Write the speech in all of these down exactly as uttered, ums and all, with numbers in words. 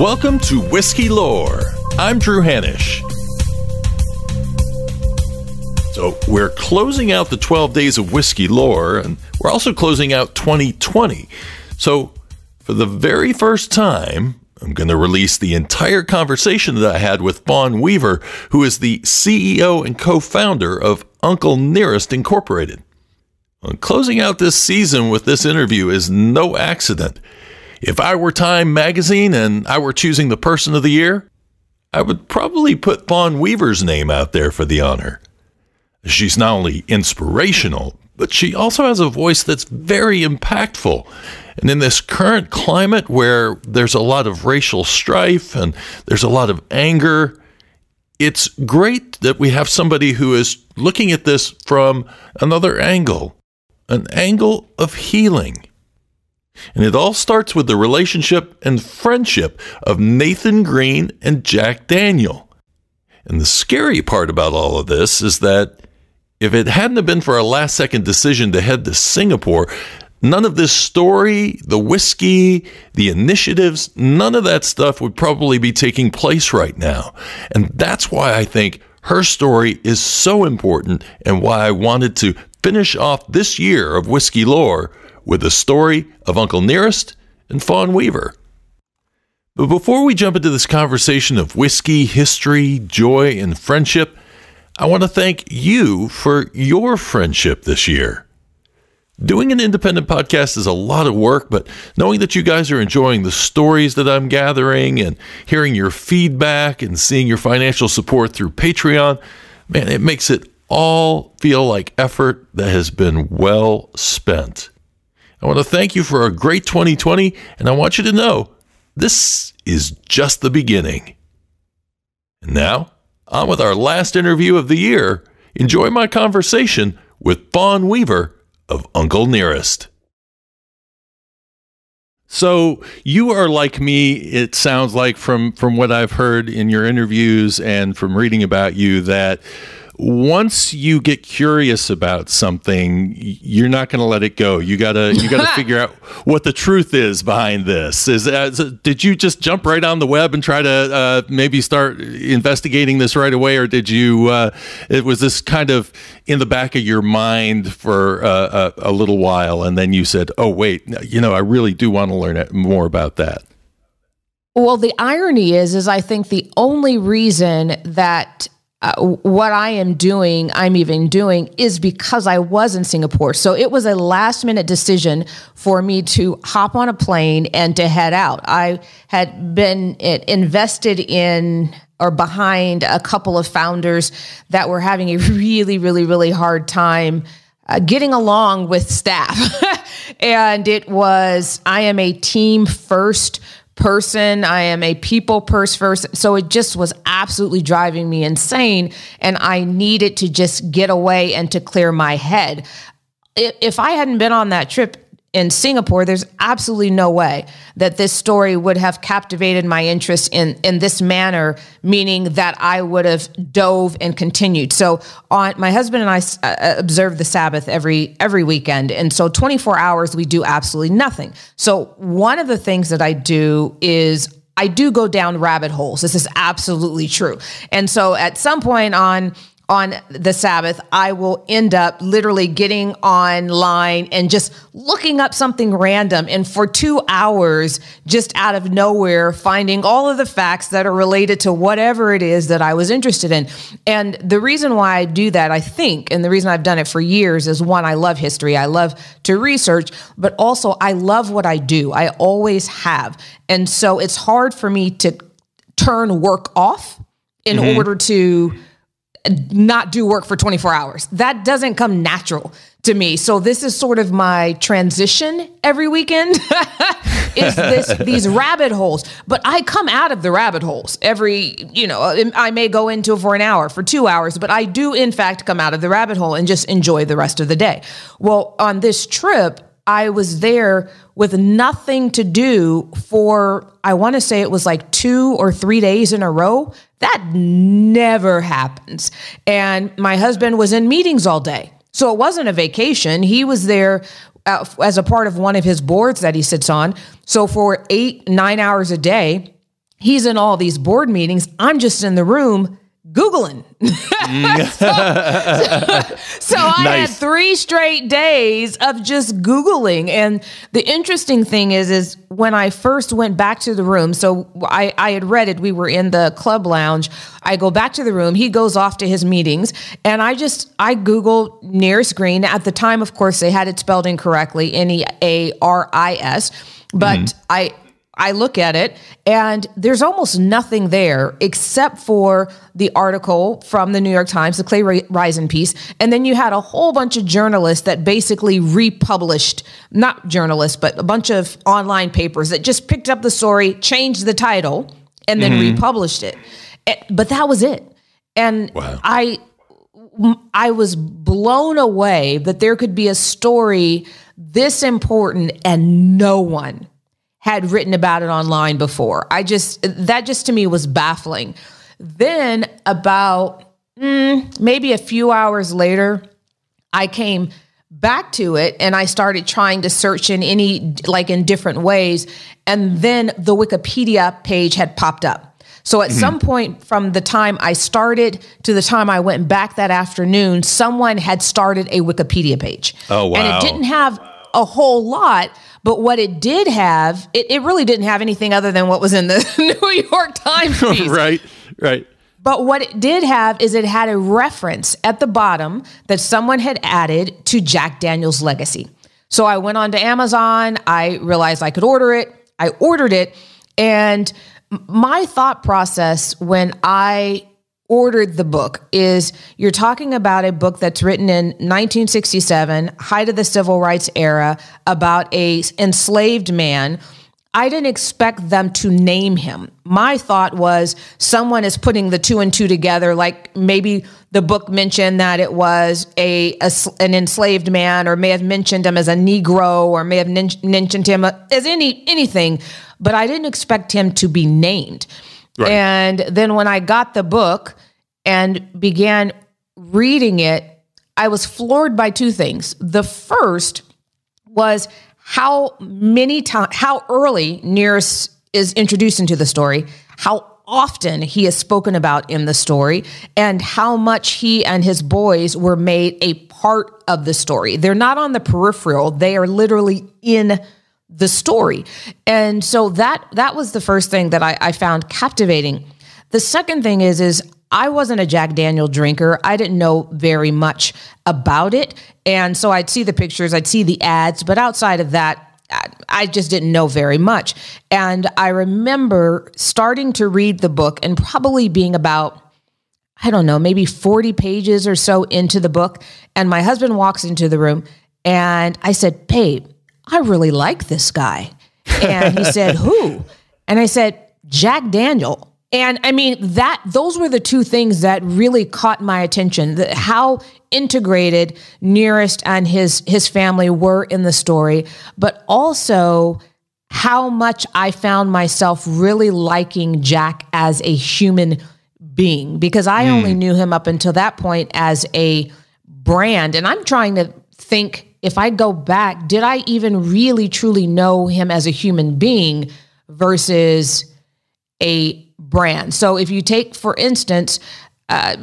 Welcome to Whiskey Lore. I'm Drew Hanish. So we're closing out the twelve days of Whiskey Lore, and we're also closing out twenty twenty. So for the very first time, I'm going to release the entire conversation that I had with Fawn Weaver, who is the C E O and co-founder of Uncle Nearest Incorporated. Well, closing out this season with this interview is no accident. If I were Time magazine and I were choosing the person of the year, I would probably put Fawn Weaver's name out there for the honor. She's not only inspirational, but she also has a voice that's very impactful. And in this current climate where there's a lot of racial strife and there's a lot of anger, it's great that we have somebody who is looking at this from another angle, an angle of healing. And it all starts with the relationship and friendship of Nathan Green and Jack Daniel. And the scary part about all of this is that if it hadn't have been for a last-second decision to head to Singapore, none of this story, the whiskey, the initiatives, none of that stuff would probably be taking place right now. And that's why I think her story is so important and why I wanted to finish off this year of Whiskey Lore with the story of Uncle Nearest and Fawn Weaver. But before we jump into this conversation of whiskey, history, joy, and friendship, I want to thank you for your friendship this year. Doing an independent podcast is a lot of work, but knowing that you guys are enjoying the stories that I'm gathering and hearing your feedback and seeing your financial support through Patreon, man, it makes it all feel like effort that has been well spent. I want to thank you for a great twenty twenty, and I want you to know this is just the beginning. And now, on with our last interview of the year. Enjoy my conversation with Fawn Weaver of Uncle Nearest. So you are like me, it sounds like, from, from what I've heard in your interviews and from reading about you, that once you get curious about something, you're not going to let it go. You gotta, you gotta figure out what the truth is behind this. Is that, did you just jump right on the web and try to uh, maybe start investigating this right away, or did you? Uh, it was this kind of in the back of your mind for uh, a, a little while, and then you said, "Oh wait, you know, I really do want to learn more about that." Well, the irony is, is I think the only reason that Uh, what I am doing, I'm even doing, is because I was in Singapore. So it was a last minute decision for me to hop on a plane and to head out. I had been invested in or behind a couple of founders that were having a really, really, really hard time uh, getting along with staff. And it was, I am a team first person. I am a people purse first. So it just was absolutely driving me insane. And I needed to just get away and to clear my head. If I hadn't been on that trip in Singapore, there's absolutely no way that this story would have captivated my interest in, in this manner, meaning that I would have dove and continued. So on, my husband and I uh, observe the Sabbath every, every weekend. And so twenty-four hours, we do absolutely nothing. So one of the things that I do is I do go down rabbit holes. This is absolutely true. And so at some point on on the Sabbath, I will end up literally getting online and just looking up something random. And for two hours, just out of nowhere, finding all of the facts that are related to whatever it is that I was interested in. And the reason why I do that, I think, and the reason I've done it for years is, one, I love history. I love to research, but also I love what I do. I always have. And so it's hard for me to turn work off in mm-hmm. order to not do work for twenty-four hours. That doesn't come natural to me. So this is sort of my transition every weekend is this, these rabbit holes, but I come out of the rabbit holes every, you know, I may go into for an hour, for two hours, but I do in fact come out of the rabbit hole and just enjoy the rest of the day. Well, on this trip, I was there with nothing to do for, I want to say it was like two or three days in a row. That never happens. And my husband was in meetings all day. So it wasn't a vacation. He was there uh, as a part of one of his boards that he sits on. So for eight, nine hours a day, he's in all these board meetings. I'm just in the room Googling. so, so, so I nice. had three straight days of just Googling. And the interesting thing is, is when I first went back to the room, so I, I had read it, we were in the club lounge. I go back to the room, he goes off to his meetings, and I just, I Googled Nearest Green. At the time, of course, they had it spelled incorrectly, N E A R I S, but mm-hmm. I... I look at it and there's almost nothing there except for the article from the New York Times, the Clay Risen piece. And then you had a whole bunch of journalists that basically republished, not journalists, but a bunch of online papers that just picked up the story, changed the title, and then mm-hmm. republished it. But that was it. And wow. I, I was blown away that there could be a story this important and no one had written about it online before. I just, that just to me was baffling. Then about mm, maybe a few hours later, I came back to it and I started trying to search in any, like in different ways. And then the Wikipedia page had popped up. So at mm-hmm. some point from the time I started to the time I went back that afternoon, someone had started a Wikipedia page. Oh, wow. And it didn't have a whole lot, but what it did have, it, it really didn't have anything other than what was in the New York Times piece. Right, right. But what it did have is it had a reference at the bottom that someone had added to Jack Daniel's legacy. So I went on to Amazon. I realized I could order it. I ordered it. And my thought process when I ordered the book is you're talking about a book that's written in nineteen sixty-seven, height of the civil rights era, about a enslaved man. I didn't expect them to name him. My thought was someone is putting the two and two together, like maybe the book mentioned that it was a, a an enslaved man, or may have mentioned him as a Negro, or may have mentioned him as any anything, but I didn't expect him to be named. Right. And then when I got the book and began reading it, I was floored by two things. The first was how many times, how early Nearest is introduced into the story, how often he is spoken about in the story, and how much he and his boys were made a part of the story. They're not on the peripheral. They are literally in the story. And so that, that was the first thing that I, I found captivating. The second thing is, is I wasn't a Jack Daniel drinker. I didn't know very much about it. And so I'd see the pictures, I'd see the ads, but outside of that, I just didn't know very much. And I remember starting to read the book and probably being about, I don't know, maybe forty pages or so into the book. And my husband walks into the room and I said, "Babe, I really like this guy." And he said, "Who?" And I said, "Jack Daniel." And I mean, that, those were the two things that really caught my attention, that how integrated Nearest and his, his family were in the story, but also how much I found myself really liking Jack as a human being, because I mm. only knew him up until that point as a brand. And I'm trying to think, if I go back, did I even really truly know him as a human being versus a brand? So if you take, for instance, uh,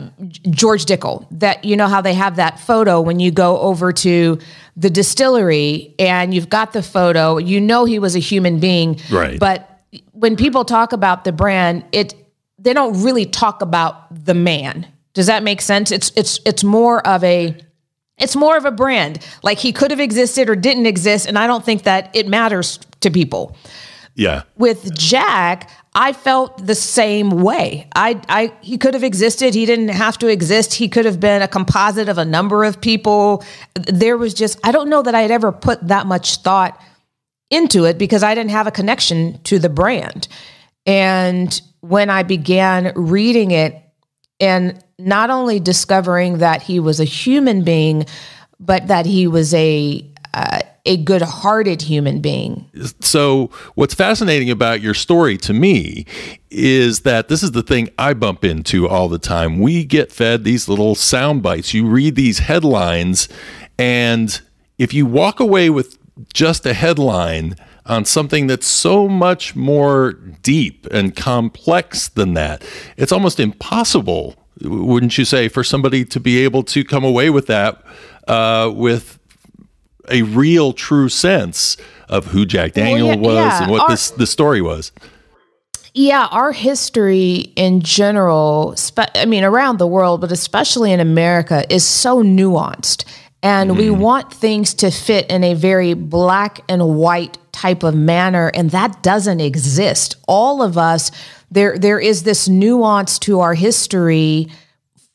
George Dickel, that, you know how they have that photo when you go over to the distillery and you've got the photo, you know, he was a human being, right? But when people talk about the brand, it, they don't really talk about the man. Does that make sense? It's, it's, it's more of a, It's more of a brand. Like he could have existed or didn't exist, and I don't think that it matters to people. Yeah. With Jack, I felt the same way. I, I, he could have existed. He didn't have to exist. He could have been a composite of a number of people. There was just, I don't know that I had ever put that much thought into it because I didn't have a connection to the brand. And when I began reading it, and not only discovering that he was a human being, but that he was a uh, a good-hearted human being. So what's fascinating about your story to me is that this is the thing I bump into all the time. We get fed these little sound bites. You read these headlines, and if you walk away with just a headline on something that's so much more deep and complex than that. It's almost impossible, wouldn't you say, for somebody to be able to come away with that uh, with a real true sense of who Jack Daniel well, yeah, was yeah. and what our, this the story was. Yeah, our history in general, I mean, around the world, but especially in America, is so nuanced. And mm. we want things to fit in a very black and white type of manner, and that doesn't exist. All of us, there there is this nuance to our history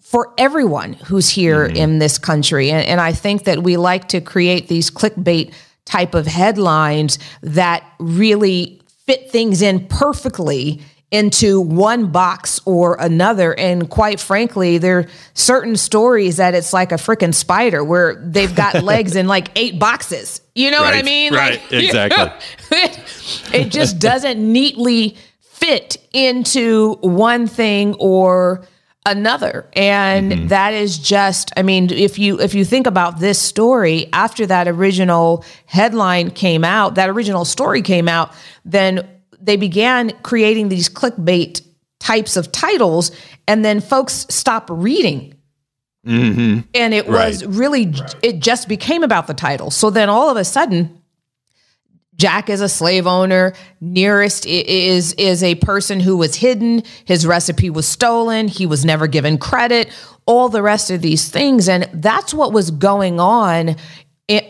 for everyone who's here mm. in this country. And, and I think that we like to create these clickbait type of headlines that really fit things in perfectly into one box or another. And quite frankly, there are certain stories that it's like a freaking spider where they've got legs in like eight boxes. You know right, what I mean? Right, like, exactly. You know, it, it just doesn't neatly fit into one thing or another. And mm-hmm. that is just, I mean, if you, if you think about this story, after that original headline came out, that original story came out, then they began creating these clickbait types of titles, and then folks stopped reading. Mm-hmm. And it right. was really, right. it just became about the title. So then all of a sudden, Jack is a slave owner. Nearest is, is a person who was hidden. His recipe was stolen. He was never given credit, all the rest of these things. And that's what was going on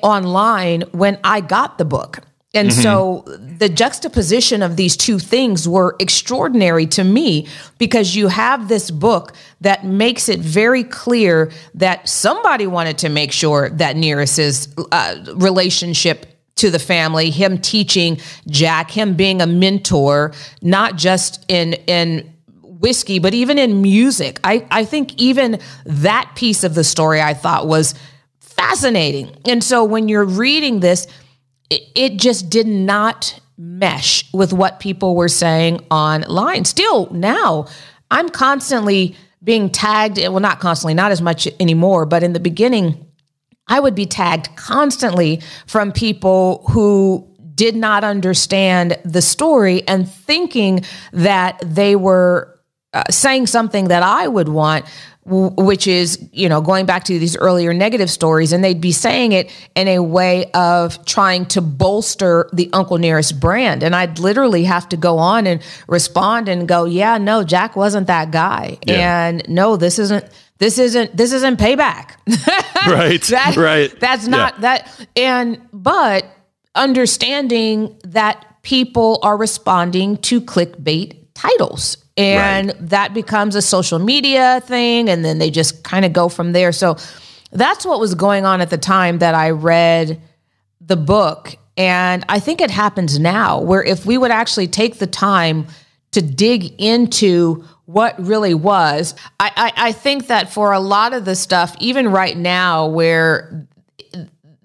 online when I got the book. And mm-hmm. so the juxtaposition of these two things were extraordinary to me, because you have this book that makes it very clear that somebody wanted to make sure that Nearest's uh, relationship to the family, him teaching Jack, him being a mentor, not just in in whiskey, but even in music. I, I think even that piece of the story I thought was fascinating. And so when you're reading this, it just did not mesh with what people were saying online. Still now, I'm constantly being tagged. Well, not constantly, not as much anymore. But in the beginning, I would be tagged constantly from people who did not understand the story and thinking that they were uh, saying something that I would want, which is, you know, going back to these earlier negative stories, and they'd be saying it in a way of trying to bolster the Uncle Nearest brand. And I'd literally have to go on and respond and go, yeah, no, Jack wasn't that guy. Yeah. And no, this isn't, this isn't, this isn't payback. Right. That, right. That's not yeah. that. And, but understanding that people are responding to clickbait titles. And right. that becomes a social media thing, and then they just kind of go from there. So that's what was going on at the time that I read the book. And I think it happens now, where if we would actually take the time to dig into what really was, I, I, I think that for a lot of the stuff, even right now, where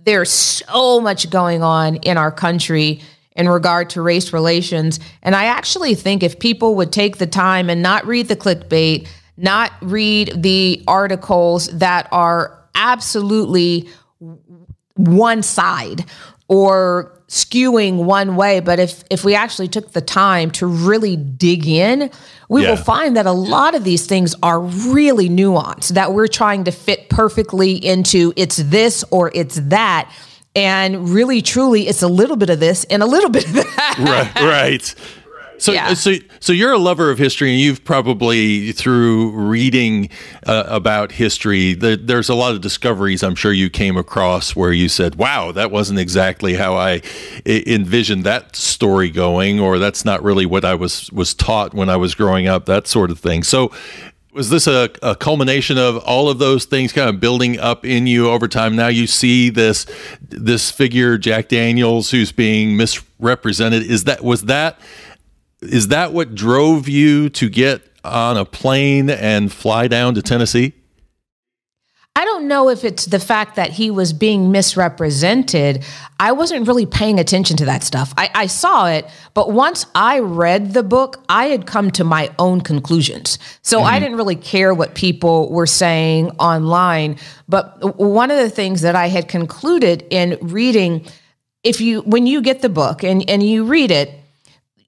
there's so much going on in our country in regard to race relations. And I actually think if people would take the time and not read the clickbait, not read the articles that are absolutely one side or skewing one way, but if, if we actually took the time to really dig in, we yeah. will find that a lot of these things are really nuanced, that we're trying to fit perfectly into it's this or it's that. And really, truly, it's a little bit of this and a little bit of that. Right, right. So, yeah. so, so you're a lover of history, and you've probably, through reading uh, about history, the, there's a lot of discoveries I'm sure you came across where you said, wow, that wasn't exactly how I envisioned that story going, or that's not really what I was, was taught when I was growing up, that sort of thing. So was this a, a culmination of all of those things kind of building up in you over time? Now you see this this figure, Jack Daniels, who's being misrepresented. Is that was that is that what drove you to get on a plane and fly down to Tennessee? I don't know if it's the fact that he was being misrepresented. I wasn't really paying attention to that stuff. I, I saw it, but once I read the book, I had come to my own conclusions. So mm-hmm. I didn't really care what people were saying online. But one of the things that I had concluded in reading if you, when you get the book and, and you read it,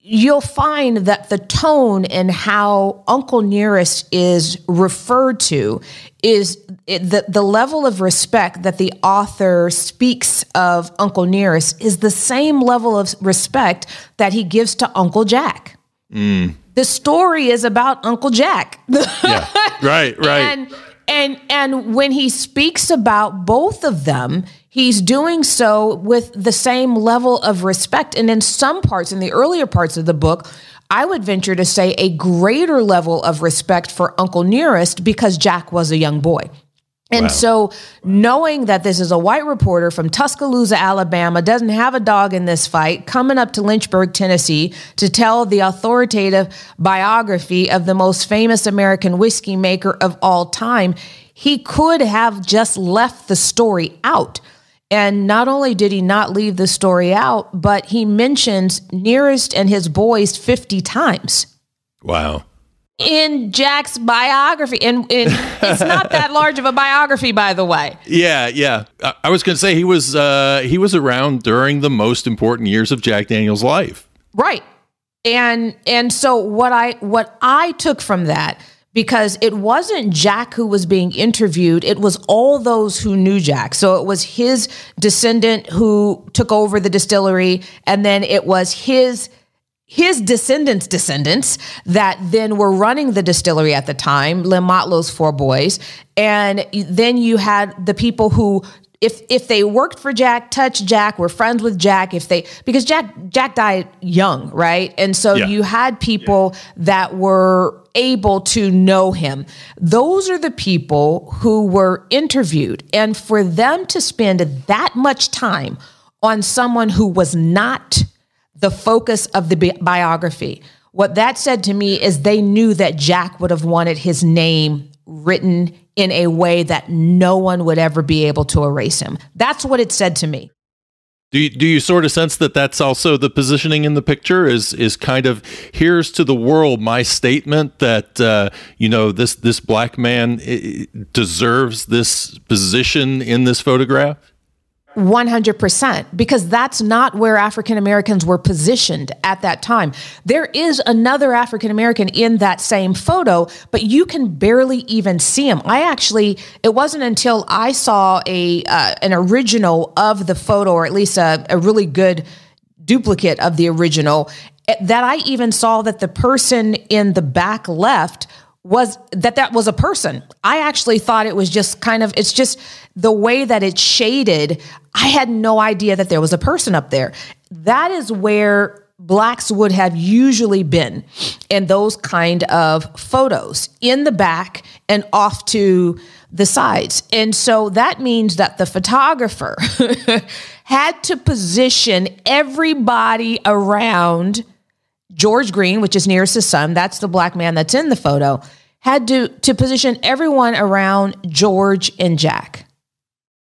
you'll find that the tone and how Uncle Nearest is referred to is the, the level of respect that the author speaks of Uncle Nearest is the same level of respect that he gives to Uncle Jack. Mm. The story is about Uncle Jack. Yeah, right, right. And, and, and when he speaks about both of them, he's doing so with the same level of respect. And in some parts, in the earlier parts of the book, I would venture to say a greater level of respect for Uncle Nearest because Jack was a young boy. And wow. so knowing that this is a white reporter from Tuscaloosa, Alabama, doesn't have a dog in this fight, coming up to Lynchburg, Tennessee, to tell the authoritative biography of the most famous American whiskey maker of all time, he could have just left the story out. And not only did he not leave the story out, but he mentions Nearest and his boys fifty times. Wow. In Jack's biography. And, and it's not that large of a biography, by the way. Yeah, yeah. I, I was going to say he was, uh, he was around during the most important years of Jack Daniel's life. Right. And, and so what I, what I took from that, because it wasn't Jack who was being interviewed, it was all those who knew Jack. So it was his descendant who took over the distillery, and then it was his his descendants' descendants that then were running the distillery at the time, Lem Motlow's four boys. And then you had the people who, if if they worked for Jack, touched Jack, were friends with Jack, if they, because Jack Jack died young, right? And so yeah. you had people yeah. that were able to know him. Those are the people who were interviewed. And for them to spend that much time on someone who was not the focus of the bi biography, what that said to me is they knew that Jack would have wanted his name written in a way that no one would ever be able to erase him. That's what it said to me. Do you, do you sort of sense that that's also the positioning in the picture is is kind of, here's to the world my statement that uh, you know, this this black man deserves this position in this photograph? one hundred percent, because that's not where African Americans were positioned at that time. There is another African American in that same photo, but you can barely even see him. I actually, it wasn't until I saw a uh, an original of the photo, or at least a, a really good duplicate of the original, that I even saw that the person in the back left was that that was a person. I actually thought it was just kind of, it's just the way that it's shaded. I had no idea that there was a person up there. That is where blacks would have usually been in those kind of photos, in the back and off to the sides. And so that means that the photographer had to position everybody around George Green, which is Nearest his son, that's the black man that's in the photo, had to, to position everyone around George and Jack.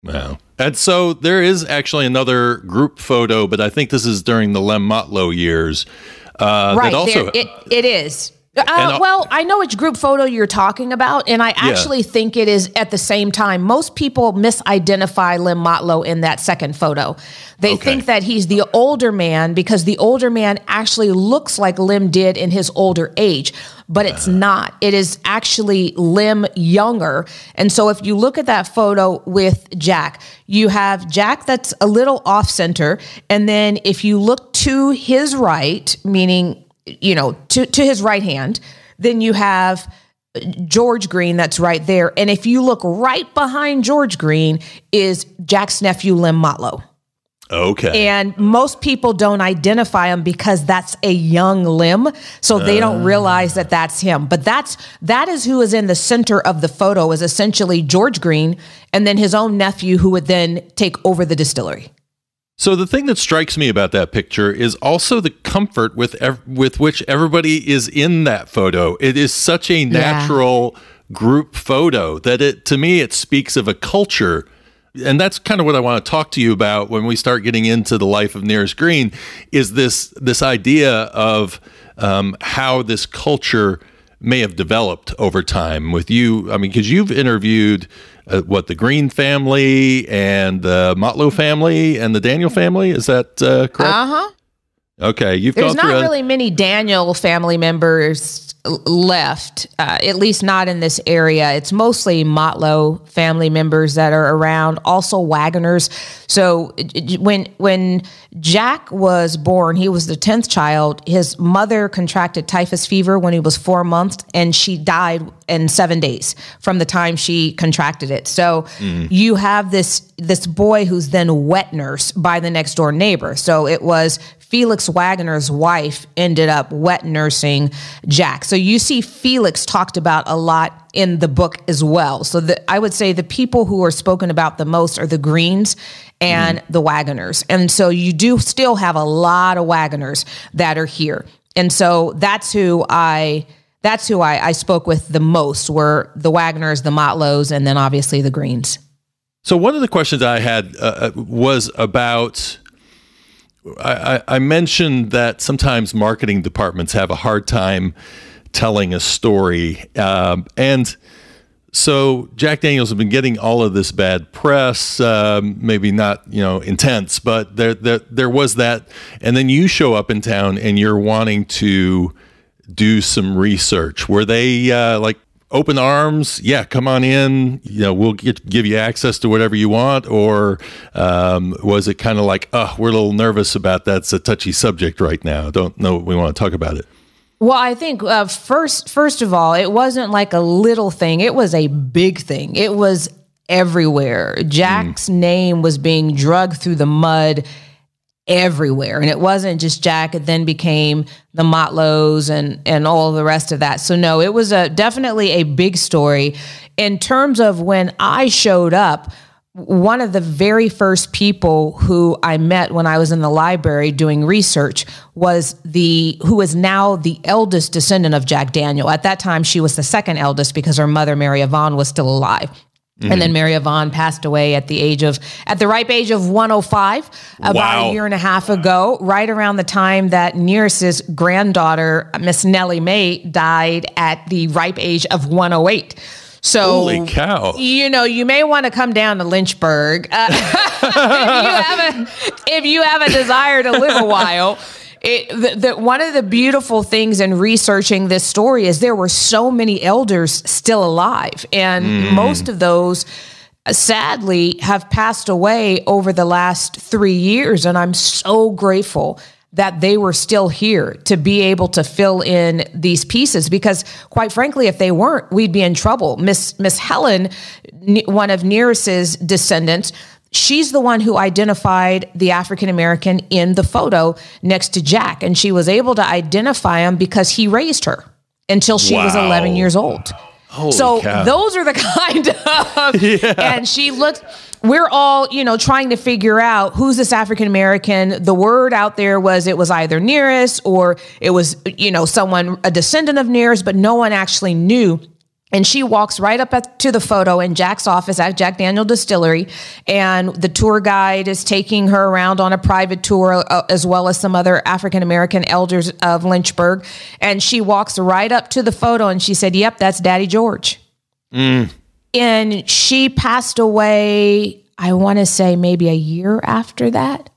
Wow. And so there is actually another group photo, but I think this is during the Lem Motlow years. Uh, right, that also, there, it, it is. Uh, well, I know which group photo you're talking about, and I actually yeah. think it is at the same time. Most people misidentify Lem Motlow in that second photo. They okay. think that he's the older man because the older man actually looks like Lem did in his older age, but it's uh, not. It is actually Lem younger. And so if you look at that photo with Jack, you have Jack that's a little off-center, and then if you look to his right, meaning you know, to, to his right hand, then you have George Green that's right there. And if you look right behind George Green is Jack's nephew, Lem Motlow. Okay. And most people don't identify him because that's a young Lem, so they don't realize that that's him. But that's, that is who is in the center of the photo, is essentially George Green and then his own nephew who would then take over the distillery. So the thing that strikes me about that picture is also the comfort with ev with which everybody is in that photo. It is such a natural yeah. group photo that it, to me, it speaks of a culture. And that's kind of what I want to talk to you about when we start getting into the life of Nearest Green, is this, this idea of um, how this culture may have developed over time with you? I mean, because you've interviewed, uh, what, the Green family and the Motlow family and the Daniel family? Is that uh, correct? Uh-huh. Okay. You've There's not a, really many Daniel family members left, uh, at least not in this area. It's mostly Motlow family members that are around, also Waggoners. So when when Jack was born, he was the tenth child. His mother contracted typhus fever when he was four months, and she died in seven days from the time she contracted it. So mm. you have this, this boy who's then wet nursed by the next door neighbor. So it was Felix Waggoner's wife ended up wet nursing Jack. So you see Felix talked about a lot in the book as well. So the, I would say the people who are spoken about the most are the Greens and mm. the Waggoners. And so you do still have a lot of Waggoners that are here. And so that's who I that's who I, I spoke with the most, were the Waggoners, the Motlows, and then obviously the Greens. So one of the questions I had uh, was about... I, I mentioned that sometimes marketing departments have a hard time telling a story. Um, and so Jack Daniel's have been getting all of this bad press, um, maybe not, you know, intense, but there, there, there was that. And then you show up in town and you're wanting to do some research. Were they uh, like open arms? Yeah, come on in. You know, we'll get, give you access to whatever you want. Or um, was it kind of like, oh, we're a little nervous about that. It's a touchy subject right now. Don't know what we want to talk about it. Well, I think uh, first, first of all, it wasn't like a little thing. It was a big thing. It was everywhere. Jack's mm. name was being dragged through the mud everywhere. And it wasn't just Jack. It then became the Motlows and, and all the rest of that. So no, it was a, definitely a big story. In terms of when I showed up, one of the very first people who I met when I was in the library doing research was the, who is now the eldest descendant of Jack Daniel. At that time, she was the second eldest because her mother, Mary Yvonne, was still alive. Mm-hmm. And then Mary Yvonne passed away at the age of, at the ripe age of one oh five, about wow. a year and a half ago, right around the time that Nearest's granddaughter, Miss Nellie Mae, died at the ripe age of one oh eight. So, holy cow. You know, you may want to come down to Lynchburg uh, if, you have a, if you have a desire to live a while. It, the, the, one of the beautiful things in researching this story is there were so many elders still alive, and mm. most of those sadly have passed away over the last three years. And I'm so grateful that they were still here to be able to fill in these pieces, because quite frankly, if they weren't, we'd be in trouble. Miss, Miss Helen, one of Nearest's descendants, she's the one who identified the African-American in the photo next to Jack. And she was able to identify him because he raised her until she wow. was eleven years old. Holy so cow. Those are the kind of, yeah. and she looked, we're all, you know, trying to figure out who's this African-American. The word out there was it was either Nearest or it was, you know, someone, a descendant of Nearest, but no one actually knew. And she walks right up at, to the photo in Jack's office at Jack Daniel Distillery. And the tour guide is taking her around on a private tour, uh, as well as some other African-American elders of Lynchburg. And she walks right up to the photo and she said, yep, that's Daddy George. Mm. And she passed away, I want to say maybe a year after that.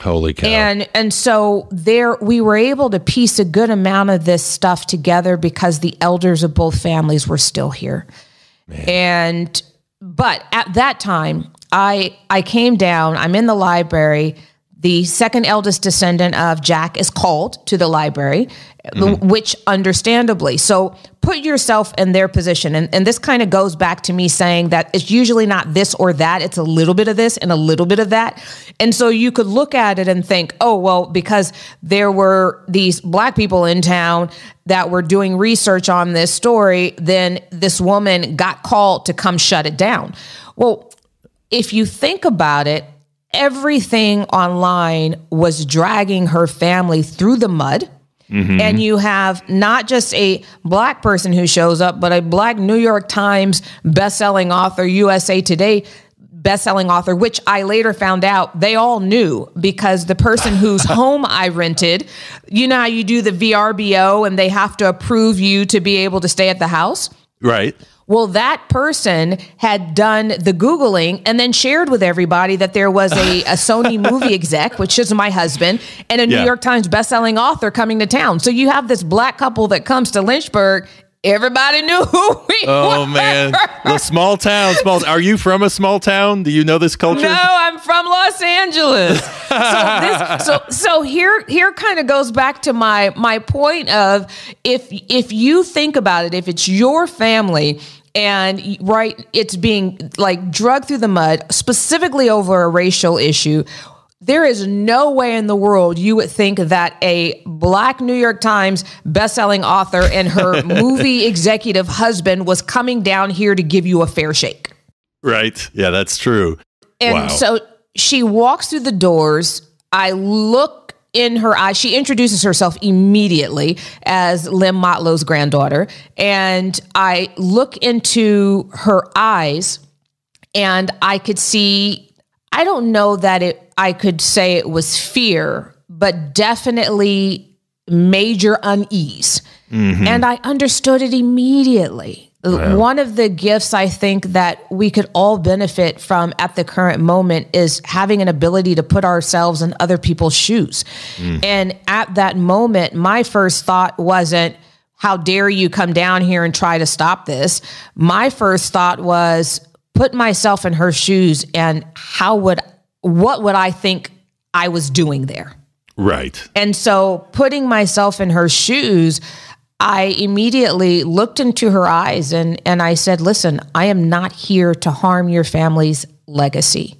Holy cow. And, and so there, we were able to piece a good amount of this stuff together because the elders of both families were still here. Man. And, but at that time I, I came down, I'm in the library. The second eldest descendant of Jack is called to the library, mm-hmm. which understandably, so put yourself in their position. And, and this kind of goes back to me saying that it's usually not this or that. It's a little bit of this and a little bit of that. And so you could look at it and think, oh, well, because there were these black people in town that were doing research on this story, then this woman got called to come shut it down. Well, if you think about it, everything online was dragging her family through the mud. Mm-hmm. And you have not just a black person who shows up, but a black New York Times bestselling author, U S A Today, best-selling author, which I later found out they all knew, because the person whose home I rented, you know how you do the V R B O and they have to approve you to be able to stay at the house? Right. Well, that person had done the Googling and then shared with everybody that there was a, a Sony movie exec, which is my husband, and a yeah. New York Times bestselling author coming to town. So you have this black couple that comes to Lynchburg. Everybody knew who we oh, were. Oh, man. The small town. Small t- Are you from a small town? Do you know this culture? No, I'm from Los Angeles. so this, so, so here here kind of goes back to my, my point of if, if you think about it, if it's your family and right, it's being like dragged through the mud, specifically over a racial issue, there is no way in the world you would think that a black New York Times bestselling author and her movie executive husband was coming down here to give you a fair shake. Right. Yeah, that's true. And wow. So she walks through the doors. I look in her eye. She introduces herself immediately as Lem Motlow's granddaughter. And I look into her eyes and I could see, I don't know that it, I could say it was fear, but definitely major unease. Mm-hmm. And I understood it immediately. Wow. One of the gifts I think that we could all benefit from at the current moment is having an ability to put ourselves in other people's shoes. Mm. And at that moment, my first thought wasn't, how dare you come down here and try to stop this? My first thought was, put myself in her shoes and how would I, what would I think I was doing there? Right. And so putting myself in her shoes, I immediately looked into her eyes and, and I said, listen, I am not here to harm your family's legacy.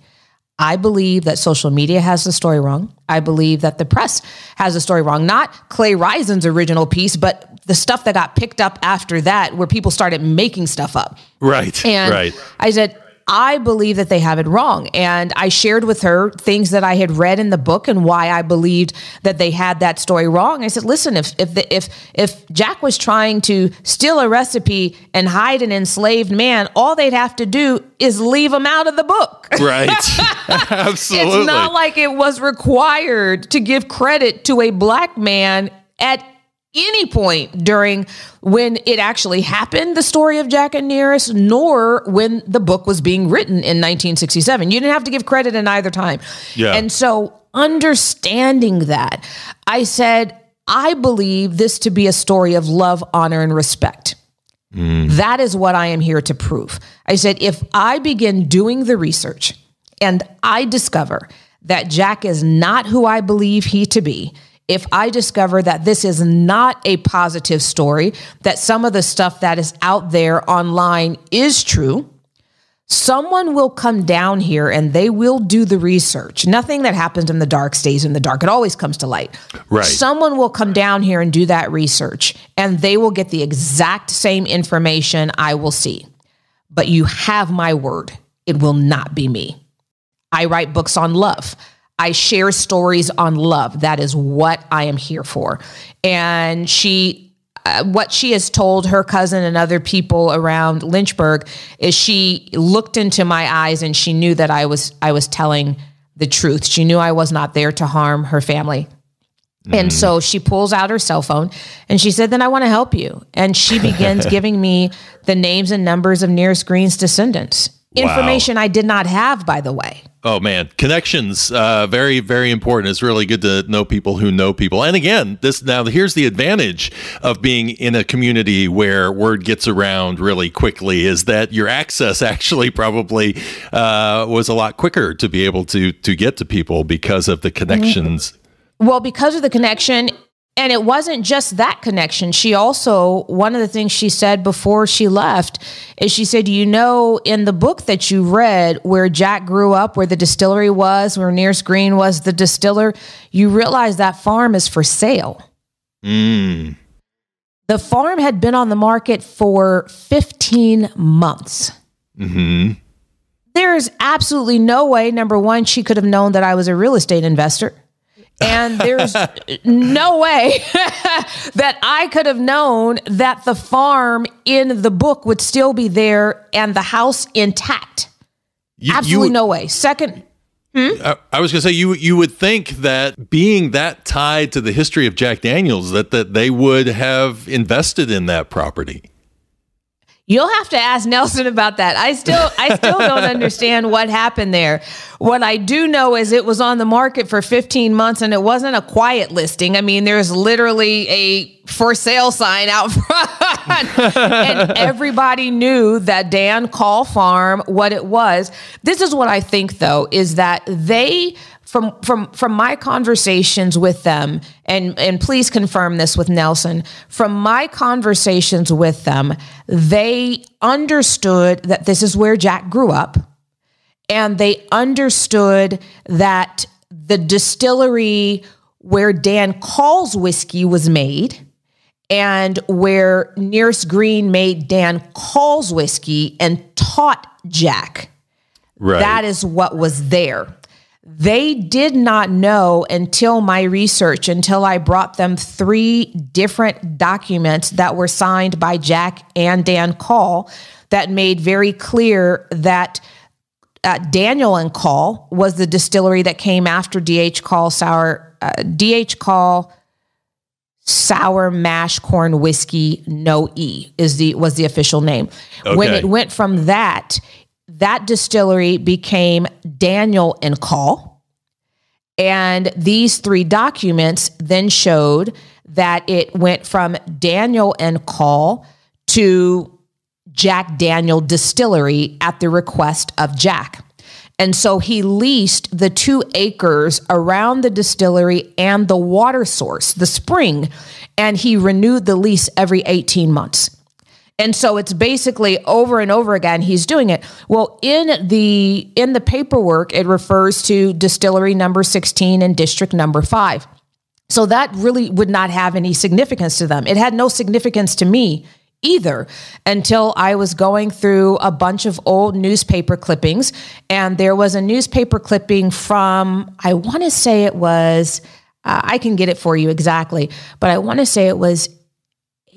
I believe that social media has the story wrong. I believe that the press has the story wrong. Not Clay Risen's original piece, but the stuff that got picked up after that where people started making stuff up. Right, and right. I said, I believe that they have it wrong. And I shared with her things that I had read in the book and why I believed that they had that story wrong. I said, listen, if if the, if if Jack was trying to steal a recipe and hide an enslaved man, all they'd have to do is leave him out of the book. Right. Absolutely. It's not like it was required to give credit to a black man at any point during when it actually happened, the story of Jack and Nearest, nor when the book was being written in nineteen sixty-seven. You didn't have to give credit in either time. Yeah. And so understanding that, I said, I believe this to be a story of love, honor, and respect. Mm. That is what I am here to prove. I said, if I begin doing the research and I discover that Jack is not who I believe he to be, if I discover that this is not a positive story, that some of the stuff that is out there online is true, someone will come down here and they will do the research. Nothing that happens in the dark stays in the dark. It always comes to light. Right. Someone will come down here and do that research and they will get the exact same information I will see. But you have my word. It will not be me. I write books on love. I share stories on love. That is what I am here for. And she, uh, what she has told her cousin and other people around Lynchburg is she looked into my eyes and she knew that I was, I was telling the truth. She knew I was not there to harm her family. Mm. And so she pulls out her cell phone and she said, then I want to help you. And she begins giving me the names and numbers of Nearest Green's descendants. Wow. Information I did not have, by the way. Oh, man. Connections, uh, very, very important. It's really good to know people who know people. And again, this now here's the advantage of being in a community where word gets around really quickly is that your access actually probably uh, was a lot quicker to be able to to get to people because of the connections. Well, because of the connection. And it wasn't just that connection. She also, one of the things she said before she left is she said, you know, in the book that you read where Jack grew up, where the distillery was, where Nearest Green was the distiller, you realize that farm is for sale. Mm. The farm had been on the market for fifteen months. Mm-hmm. There's absolutely no way, number one, she could have known that I was a real estate investor. And there's no way that I could have known that the farm in the book would still be there and the house intact. You, Absolutely you, no way. Second, hmm? I, I was going to say, you you would think that being that tied to the history of Jack Daniel's, that, that they would have invested in that property. You'll have to ask Nelson about that. I still I still don't understand what happened there. What I do know is it was on the market for fifteen months, and it wasn't a quiet listing. I mean, there's literally a for sale sign out front. And everybody knew that Dan Call Farm, what it was. This is what I think, though, is that they, from from from my conversations with them, and, and please confirm this with Nelson, from my conversations with them, they understood that this is where Jack grew up, and they understood that the distillery where Dan Call's whiskey was made and where Nearest Green made Dan Call's whiskey and taught Jack. Right. That is what was there. They did not know until my research, until I brought them three different documents that were signed by Jack and Dan Call that made very clear that uh, Daniel and Call was the distillery that came after D H Call Sour Uh, D H Call Sour Mash Corn Whiskey No E is the was the official name. Okay. When it went from that, that distillery became Daniel and Call, and these three documents then showed that it went from Daniel and Call to Jack Daniel Distillery at the request of Jack. And so he leased the two acres around the distillery and the water source, the spring, and he renewed the lease every eighteen months. And so it's basically over and over again, he's doing it. Well, in the, in the paperwork, it refers to distillery number sixteen and district number five. So that really would not have any significance to them. It had no significance to me either, until I was going through a bunch of old newspaper clippings, and there was a newspaper clipping from, I want to say it was, uh, I can get it for you exactly, but I want to say it was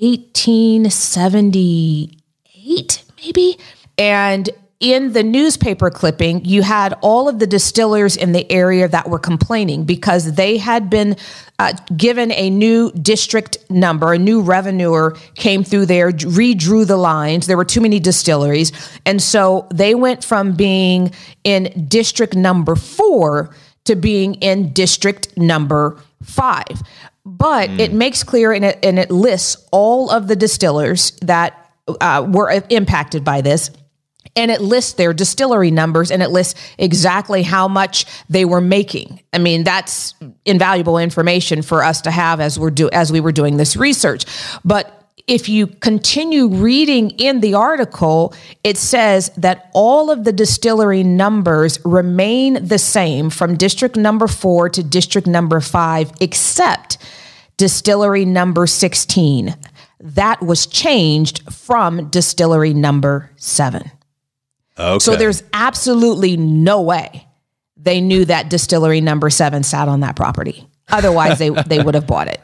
eighteen seventy-eight, maybe? And in the newspaper clipping, you had all of the distillers in the area that were complaining because they had been uh, given a new district number. A new revenuer came through there, redrew the lines. There were too many distilleries. And so they went from being in district number four to being in district number five. But mm. it makes clear, and it, and it lists all of the distillers that uh, were impacted by this. And it lists their distillery numbers, and it lists exactly how much they were making. I mean, that's invaluable information for us to have as we're do as we were doing this research. But if you continue reading in the article, it says that all of the distillery numbers remain the same from district number four to district number five, except distillery number sixteen. That was changed from distillery number seven. Okay. So there's absolutely no way they knew that distillery number seven sat on that property. Otherwise, they, they would have bought it.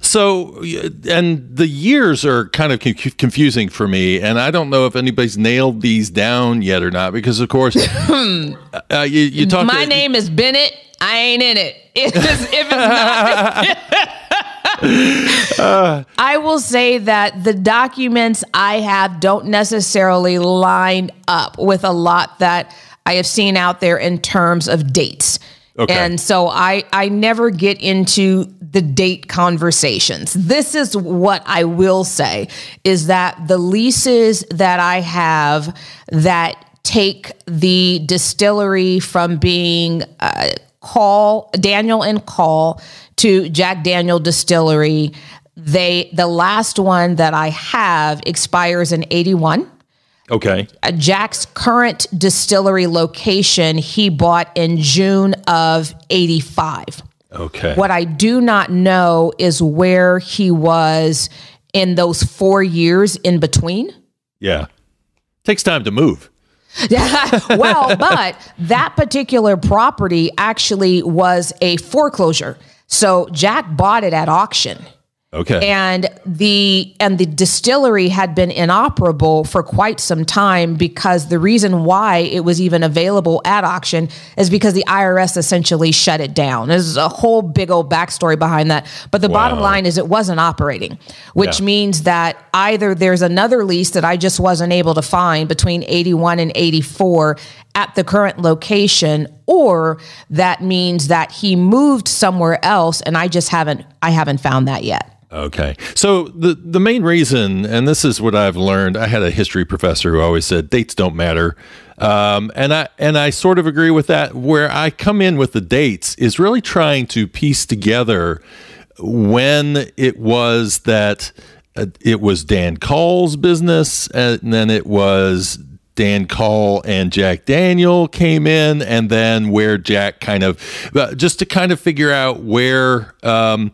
So, and the years are kind of confusing for me, and I don't know if anybody's nailed these down yet or not, because, of course, uh, you, you talk My to, name is Bennett. I ain't in it. If it's, if it's not... uh, I will say that the documents I have don't necessarily line up with a lot that I have seen out there in terms of dates. Okay. And so I, I never get into the date conversations. This is what I will say, is that the leases that I have that take the distillery from being uh, Call Daniel and Call to Jack Daniel Distillery, they the last one that I have expires in eighty-one. Okay. Jack's current distillery location he bought in June of eighty-five. Okay. What I do not know is where he was in those four years in between. Yeah. Takes time to move. Yeah, well, but that particular property actually was a foreclosure. So Jack bought it at auction. Okay. And the and the distillery had been inoperable for quite some time, because the reason why it was even available at auction is because the I R S essentially shut it down. There's a whole big old backstory behind that. But the wow. bottom line is it wasn't operating, which yeah. means that either there's another lease that I just wasn't able to find between eighty-one and eighty-four at the current location, or that means that he moved somewhere else and I just haven't I haven't found that yet. Okay. So the, the main reason, and this is what I've learned, I had a history professor who always said dates don't matter. Um, and I, and I sort of agree with that. Where I come in with the dates is really trying to piece together when it was that uh, it was Dan Call's business, and then it was Dan Call and Jack Daniel came in, and then where Jack kind of, uh, just to kind of figure out where, um,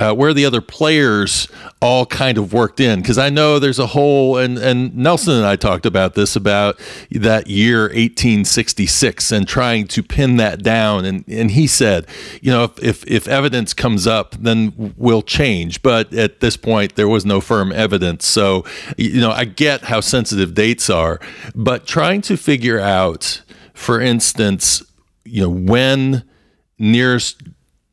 Uh, where the other players all kind of worked in. Because I know there's a whole, and, and Nelson and I talked about this, about that year eighteen sixty-six and trying to pin that down. And, and he said, you know, if, if, if evidence comes up, then we'll change. But at this point, there was no firm evidence. So, you know, I get how sensitive dates are. But trying to figure out, for instance, you know, when Nearest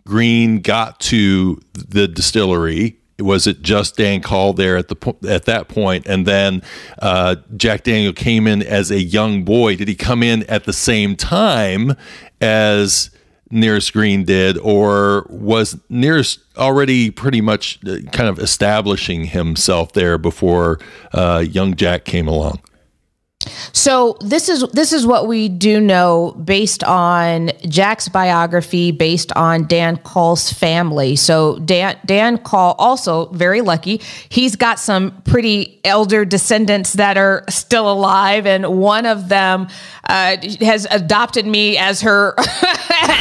Green got to the distillery. Was it just Dan Call there at the at that point, and then uh, Jack Daniel came in as a young boy? Did he come in at the same time as Nearest Green did, or was Nearest already pretty much kind of establishing himself there before uh, young Jack came along? So this is this is what we do know based on Jack's biography, based on Dan Call's family. So Dan Dan Call, also very lucky, he's got some pretty elder descendants that are still alive, and one of them uh, has adopted me as her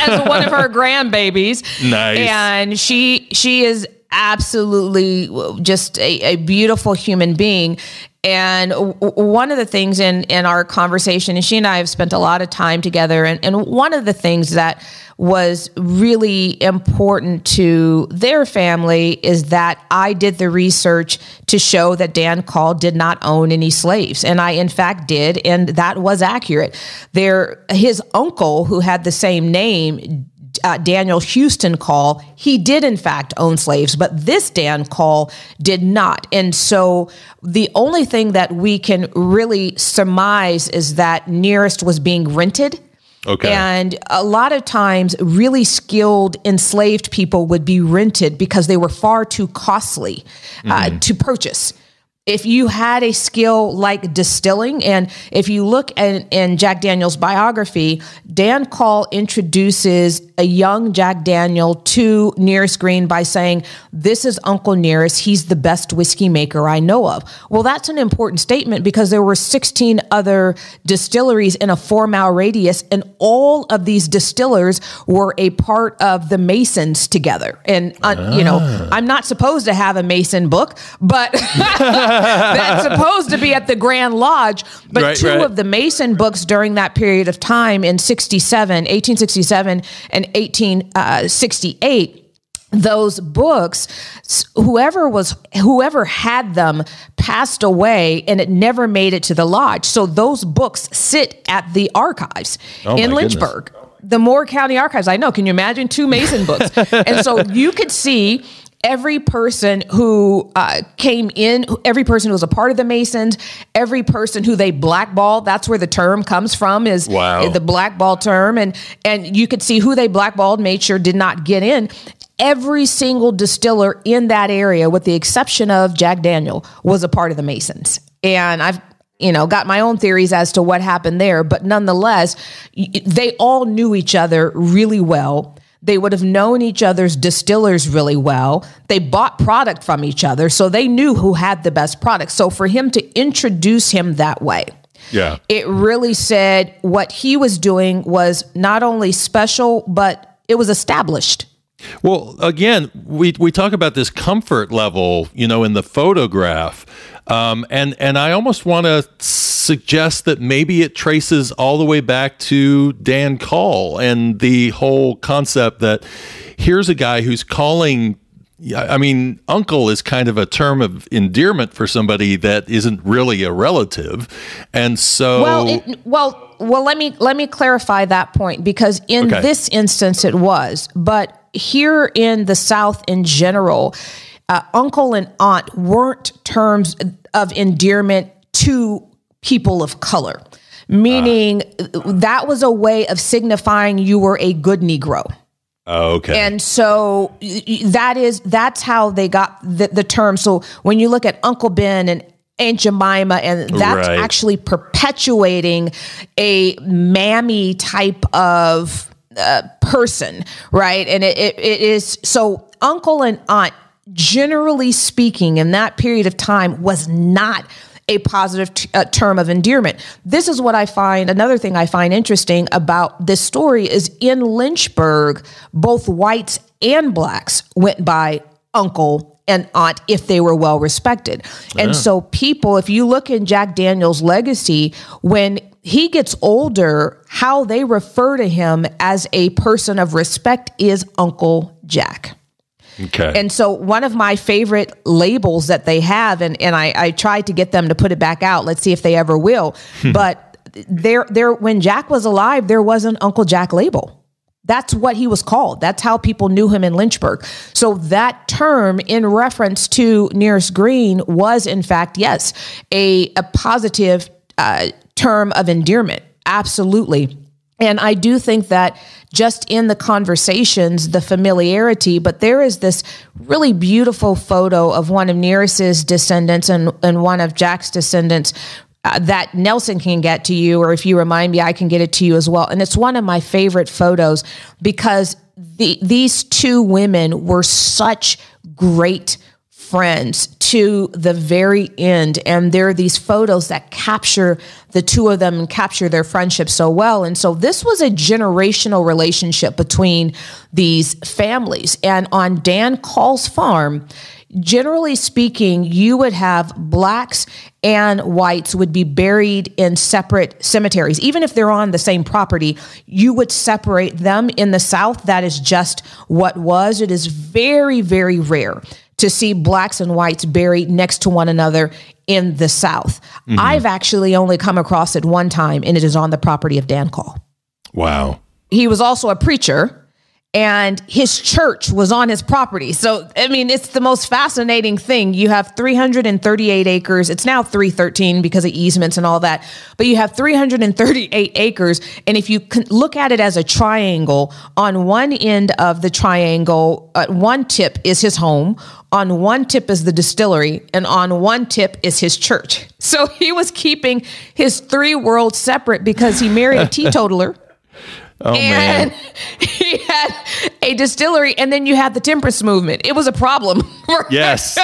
as one of her grandbabies. Nice, and she she is absolutely just a, a beautiful human being. And one of the things in, in our conversation, and she and I have spent a lot of time together, and, and one of the things that was really important to their family is that I did the research to show that Dan Call did not own any slaves. And I, in fact, did, and that was accurate. Their, his uncle, who had the same name, Uh, Daniel Houston Call, he did in fact own slaves, but this Dan Call did not. And so the only thing that we can really surmise is that Nearest was being rented. Okay. And a lot of times really skilled enslaved people would be rented because they were far too costly uh, mm. to purchase. If you had a skill like distilling, and if you look at, in Jack Daniel's biography, Dan Call introduces a young Jack Daniel to Nearest Green by saying, "This is Uncle Nearest. He's the best whiskey maker I know of." Well, that's an important statement because there were sixteen other distilleries in a four-mile radius, and all of these distillers were a part of the Masons together. And, uh, ah. you know, I'm not supposed to have a Mason book, but... that's supposed to be at the Grand Lodge, but right, two right. of the Mason books during that period of time in sixty-seven, eighteen sixty-seven and eighteen sixty-eight, those books, whoever was whoever had them passed away, and it never made it to the lodge. So those books sit at the archives oh in Lynchburg, goodness. the Moore County Archives. I know. Can you imagine two Mason books? And so you could see every person who uh, came in, every person who was a part of the Masons, every person who they blackballed. That's where the term comes from, is wow. the blackball term. And, and you could see who they blackballed, made sure did not get in. Every single distiller in that area, with the exception of Jack Daniel, was a part of the Masons. And I've you know, got my own theories as to what happened there. But nonetheless, they all knew each other really well. They would have known each other's distillers really well. They bought product from each other, so they knew who had the best product. So for him to introduce him that way, yeah, it really said what he was doing was not only special, but it was established. Well, again, we, we talk about this comfort level, you know, in the photograph. Um, and, and I almost want to suggest that maybe it traces all the way back to Dan Call and the whole concept that here's a guy who's calling I mean, uncle is kind of a term of endearment for somebody that isn't really a relative. And so well, it, well, well, let me let me clarify that point, because in okay. this instance it was, but here in the South in general, uh, uncle and aunt weren't terms of endearment to people of color, meaning uh. that was a way of signifying you were a good Negro. Okay. And so that is, that's how they got the, the term. So when you look at Uncle Ben and Aunt Jemima, and that's right. actually perpetuating a mammy type of uh, person, right? And it, it, it is, so uncle and aunt, generally speaking, in that period of time was not a positive t uh, term of endearment. This is what I find, another thing I find interesting about this story is in Lynchburg, both whites and blacks went by uncle and aunt if they were well respected. Yeah. And so people, if you look in Jack Daniel's legacy, when he gets older, how they refer to him as a person of respect is Uncle Jack. Okay. And so one of my favorite labels that they have, and, and I, I tried to get them to put it back out. Let's see if they ever will. But there, there, when Jack was alive, there was an Uncle Jack label. That's what he was called. That's how people knew him in Lynchburg. So that term in reference to Nearest Green was, in fact, yes, a, a positive uh, term of endearment. Absolutely. And I do think that just in the conversations, the familiarity, but there is this really beautiful photo of one of Nearest's descendants and, and one of Jack's descendants uh, that Nelson can get to you, or if you remind me, I can get it to you as well. And it's one of my favorite photos because the, these two women were such great friends to the very end. And there are these photos that capture the two of them and capture their friendship so well. And so this was a generational relationship between these families. And on Dan Call's farm, generally speaking, you would have blacks and whites would be buried in separate cemeteries. Even if they're on the same property, you would separate them. In the South, that is just what was. It is very, very rare to see blacks and whites buried next to one another in the South. Mm-hmm. I've actually only come across it one time, and it is on the property of Dan Call. Wow. He was also a preacher, and his church was on his property. So, I mean, it's the most fascinating thing. You have three hundred thirty-eight acres. It's now three thirteen because of easements and all that. But you have three hundred thirty-eight acres. And if you can look at it as a triangle, on one end of the triangle, uh, one tip is his home. On one tip is the distillery. And on one tip is his church. So he was keeping his three worlds separate because he married a teetotaler. Oh, and man. He had a distillery, and then you had the temperance movement. It was a problem for, yes.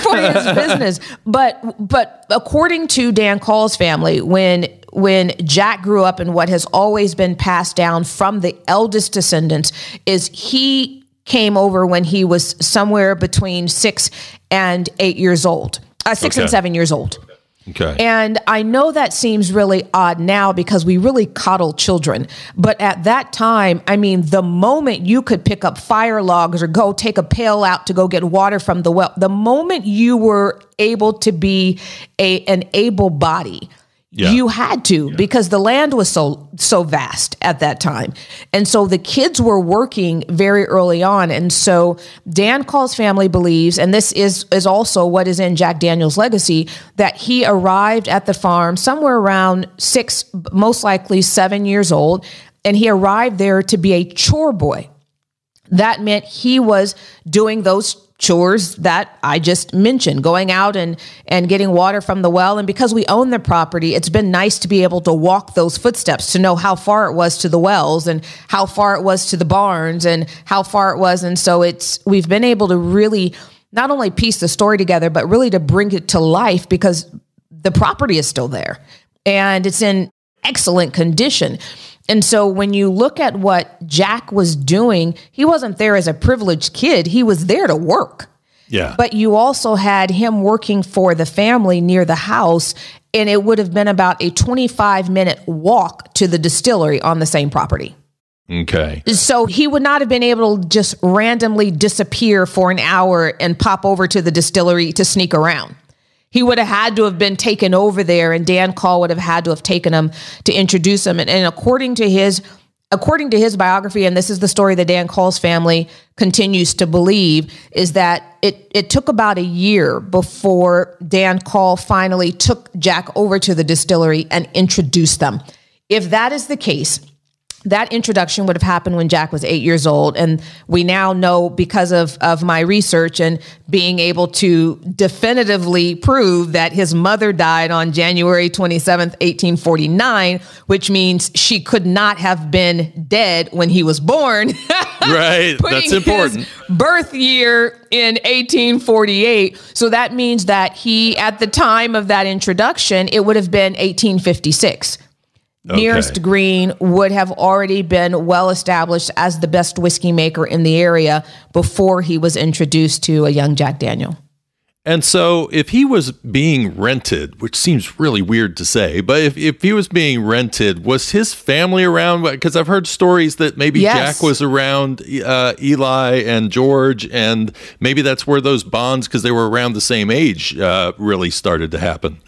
for his business. But but according to Dan Call's family, when when Jack grew up, and what has always been passed down from the eldest descendants is he came over when he was somewhere between six and eight years old, uh, six okay. and seven years old. Okay. And I know that seems really odd now because we really coddle children. But at that time, I mean, the moment you could pick up fire logs or go take a pail out to go get water from the well, the moment you were able to be a, an able body, yeah. you had to yeah. because the land was so, so vast at that time. And so the kids were working very early on. And so Dan Call's family believes, and this is, is also what is in Jack Daniel's legacy, that he arrived at the farm somewhere around six, most likely seven years old. And he arrived there to be a chore boy. That meant he was doing those chores that I just mentioned, going out and, and getting water from the well. And because we own the property, it's been nice to be able to walk those footsteps to know how far it was to the wells and how far it was to the barns and how far it was. And so it's, we've been able to really not only piece the story together, but really to bring it to life because the property is still there and it's in excellent condition. And so when you look at what Jack was doing, he wasn't there as a privileged kid. He was there to work. Yeah. But you also had him working for the family near the house, and it would have been about a twenty-five minute walk to the distillery on the same property. Okay. So he would not have been able to just randomly disappear for an hour and pop over to the distillery to sneak around. He would have had to have been taken over there, and Dan Call would have had to have taken him to introduce him. And, and according to his according to his biography, and this is the story that Dan Call's family continues to believe, is that it, it took about a year before Dan Call finally took Jack over to the distillery and introduced them. If that is the case, that introduction would have happened when Jack was eight years old. And we now know, because of, of my research and being able to definitively prove, that his mother died on January twenty-seventh, eighteen forty-nine, which means she could not have been dead when he was born. Right. That's important. His birth year in eighteen forty-eight. So that means that he, at the time of that introduction, it would have been eighteen fifty-six. Okay. Nearest Green would have already been well established as the best whiskey maker in the area before he was introduced to a young Jack Daniel. And so if he was being rented, which seems really weird to say, but if, if he was being rented, was his family around? Because I've heard stories that maybe yes. Jack was around uh, Eli and George, and maybe that's where those bonds, because they were around the same age, uh, really started to happen.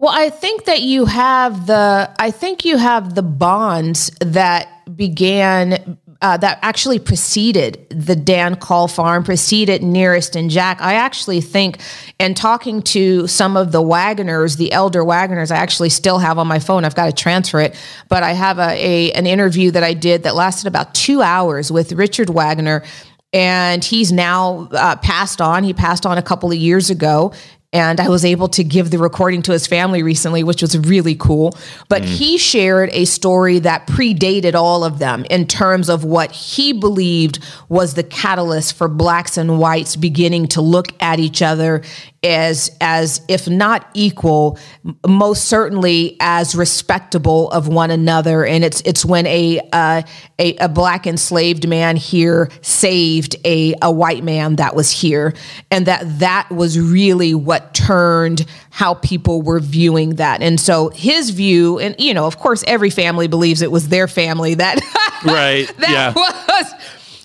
Well, I think that you have the, I think you have the bonds that began, uh, that actually preceded the Dan Call farm, preceded Nearest and Jack. I actually think, and talking to some of the Waggoners, the elder Waggoners, I actually still have on my phone, I've got to transfer it, but I have a, a an interview that I did that lasted about two hours with Richard Waggoner, and he's now uh, passed on. He passed on a couple of years ago. And I was able to give the recording to his family recently, which was really cool. But mm. he shared a story that predated all of them in terms of what he believed was the catalyst for blacks and whites beginning to look at each other as, as if not equal, most certainly as respectable of one another. And it's it's when a uh, a, a black enslaved man here saved a, a white man that was here, and that that was really what turned how people were viewing that. And so his view, and you know, of course, every family believes it was their family that right that yeah. was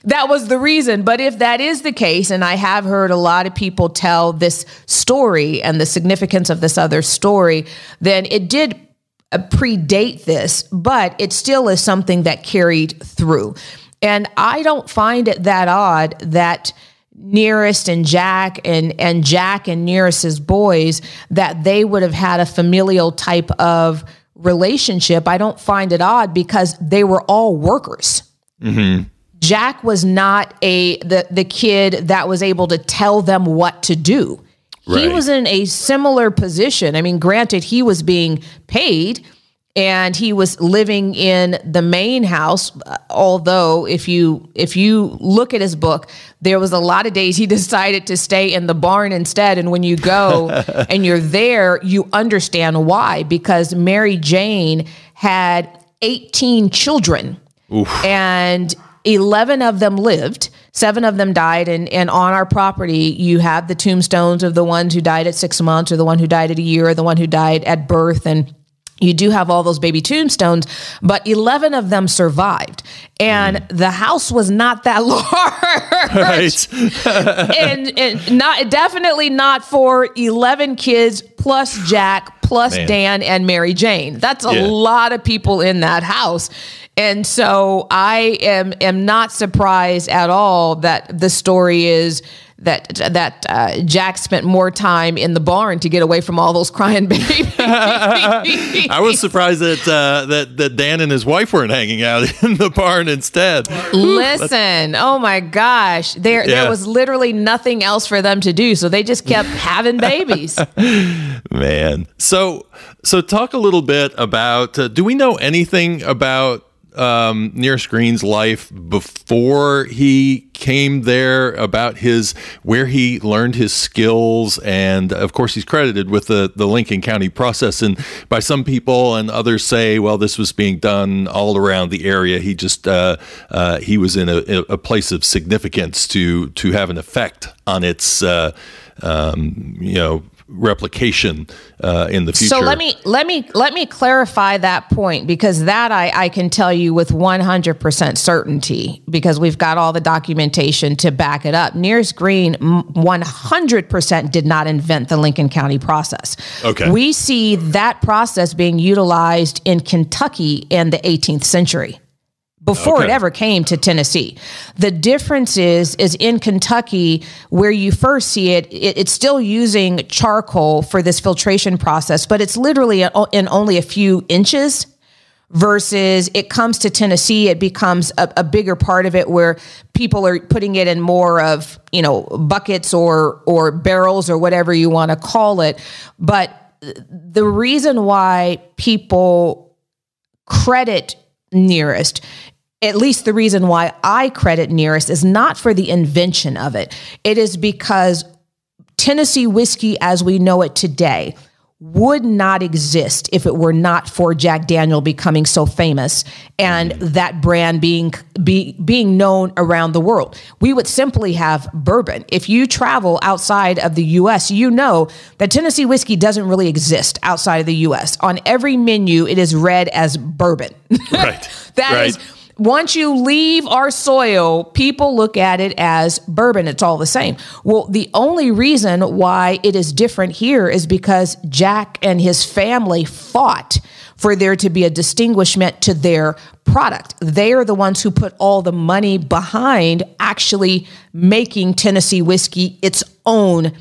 that was the reason. But if that is the case, and I have heard a lot of people tell this story and the significance of this other story, then it did predate this, but it still is something that carried through. And I don't find it that odd that Nearest and Jack and, and Jack and Nearest's boys, that they would have had a familial type of relationship. I don't find it odd because they were all workers. Mm-hmm. Jack was not a the, the kid that was able to tell them what to do. Right. He was in a similar position. I mean, granted, he was being paid, and he was living in the main house, although if you if you look at his book, there was a lot of days he decided to stay in the barn instead. And when you go and you're there, you understand why, because Mary Jane had eighteen children. Oof. And eleven of them lived, seven of them died. And, and on our property, you have the tombstones of the ones who died at six months or the one who died at a year or the one who died at birth, and you do have all those baby tombstones, but eleven of them survived. And mm. the house was not that large. Right. and, and not definitely not for eleven kids plus Jack plus Man. Dan and Mary Jane. That's a yeah. lot of people in that house. And so I am am not surprised at all that the story is that that uh, Jack spent more time in the barn to get away from all those crying babies. I was surprised that, uh, that that Dan and his wife weren't hanging out in the barn instead. Listen, oh my gosh, there yeah. there was literally nothing else for them to do, so they just kept having babies. Man, so so talk a little bit about. Uh, do we know anything about um Nearest Green's life before he came there, about his where he learned his skills? And of course he's credited with the the Lincoln County process, and by some people and others say, well, this was being done all around the area. He just uh uh he was in a, a place of significance to to have an effect on its uh um you know replication uh, in the future. So let me let me let me clarify that point, because that I, I can tell you with one hundred percent certainty, because we've got all the documentation to back it up. Nearest Green one hundred percent did not invent the Lincoln County process. Okay. We see that process being utilized in Kentucky in the eighteenth century. Before okay. it ever came to Tennessee. The difference is, is in Kentucky, where you first see it, it, it's still using charcoal for this filtration process, but it's literally in only a few inches, versus it comes to Tennessee, it becomes a, a bigger part of it, where people are putting it in more of, you know, buckets or, or barrels or whatever you want to call it. But the reason why people credit Nearest, at least the reason why I credit Nearest, is not for the invention of it. It is because Tennessee whiskey as we know it today would not exist if it were not for Jack Daniel becoming so famous and that brand being be, being known around the world. We would simply have bourbon. If you travel outside of the U S, you know that Tennessee whiskey doesn't really exist outside of the U S. On every menu, it is read as bourbon. Right. that right. is, once you leave our soil, people look at it as bourbon. It's all the same. Well, the only reason why it is different here is because Jack and his family fought for there to be a distinguishment to their product. They are the ones who put all the money behind actually making Tennessee whiskey its own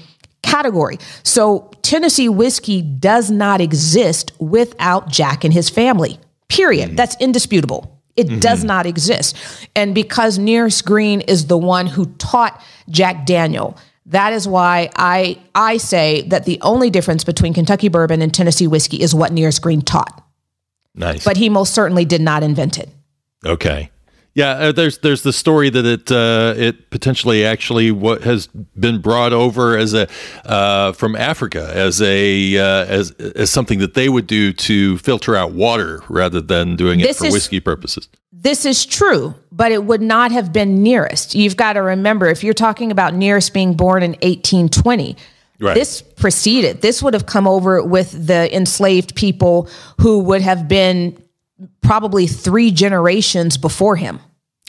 category. So Tennessee whiskey does not exist without Jack and his family, period. That's indisputable. It mm-hmm. does not exist. And because Nearest Green is the one who taught Jack Daniel, that is why I, I say that the only difference between Kentucky bourbon and Tennessee whiskey is what Nearest Green taught. Nice. But he most certainly did not invent it. Okay. Yeah, uh, there's there's the story that it uh, it potentially actually what has been brought over as a uh, from Africa as a uh, as as something that they would do to filter out water rather than doing it for whiskey purposes. This is true, but it would not have been Nearest. You've got to remember, if you're talking about Nearest being born in eighteen twenty. Right. This preceded. This would have come over with the enslaved people who would have been probably three generations before him.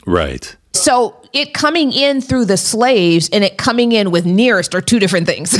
Right. So it coming in through the slaves and it coming in with Nearest are two different things.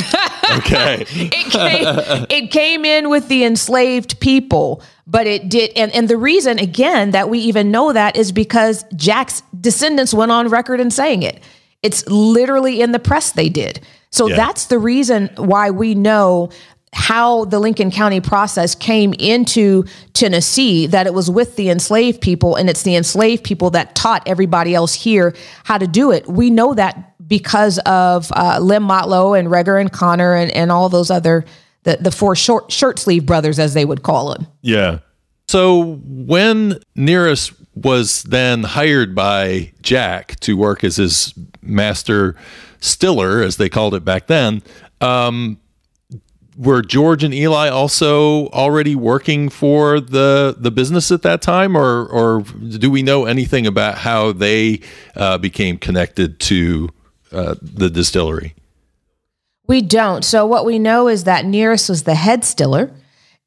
Okay. it, came, it came in with the enslaved people, but it did. And, and the reason, again, that we even know that is because Jack's descendants went on record in saying it. It's literally in the press they did. So yeah. that's the reason why we know how the Lincoln County process came into Tennessee, that it was with the enslaved people, and it's the enslaved people that taught everybody else here how to do it. We know that because of uh, Lem Motlow and Reagor and Connor and, and all those other, the, the four short, shirt sleeve brothers, as they would call them. Yeah. So when Nearest was then hired by Jack to work as his master stiller, as they called it back then, um, were George and Eli also already working for the the business at that time, or or do we know anything about how they uh, became connected to uh, the distillery? We don't. So what we know is that Nearest was the head stiller,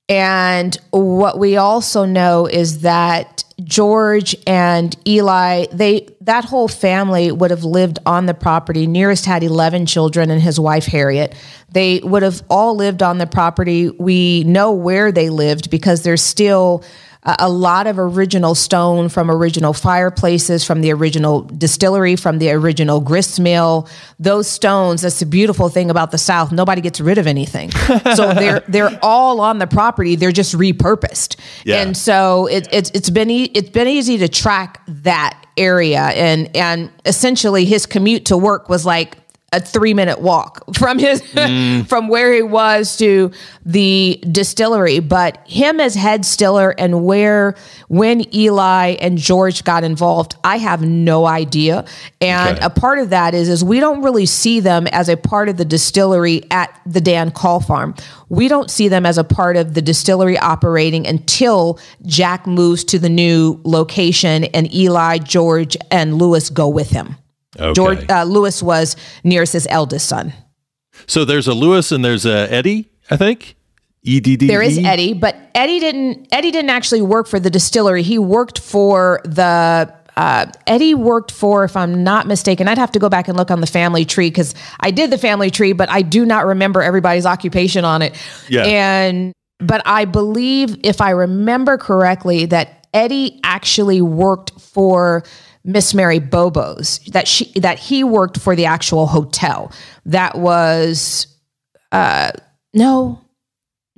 and what we also know is that George and Eli, they that whole family would have lived on the property. Nearest had eleven children and his wife, Harriet. They would have all lived on the property. We know where they lived because there's still a lot of original stone from original fireplaces, from the original distillery, from the original grist mill. Those stones, that's the beautiful thing about the South. Nobody gets rid of anything. So they're they're all on the property. They're just repurposed. Yeah. And so it, it's it's been e it's been easy to track that area, and and essentially his commute to work was like a three-minute walk from his mm. from where he was to the distillery. But him as head stiller and where when Eli and George got involved, I have no idea. And okay. a part of that is is we don't really see them as a part of the distillery at the Dan Call farm. We don't see them as a part of the distillery operating until Jack moves to the new location and Eli, George, and Lewis go with him. Okay. George, uh, Lewis was Nearest's eldest son. So there's a Lewis and there's a Eddie, I think. E D D E? There is Eddie, but Eddie didn't Eddie didn't actually work for the distillery. He worked for the Uh, Eddie worked for, if I'm not mistaken, I'd have to go back and look on the family tree because I did the family tree, but I do not remember everybody's occupation on it. Yeah. And, but I believe, if I remember correctly, that Eddie actually worked for Miss Mary Bobo's, that she, that he worked for the actual hotel. That was, uh, no,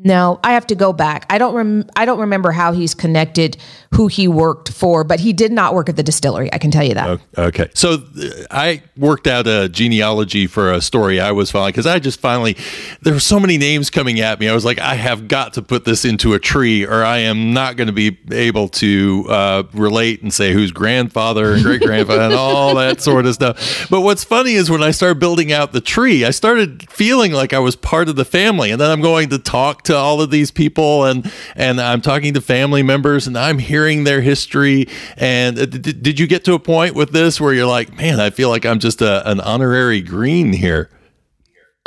No, I have to go back. I don't rem I don't remember how he's connected, who he worked for, but he did not work at the distillery. I can tell you that. Okay. So uh, I worked out a genealogy for a story I was following because I just finally, there were so many names coming at me. I was like, I have got to put this into a tree or I am not going to be able to uh, relate and say who's grandfather and great-grandfather and all that sort of stuff. But what's funny is when I started building out the tree, I started feeling like I was part of the family. And then I'm going to talk to to all of these people and and I'm talking to family members and I'm hearing their history. And did, did you get to a point with this where you're like, man, I feel like I'm just a, an honorary Green here?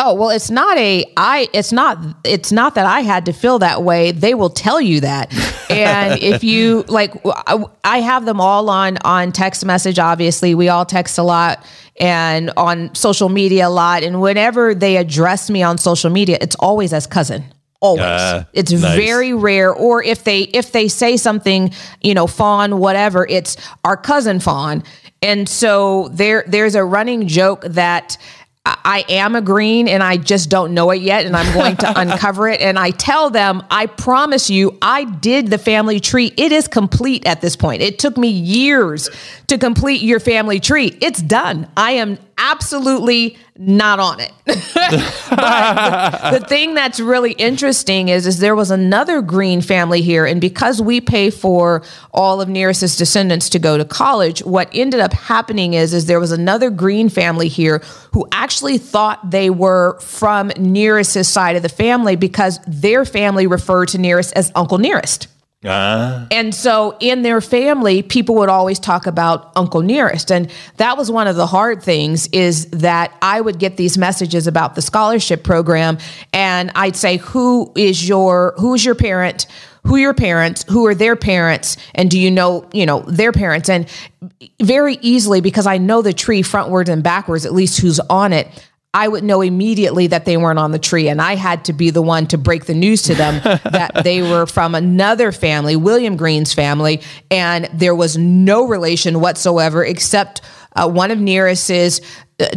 Oh, well, it's not a, I, it's not, it's not that I had to feel that way. They will tell you that. And if you like, I, I have them all on, on text message. Obviously we all text a lot and on social media a lot. And whenever they address me on social media, it's always as cousin. Always. Uh, it's nice. Very rare. Or if they, if they say something, you know, Fawn, whatever, it's our cousin Fawn. And so there, there's a running joke that I am a Green and I just don't know it yet. And I'm going to uncover it. And I tell them, I promise you, I did the family tree. It is complete at this point. It took me years to complete your family tree. It's done. I am absolutely not on it. But the, the thing that's really interesting is, is there was another Green family here. And because we pay for all of Nearest's descendants to go to college, what ended up happening is, is there was another Green family here who actually thought they were from Nearest's side of the family because their family referred to Nearest as Uncle Nearest. Uh. And so in their family, people would always talk about Uncle Nearest. And that was one of the hard things, is that I would get these messages about the scholarship program and I'd say, who is your, who's your parent? Who are your parents? Who are their parents? And do you know, you know, their parents? And very easily, because I know the tree frontwards and backwards, at least who's on it, I would know immediately that they weren't on the tree. And I had to be the one to break the news to them that they were from another family, William Green's family. And there was no relation whatsoever, except uh, one of Nearest's uh,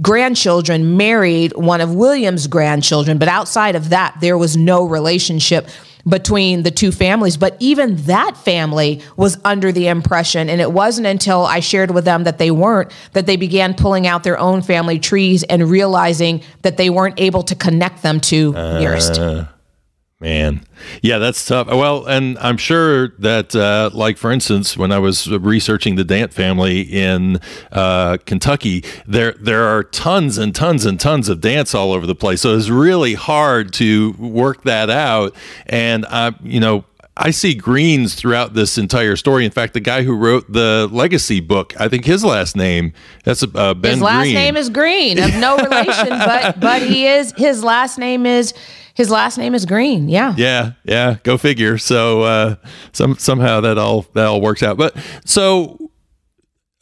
grandchildren married one of William's grandchildren. But outside of that, there was no relationship between the two families. But even that family was under the impression, and it wasn't until I shared with them that they weren't, that they began pulling out their own family trees and realizing that they weren't able to connect them to uh, Nearest. Man. Yeah, that's tough. Well, and I'm sure that, uh, like, for instance, when I was researching the Dant family in uh, Kentucky, there there are tons and tons and tons of Dants all over the place. So it's really hard to work that out. And, I, you know, I see Greens throughout this entire story. In fact, the guy who wrote the legacy book, I think his last name, that's uh, Ben Green. His last Green. name is Green, of no relation, but, but he is, his last name is... His last name is Green. Yeah. Yeah. Yeah. Go figure. So, uh, some, somehow that all, that all works out. But so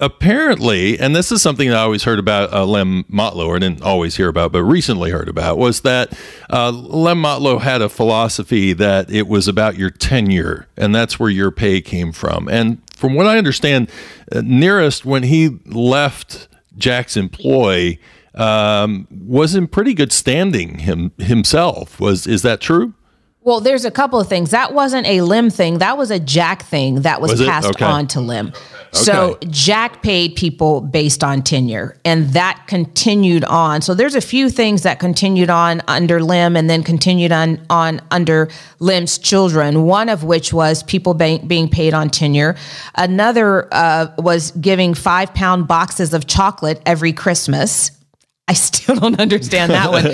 apparently, and this is something that I always heard about, uh, Lem Motlow, or didn't always hear about, but recently heard about, was that, uh, Lem Motlow had a philosophy that it was about your tenure and that's where your pay came from. And from what I understand, uh, Nearest, when he left Jack's employ, Um, was in pretty good standing him himself. Was, is that true? Well, there's a couple of things. That wasn't a Lem thing. That was a Jack thing that was, was passed okay. on to Lem. Okay. So Jack paid people based on tenure, and that continued on. So there's a few things that continued on under Lem and then continued on, on under Lem's children, one of which was people be being paid on tenure. Another uh, was giving five-pound boxes of chocolate every Christmas. I still don't understand that one.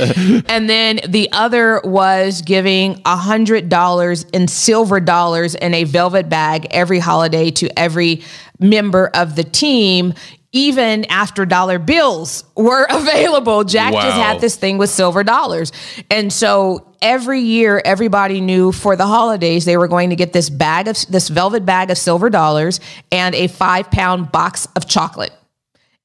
And then the other was giving one hundred dollars in silver dollars in a velvet bag every holiday to every member of the team, even after dollar bills were available. Jack wow. just had this thing with silver dollars. And so every year, everybody knew for the holidays, they were going to get this bag of this velvet bag of silver dollars and a five pound box of chocolate.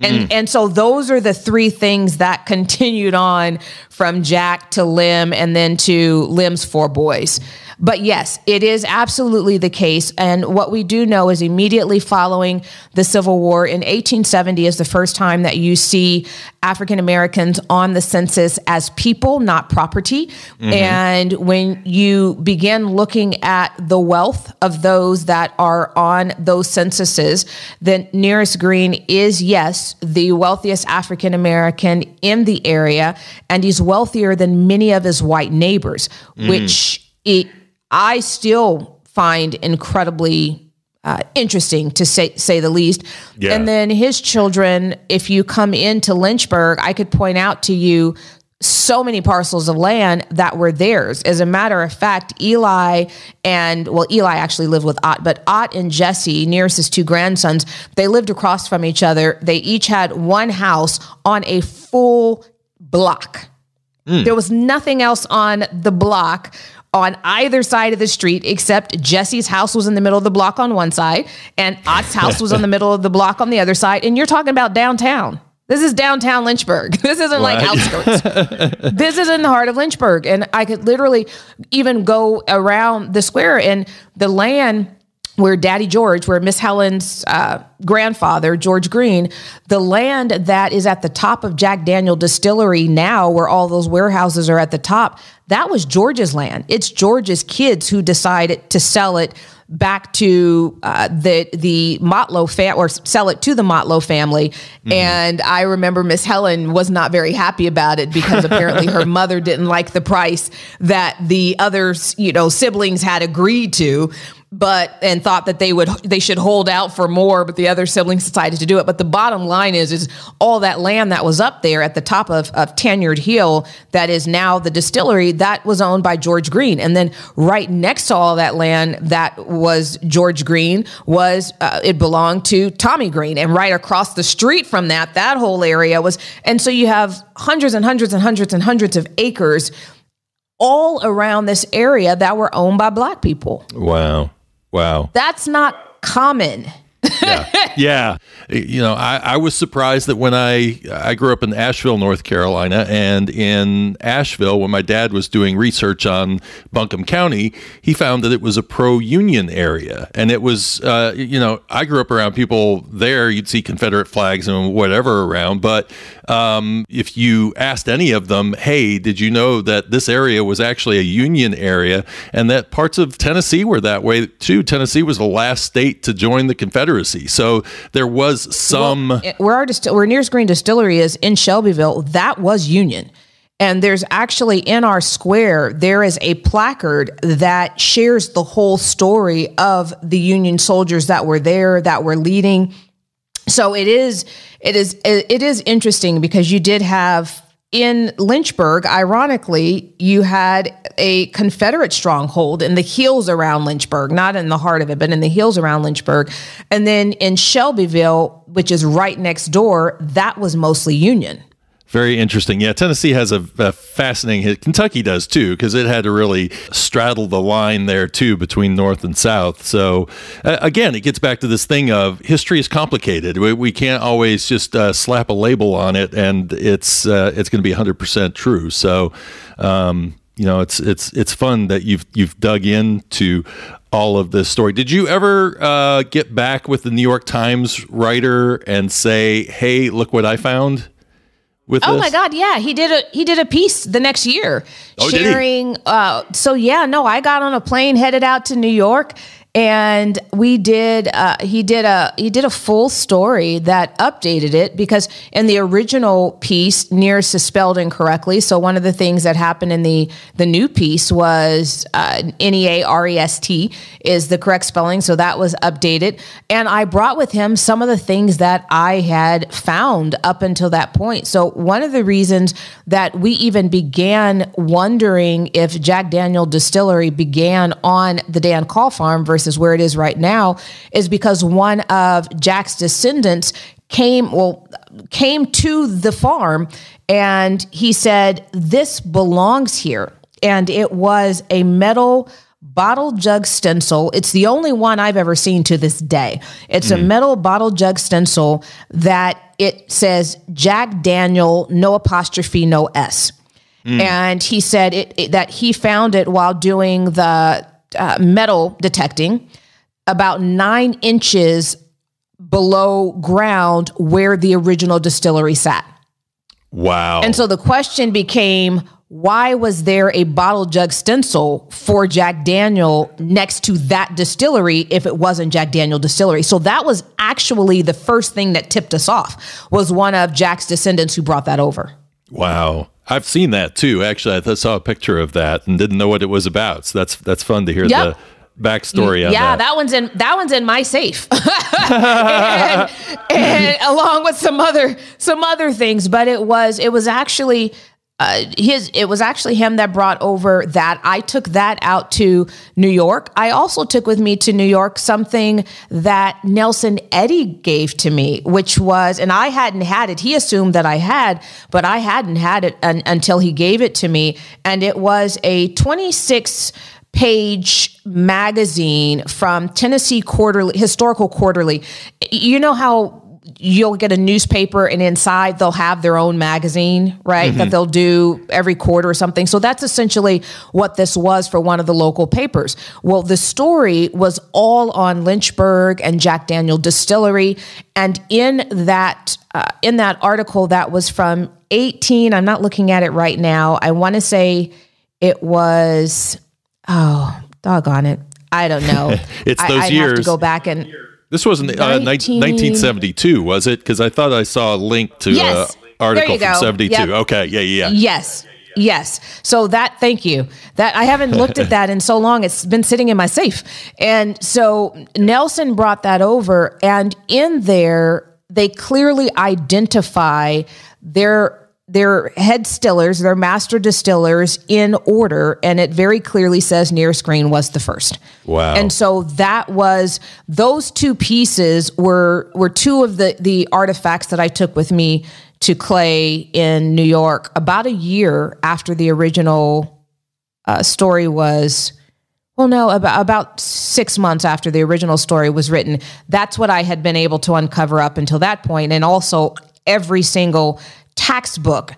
And, mm. and so those are the three things that continued on from Jack to Lem and then to Lem's four boys. But yes, it is absolutely the case. And what we do know is immediately following the Civil War in eighteen seventy is the first time that you see African Americans on the census as people, not property. Mm-hmm. And when you begin looking at the wealth of those that are on those censuses, then Nearest Green is, yes, the wealthiest African American in the area. And he's wealthier than many of his white neighbors, mm. which it I still find incredibly uh, interesting, to say, say the least. Yeah. And then his children, if you come into Lynchburg, I could point out to you so many parcels of land that were theirs. As a matter of fact, Eli and, well, Eli actually lived with Ott, but Ott and Jesse, Nearest's two grandsons, they lived across from each other. They each had one house on a full block. Mm. There was nothing else on the block on either side of the street, except Jesse's house was in the middle of the block on one side and Ott's house was in the middle of the block on the other side. And you're talking about downtown. This is downtown Lynchburg. This isn't what? like outskirts. This is in the heart of Lynchburg. And I could literally even go around the square, and the land where Daddy George, where Miss Helen's uh, grandfather, George Green, the land that is at the top of Jack Daniel Distillery now, where all those warehouses are at the top, that was George's land. It's George's kids who decided to sell it back to uh, the the Motlow fam, or sell it to the Motlow family. Mm. And I remember Miss Helen was not very happy about it, because apparently her mother didn't like the price that the other, you know, siblings had agreed to, but and thought that they would they should hold out for more. But the other siblings decided to do it. But the bottom line is, is all that land that was up there at the top of, of Tanyard Hill, that is now the distillery, that was owned by George Green. And then right next to all that land that was George Green was, uh, it belonged to Tommy Green. And right across the street from that, that whole area was, and so you have hundreds and hundreds and hundreds and hundreds of acres all around this area that were owned by Black people. Wow. Wow. That's not common. Yeah. Yeah. You know, I, I was surprised that when I, I grew up in Asheville, North Carolina, and in Asheville, when my dad was doing research on Buncombe County, he found that it was a pro-Union area. And it was, uh, you know, I grew up around people there, you'd see Confederate flags and whatever around. But um, if you asked any of them, hey, did you know that this area was actually a Union area, and that parts of Tennessee were that way too? Tennessee was the last state to join the Confederacy. So there was some... Well, where our where Nearest Green Distillery is in Shelbyville, that was Union. And there's actually, in our square, there is a placard that shares the whole story of the Union soldiers that were there, that were leading. So it is, it is, it is interesting, because you did have... in Lynchburg, ironically, you had a Confederate stronghold in the hills around Lynchburg, not in the heart of it, but in the hills around Lynchburg. And then in Shelbyville, which is right next door, that was mostly Union. Very interesting. Yeah, Tennessee has a, a fascinating hit. Kentucky does too, because it had to really straddle the line there too between North and South. So uh, again, it gets back to this thing of history is complicated. We, we can't always just uh, slap a label on it and it's uh, it's going to be one hundred percent true. So um, you know, it's it's it's fun that you've you've dug into all of this story. Did you ever uh, get back with the New York Times writer and say, "Hey, look what I found"? Oh this? my God! Yeah, he did a he did a piece the next year, oh, sharing. Uh, so yeah, no, I got on a plane headed out to New York, and we did. Uh, he did a he did a full story that updated it, because in the original piece, Nearest is spelled incorrectly. So one of the things that happened in the the new piece was uh, N E A R E S T is the correct spelling. So that was updated, and I brought with him some of the things that I had found up until that point. So one of the reasons that we even began wondering if Jack Daniel Distillery began on the Dan Call farm versus where it is right now is because one of Jack's descendants came, well, came to the farm, and he said, "This belongs here." And it was a metal bottle jug stencil. It's the only one I've ever seen to this day. It's mm-hmm. a metal bottle jug stencil that it says Jack Daniel, no apostrophe, no S. Mm. And he said it, it, that he found it while doing the uh, metal detecting about nine inches below ground where the original distillery sat. Wow. And so the question became, why was there a bottle jug stencil for Jack Daniel next to that distillery if it wasn't Jack Daniel Distillery? So that was actually the first thing that tipped us off, was one of Jack's descendants who brought that over. Wow. I've seen that too. Actually, I saw a picture of that and didn't know what it was about. So that's that's fun to hear yep. the backstory of yeah, that. Yeah, that one's in that one's in my safe. and, and along with some other some other things, but it was it was actually Uh, his, it was actually him that brought over that. I took that out to New York. I also took with me to New York something that Nelson Eddy gave to me, which was, and I hadn't had it. He assumed that I had, but I hadn't had it un until he gave it to me. And it was a twenty-six page magazine from Tennessee Quarterly, Historical Quarterly. You know how you'll get a newspaper and inside they'll have their own magazine, right? Mm-hmm. That they'll do every quarter or something. So that's essentially what this was for one of the local papers. Well, the story was all on Lynchburg and Jack Daniel Distillery. And in that, uh, in that article that was from eighteen, I'm not looking at it right now. I want to say it was, oh, doggone it. I don't know. It's those I, I'd years. Have to go back and... This wasn't uh, nineteen seventy-two, was it? Because I thought I saw a link to an yes. uh, article from seventy-two. Yep. Okay, yeah, yeah. Yes, yes. So that, thank you. That I haven't looked at that in so long. It's been sitting in my safe. And so Nelson brought that over, and in there, they clearly identify their... their head distillers, their master distillers in order. And it very clearly says Nearest Green was the first. Wow. And so that was, those two pieces were, were two of the, the artifacts that I took with me to Clay in New York about a year after the original uh, story was, well, no, about, about six months after the original story was written. That's what I had been able to uncover up until that point. And also every single textbook.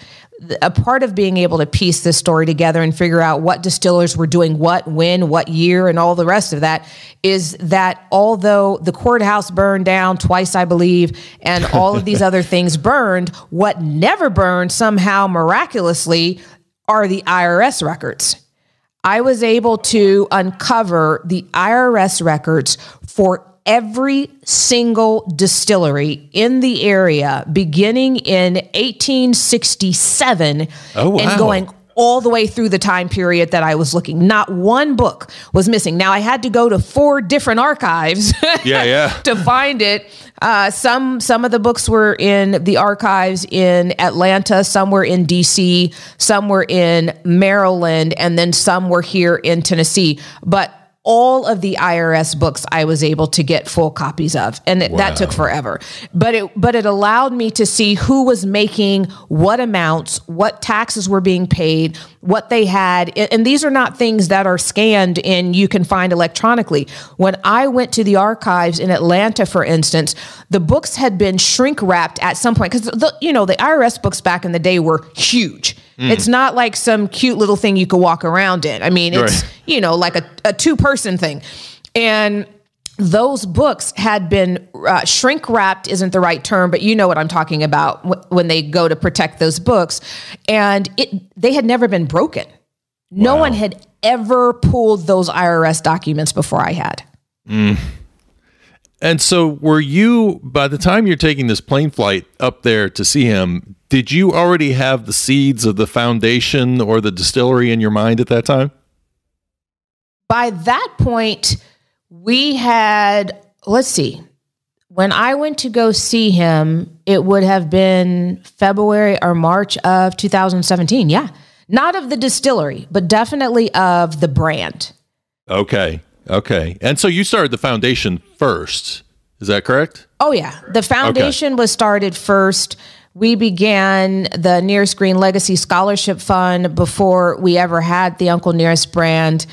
A part of being able to piece this story together and figure out what distillers were doing what, when, what year, and all the rest of that is that although the courthouse burned down twice, I believe, and all of these other things burned, what never burned somehow miraculously are the I R S records. I was able to uncover the I R S records for every single distillery in the area beginning in eighteen sixty-seven oh, wow. and going all the way through the time period that I was looking. Not one book was missing. Now, I had to go to four different archives yeah, yeah. to find it. Uh, some some of the books were in the archives in Atlanta, some were in D C, some were in Maryland, and then some were here in Tennessee. But all of the I R S books I was able to get full copies of, and it, wow. that took forever. But it but it allowed me to see who was making what amounts, what taxes were being paid, what they had. And these are not things that are scanned and you can find electronically. When I went to the archives in Atlanta, for instance, the books had been shrink wrapped at some point, because you know the I R S books back in the day were huge. It's not like some cute little thing you could walk around in. I mean, it's, right. you know, like a, a two-person thing. And those books had been uh, shrink-wrapped isn't the right term, but you know what I'm talking about w when they go to protect those books. And it they had never been broken. No wow. one had ever pulled those I R S documents before I had. Mm. And so were you, by the time you're taking this plane flight up there to see him, did you already have the seeds of the foundation or the distillery in your mind at that time? By that point, we had, let's see, when I went to go see him, it would have been February or March of two thousand seventeen. Yeah. Not of the distillery, but definitely of the brand. Okay. Okay. And so you started the foundation first. Is that correct? Oh, yeah. The foundation okay. was started first. We began the Nearest Green Legacy Scholarship Fund before we ever had the Uncle Nearest brand.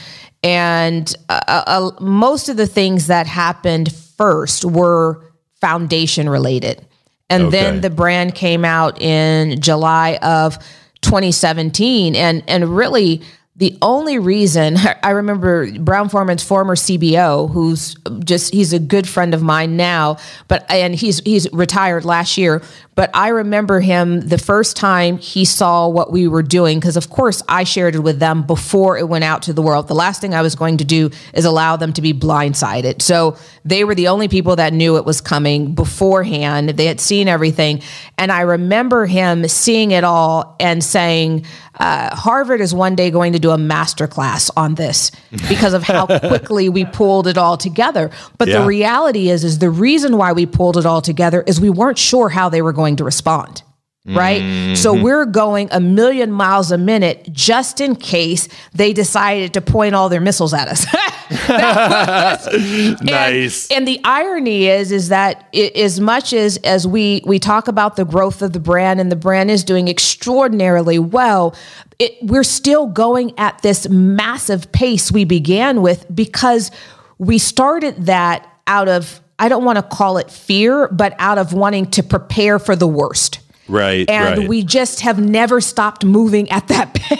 And uh, uh, most of the things that happened first were foundation related. And okay. then the brand came out in July of twenty seventeen. And, and really, the only reason, I remember Brown Foreman's former C B O, who's just, he's a good friend of mine now, but, and he's, he's retired last year, but I remember him the first time he saw what we were doing, because of course I shared it with them before it went out to the world. The last thing I was going to do is allow them to be blindsided. So they were the only people that knew it was coming beforehand. They had seen everything. And I remember him seeing it all and saying, Uh, Harvard is one day going to do a masterclass on this because of how quickly we pulled it all together. But yeah. the reality is, is the reason why we pulled it all together is we weren't sure how they were going to respond, right? Mm-hmm. So we're going a million miles a minute just in case they decided to point all their missiles at us. and, nice. And the irony is, is that it, as much as, as we, we talk about the growth of the brand and the brand is doing extraordinarily well, it, we're still going at this massive pace we began with because we started that out of, I don't want to call it fear, but out of wanting to prepare for the worst. Right, and right. we just have never stopped moving at that pace.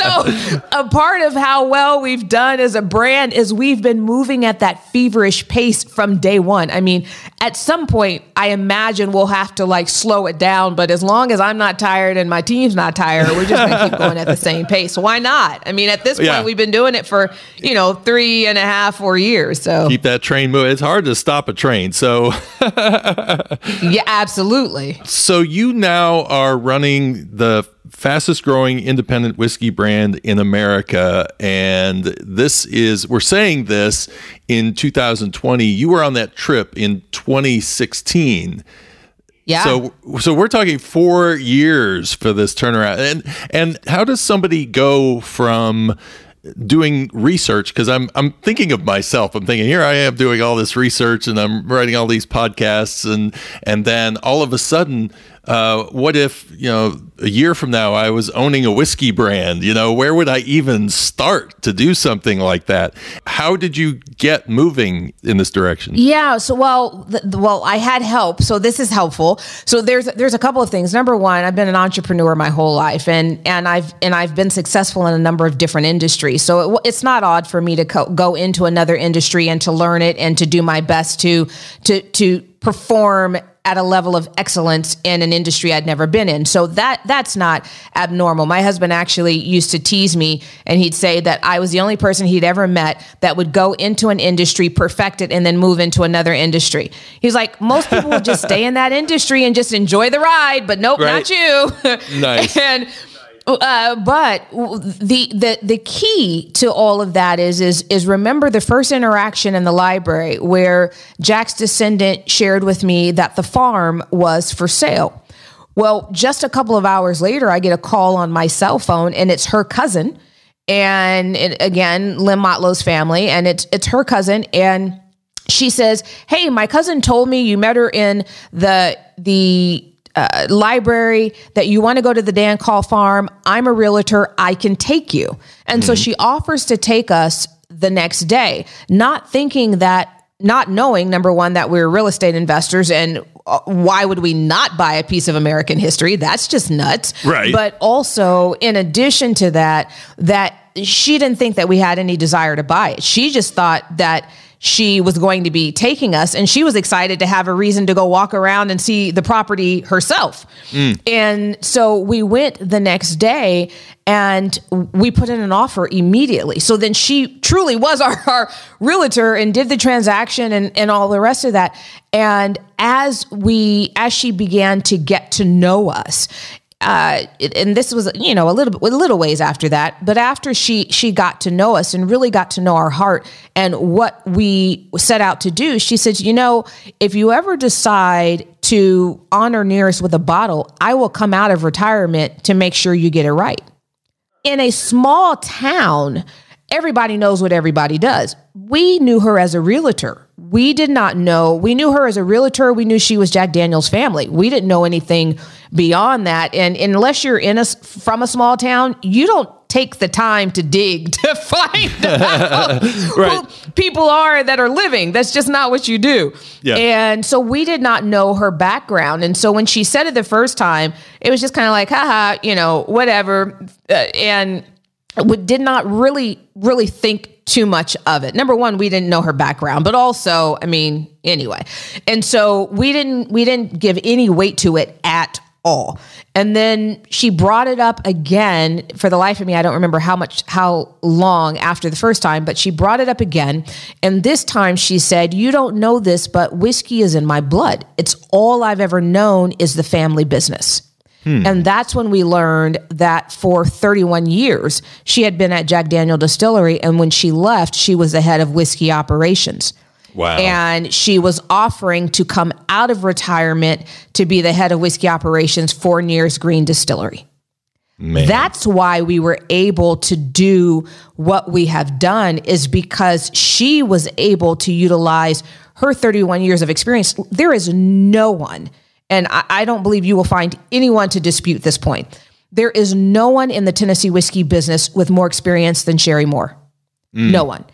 So a part of how well we've done as a brand is we've been moving at that feverish pace from day one. I mean, at some point, I imagine we'll have to like slow it down. But as long as I'm not tired and my team's not tired, we're just going to keep going at the same pace. Why not? I mean, at this point, yeah. we've been doing it for, you know, three and a half, four years. So keep that train moving. It's hard to stop a train. So yeah, absolutely. So you now are running the fastest growing independent whiskey brand in America. And this is, we're saying this in two thousand twenty, you were on that trip in twenty sixteen. Yeah. So, so we're talking four years for this turnaround. And, and how does somebody go from doing research, because I'm I'm thinking of myself. I'm thinking, here I am doing all this research and I'm writing all these podcasts, and and then all of a sudden, uh, what if, you know, a year from now I was owning a whiskey brand? You know, where would I even start to do something like that? How did you get moving in this direction? Yeah, so well, the, well, I had help, so this is helpful. So there's there's a couple of things. Number one, I've been an entrepreneur my whole life, and and I've and I've been successful in a number of different industries. So it, it's not odd for me to co go into another industry and to learn it and to do my best to to to perform at a level of excellence in an industry I'd never been in. So that that's not abnormal. My husband actually used to tease me, and he'd say that I was the only person he'd ever met that would go into an industry, perfect it, and then move into another industry. He's like, most people would just stay in that industry and just enjoy the ride, but nope, right. not you. Nice. and, Uh, but the, the, the key to all of that is, is, is remember the first interaction in the library where Jack's descendant shared with me that the farm was for sale. Well, just a couple of hours later, I get a call on my cell phone, and it's her cousin. And it, again, Lem Motlow's family, and it's, it's her cousin. And she says, "Hey, my cousin told me you met her in the, the, Uh, library, that you want to go to the Dan Call farm. I'm a realtor. I can take you." And mm-hmm. so she offers to take us the next day, not thinking that, not knowing, number one, that we're real estate investors, and why would we not buy a piece of American history? That's just nuts. Right. But also, in addition to that, that she didn't think that we had any desire to buy it. She just thought that she was going to be taking us, and she was excited to have a reason to go walk around and see the property herself. Mm. And so we went the next day, and we put in an offer immediately. So then she truly was our, our realtor and did the transaction and, and all the rest of that. And as we, as she began to get to know us, Uh, and this was, you know, a little bit, a little ways after that, but after she, she got to know us and really got to know our heart and what we set out to do, she said, "You know, if you ever decide to honor Nearest with a bottle, I will come out of retirement to make sure you get it right." In a small town, everybody knows what everybody does. We knew her as a realtor. We did not know. We knew her as a realtor. We knew she was Jack Daniel's family. We didn't know anything beyond that. And, and unless you're in a, from a small town, you don't take the time to dig to find out right. who people are that are living. That's just not what you do. Yeah. And so we did not know her background. And so when she said it the first time, it was just kind of like, haha, you know, whatever. Uh, and we did not really, really think too much of it. Number one, we didn't know her background, but also, I mean, anyway. And so we didn't, we didn't give any weight to it at all. And then she brought it up again. For the life of me, I don't remember how much, how long after the first time, but she brought it up again. And this time she said, you don't know this, but whiskey is in my blood. It's all I've ever known is the family business. Hmm. And that's when we learned that for thirty-one years, she had been at Jack Daniel Distillery. And when she left, she was the head of whiskey operations. Wow. And she was offering to come out of retirement to be the head of whiskey operations for Nearest Green Distillery. Man. That's why we were able to do what we have done, is because she was able to utilize her thirty-one years of experience. There is no one, and I, I don't believe you will find anyone to dispute this point, there is no one in the Tennessee whiskey business with more experience than Sherry Moore. Mm. No one.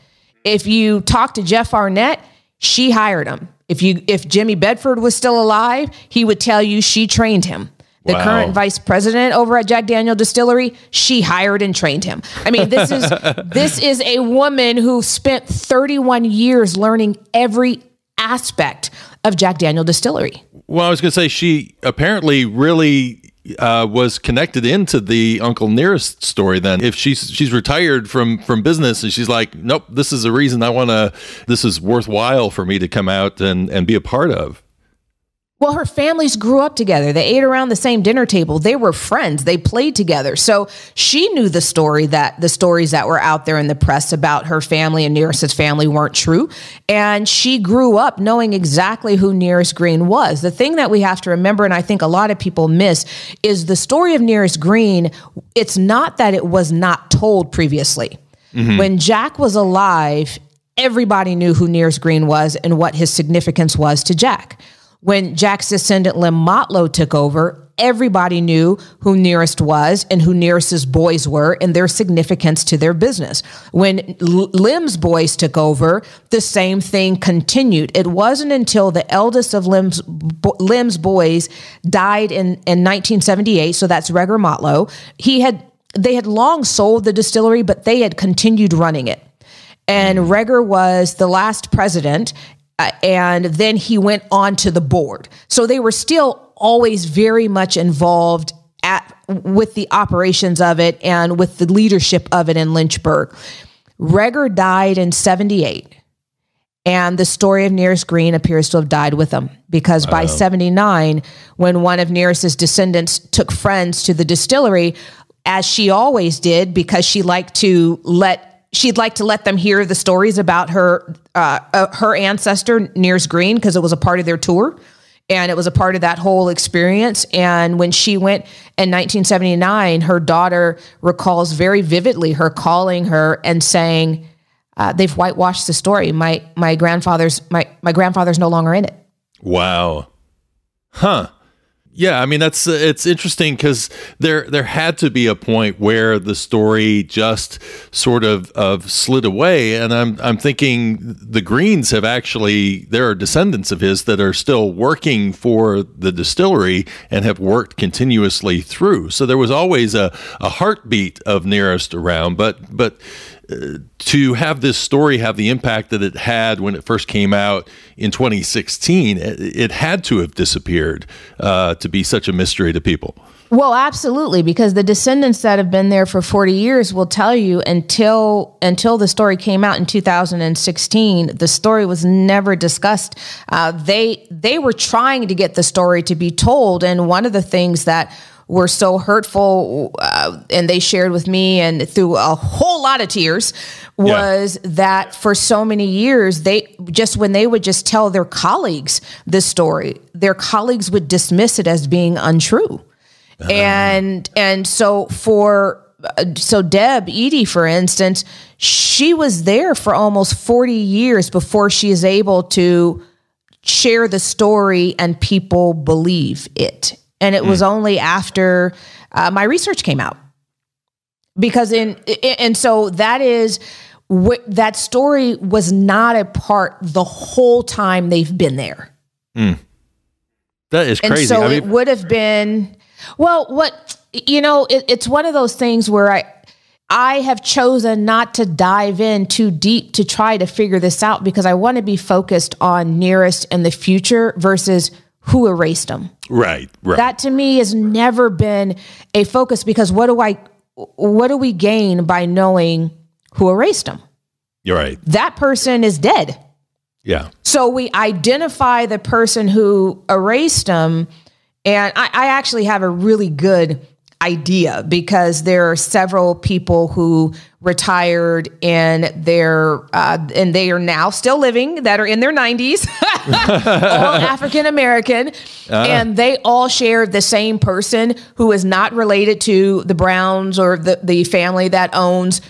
If you talk to Jeff Arnett, she hired him. If you, if Jimmy Bedford was still alive, he would tell you she trained him. The wow. current vice president over at Jack Daniel Distillery, she hired and trained him. I mean, this is, this is a woman who spent thirty-one years learning every aspect of Jack Daniel Distillery. Well, I was going to say, she apparently really uh, was connected into the Uncle Nearest story then. If she's she's retired from from business and she's like, nope, this is a reason I want to, this is worthwhile for me to come out and, and be a part of. Well, her families grew up together. They ate around the same dinner table. They were friends. They played together. So she knew the story that the stories that were out there in the press about her family and Nearest's family weren't true. And she grew up knowing exactly who Nearest Green was. The thing that we have to remember, and I think a lot of people miss, is the story of Nearest Green. It's not that it was not told previously. Mm-hmm. When Jack was alive, everybody knew who Nearest Green was and what his significance was to Jack. When Jack's descendant Lem Motlow took over, everybody knew who Nearest was and who Nearest's boys were and their significance to their business. When L Lem's boys took over, the same thing continued. It wasn't until the eldest of Lem's, bo Lem's boys died in, in nineteen seventy-eight, so that's Reagor Motlow. He had, they had long sold the distillery, but they had continued running it. And Reagor was the last president, Uh, and then he went on to the board. So they were still always very much involved at, with the operations of it and with the leadership of it in Lynchburg. Reagor died in seventy-eight, and the story of Nearest Green appears to have died with him, because wow. by seventy-nine, when one of Nearest's descendants took friends to the distillery, as she always did, because she liked to let She'd like to let them hear the stories about her uh, uh, her ancestor, Nearest Green, because it was a part of their tour, and it was a part of that whole experience. And when she went in nineteen seventy-nine, her daughter recalls very vividly her calling her and saying, uh, they've whitewashed the story. My my grandfather's my my grandfather's no longer in it. Wow. Huh. Yeah, I mean, that's uh, it's interesting, because there there had to be a point where the story just sort of of slid away, and I'm I'm thinking the Greens have actually, there are descendants of his that are still working for the distillery and have worked continuously through. So there was always a a heartbeat of Nearest around, but but. Uh, to have this story have the impact that it had when it first came out in twenty sixteen, it, it had to have disappeared uh, to be such a mystery to people. Well, absolutely, because the descendants that have been there for forty years will tell you, until until the story came out in two thousand sixteen, the story was never discussed. Uh, they they were trying to get the story to be told, and one of the things that were so hurtful, uh, and they shared with me and through a whole lot of tears, was yeah. that for so many years, they just, when they would just tell their colleagues this story, their colleagues would dismiss it as being untrue. Uh. And, and so for, so Deb Eddy, for instance, she was there for almost forty years before she is able to share the story and people believe it. And it mm. was only after uh, my research came out. Because in, and so that is, that story was not a part the whole time they've been there. Mm. That is crazy. And so I mean, it would have been, well, what, you know, it, it's one of those things where I, I have chosen not to dive in too deep to try to figure this out because I want to be focused on Nearest and the future versus who erased them. Right, right. That to me has never been a focus because what do I, what do we gain by knowing who erased them? You're right. That person is dead. Yeah. So we identify the person who erased them, and I, I actually have a really good idea because there are several people who retired and they're uh, and they are now still living that are in their nineties, all African American, uh. and they all shared the same person who is not related to the Browns or the the family that owns.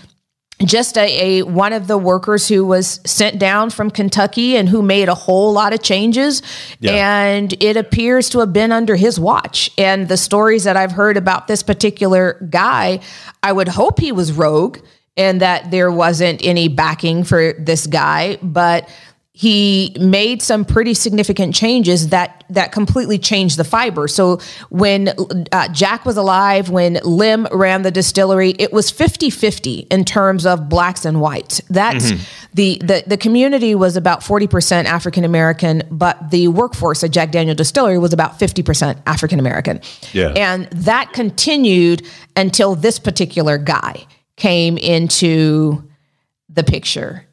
Just a, a one of the workers who was sent down from Kentucky and who made a whole lot of changes, yeah. and it appears to have been under his watch. And the stories that I've heard about this particular guy, I would hope he was rogue and that there wasn't any backing for this guy, but he made some pretty significant changes that that completely changed the fiber. So when uh, Jack was alive, when Lem ran the distillery, it was fifty fifty in terms of blacks and whites. That's mm-hmm. the, the the community was about forty percent African American, but the workforce at Jack Daniel Distillery was about fifty percent African American. Yeah. And that continued until this particular guy came into the picture.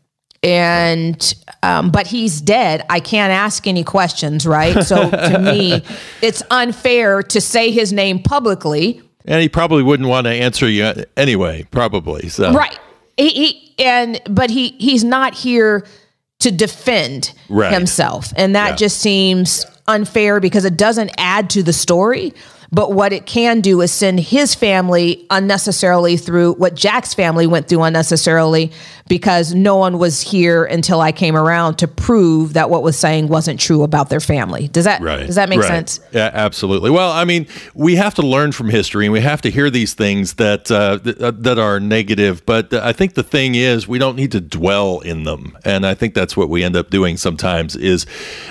And, um, but he's dead. I can't ask any questions, right? So to me, it's unfair to say his name publicly. And he probably wouldn't want to answer you anyway, probably. So. Right. He, he, and, but he, he's not here to defend right. himself. And that yeah. just seems unfair because it doesn't add to the story. But what it can do is send his family unnecessarily through what Jack's family went through unnecessarily because no one was here until I came around to prove that what was saying wasn't true about their family. Does that, right. does that make right. sense? Yeah, absolutely. Well, I mean, we have to learn from history and we have to hear these things that, uh, th that are negative. But I think the thing is we don't need to dwell in them. And I think that's what we end up doing sometimes is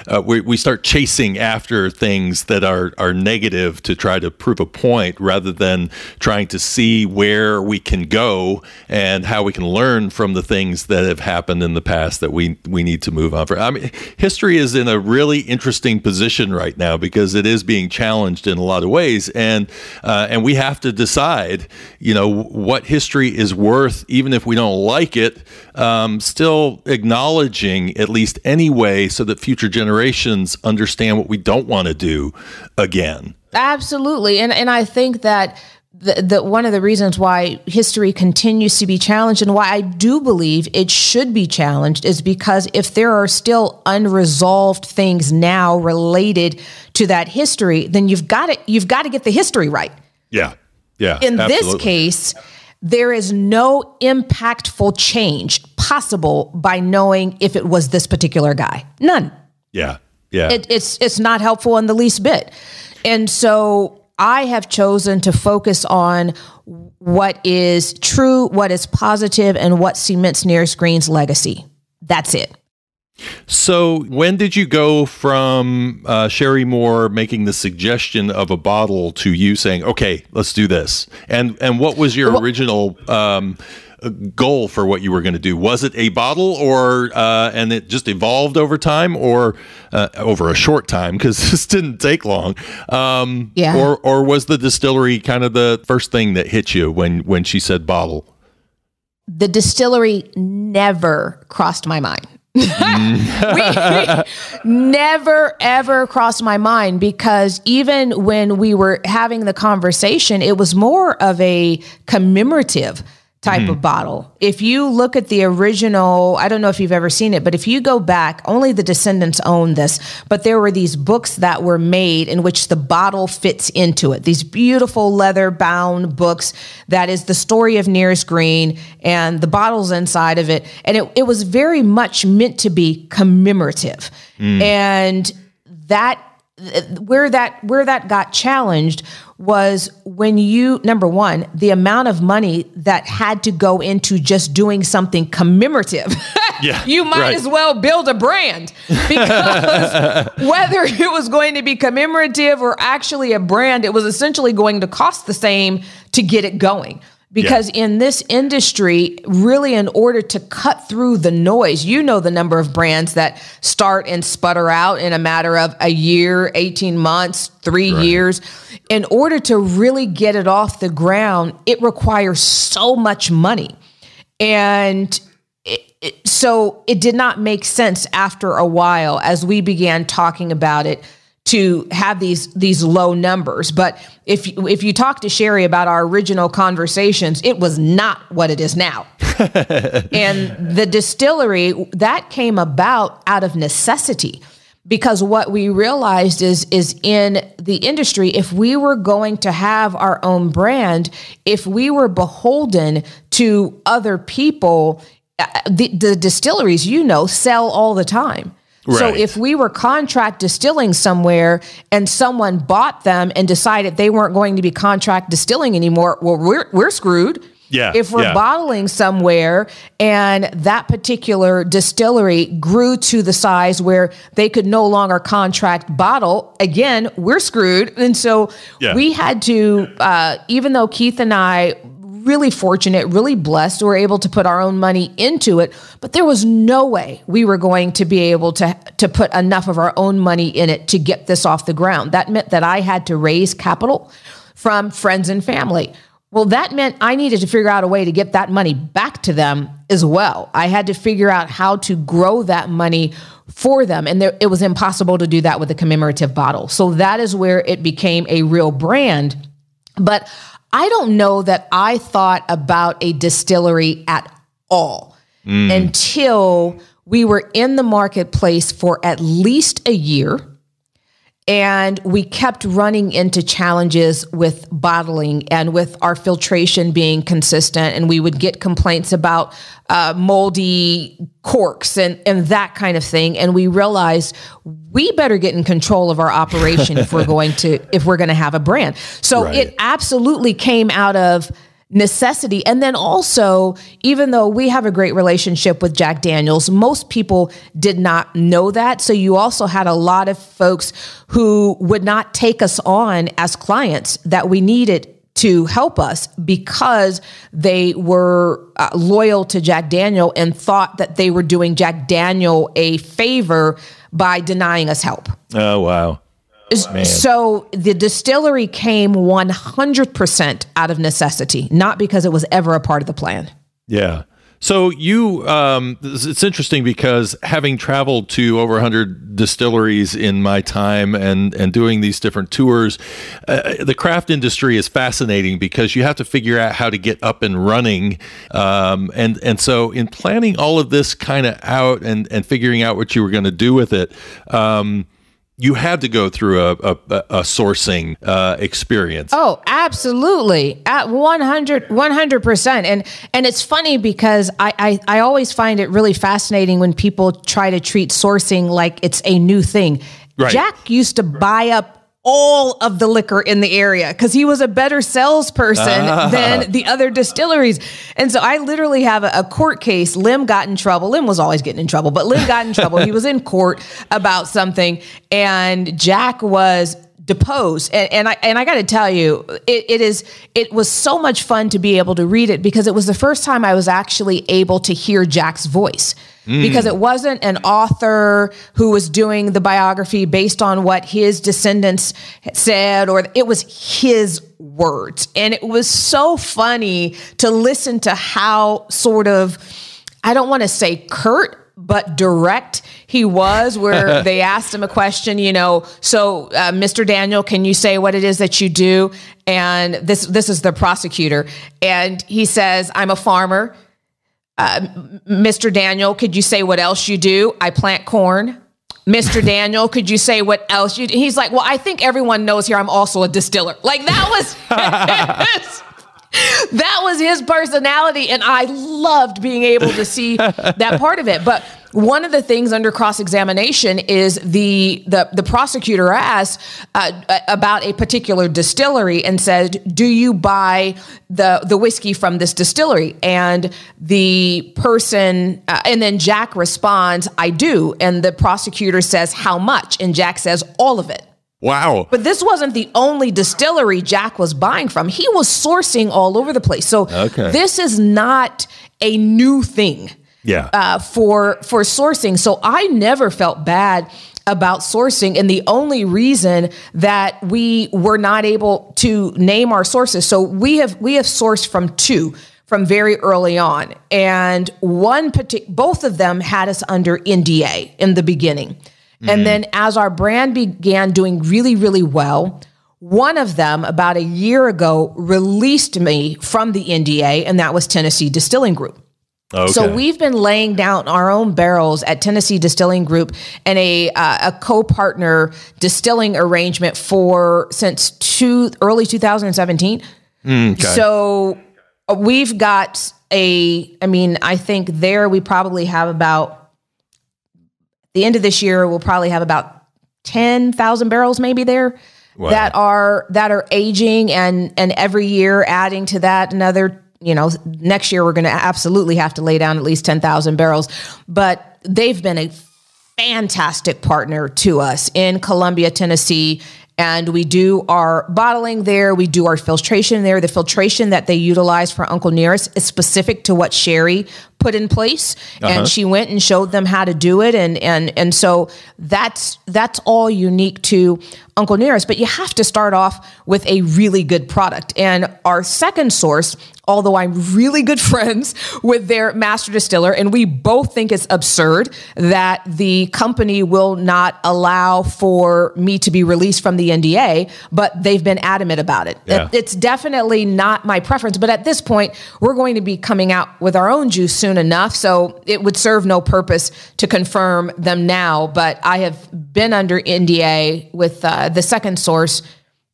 uh, we, we start chasing after things that are, are negative to try try to prove a point rather than trying to see where we can go and how we can learn from the things that have happened in the past that we we need to move on from. I mean, history is in a really interesting position right now because it is being challenged in a lot of ways, and uh, and we have to decide, you know, what history is worth, even if we don't like it. Um, still acknowledging at least anyway, so that future generations understand what we don't want to do again. Absolutely. And and I think that the, the, one of the reasons why history continues to be challenged and why I do believe it should be challenged is because if there are still unresolved things now related to that history, then you've got to, you've got to get the history right. Yeah. Yeah. In absolutely. This case, there is no impactful change possible by knowing if it was this particular guy. None. Yeah. Yeah. It, it's, it's not helpful in the least bit. And so I have chosen to focus on what is true, what is positive, and what cements Nearest Green's legacy. That's it. So when did you go from uh, Sherry Moore making the suggestion of a bottle to you saying, okay, let's do this? And, and what was your well, original um, goal for what you were going to do? Was it a bottle or uh, and it just evolved over time or uh, over a short time because this didn't take long? Um, yeah. Or, or was the distillery kind of the first thing that hit you when, when she said bottle? The distillery never crossed my mind. we, we never, ever crossed my mind because even when we were having the conversation, it was more of a commemorative type mm. of bottle. If you look at the original, I don't know if you've ever seen it, but if you go back, only the descendants own this, but there were these books that were made in which the bottle fits into it. These beautiful leather bound books that is the story of Nearest Green and the bottles inside of it. And it, it was very much meant to be commemorative. Mm. And that where that where that got challenged was when you, number one, the amount of money that had to go into just doing something commemorative. Yeah, you might right. as well build a brand, because whether it was going to be commemorative or actually a brand, it was essentially going to cost the same to get it going. Because yeah. in this industry, really, in order to cut through the noise, you know the number of brands that start and sputter out in a matter of a year, eighteen months, three right. years. In order to really get it off the ground, it requires so much money. And it, it, so it did not make sense after a while, as we began talking about it, to have these these low numbers. But if if you talk to Sherry about our original conversations, it was not what it is now. And the distillery, that came about out of necessity, because what we realized is is in the industry, if we were going to have our own brand, if we were beholden to other people, the, the distilleries, you know, sell all the time. Right. So if we were contract distilling somewhere and someone bought them and decided they weren't going to be contract distilling anymore, well, we're, we're screwed. Yeah. If we're yeah. bottling somewhere and that particular distillery grew to the size where they could no longer contract bottle, again, we're screwed. And so yeah. we had to, uh, even though Keith and I really fortunate, really blessed, we were able to put our own money into it, but there was no way we were going to be able to, to put enough of our own money in it to get this off the ground. That meant that I had to raise capital from friends and family. Well, that meant I needed to figure out a way to get that money back to them as well. I had to figure out how to grow that money for them. And there, it was impossible to do that with a commemorative bottle. So that is where it became a real brand. But I don't know that I thought about a distillery at all mm. until we were in the marketplace for at least a year, and we kept running into challenges with bottling and with our filtration being consistent, and we would get complaints about uh, moldy corks and, and that kind of thing. And we realized we better get in control of our operation if we're going to, if we're going to have a brand. So right. it absolutely came out of necessity. And then also, even though we have a great relationship with Jack Daniel's, most people did not know that. So you also had a lot of folks who would not take us on as clients that we needed to help us, because they were uh, loyal to Jack Daniel and thought that they were doing Jack Daniel a favor by denying us help. Oh, wow. Man. So the distillery came one hundred percent out of necessity, not because it was ever a part of the plan. Yeah. So you, um, it's interesting, because having traveled to over one hundred distilleries in my time and, and doing these different tours, uh, the craft industry is fascinating, because you have to figure out how to get up and running. Um, and, and so in planning all of this kind of out and, and figuring out what you were going to do with it, um, you had to go through a, a, a sourcing uh, experience. Oh, absolutely. At one hundred percent. And, and it's funny, because I, I, I always find it really fascinating when people try to treat sourcing like it's a new thing. Right. Jack used to buy up all of the liquor in the area, because he was a better salesperson ah. than the other distilleries. And so I literally have a, a court case. Lem got in trouble. Lem was always getting in trouble, but Lem got in trouble. He was in court about something, and Jack was deposed. And, and I, and I got to tell you, it, it is, it was so much fun to be able to read it, because it was the first time I was actually able to hear Jack's voice. Because it wasn't an author who was doing the biography based on what his descendants said, or it was his words. And it was so funny to listen to how sort of, I don't want to say curt, but direct he was, where they asked him a question, you know, so uh, Mister Daniel, can you say what it is that you do? And this, this is the prosecutor. And he says, I'm a farmer. Uh, Mister Daniel, could you say what else you do? I plant corn. Mister Daniel, could you say what else you do? He's like, well, I think everyone knows here I'm also a distiller. Like that was his, that was his personality. And I loved being able to see that part of it. But one of the things under cross-examination is the, the, the prosecutor asked uh, about a particular distillery and said, do you buy the, the whiskey from this distillery? And the person, uh, and then Jack responds, I do. And the prosecutor says, how much? And Jack says, all of it. Wow. But this wasn't the only distillery Jack was buying from. He was sourcing all over the place. So okay. This is not a new thing. Yeah. Uh, for, for sourcing. So I never felt bad about sourcing. And the only reason that we were not able to name our sources. So we have, we have sourced from two from very early on. And one particular, both of them had us under N D A in the beginning. Mm-hmm. And then as our brand began doing really, really well, one of them about a year ago released me from the N D A, and that was Tennessee Distilling Group. Okay. So we've been laying down our own barrels at Tennessee Distilling Group and a uh, a co-partner distilling arrangement for since two, early two thousand seventeen. Okay. So we've got a, I mean, I think there we probably have about, the end of this year, we'll probably have about ten thousand barrels maybe there. Wow. that are that are aging, and and every year adding to that another, you know, next year we're going to absolutely have to lay down at least ten thousand barrels, but they've been a fantastic partner to us in Columbia, Tennessee. And we do our bottling there. We do our filtration there. The filtration that they utilize for Uncle Nearest is specific to what Sherry put in place. Uh-huh. And she went and showed them how to do it. And, and, and so that's, that's all unique to Uncle Nearest, but you have to start off with a really good product. And our second source, although I'm really good friends with their master distiller, and we both think it's absurd that the company will not allow for me to be released from the N D A, but they've been adamant about it. Yeah. It's definitely not my preference, but at this point, we're going to be coming out with our own juice soon enough, so it would serve no purpose to confirm them now, but I have been under N D A with uh, the second source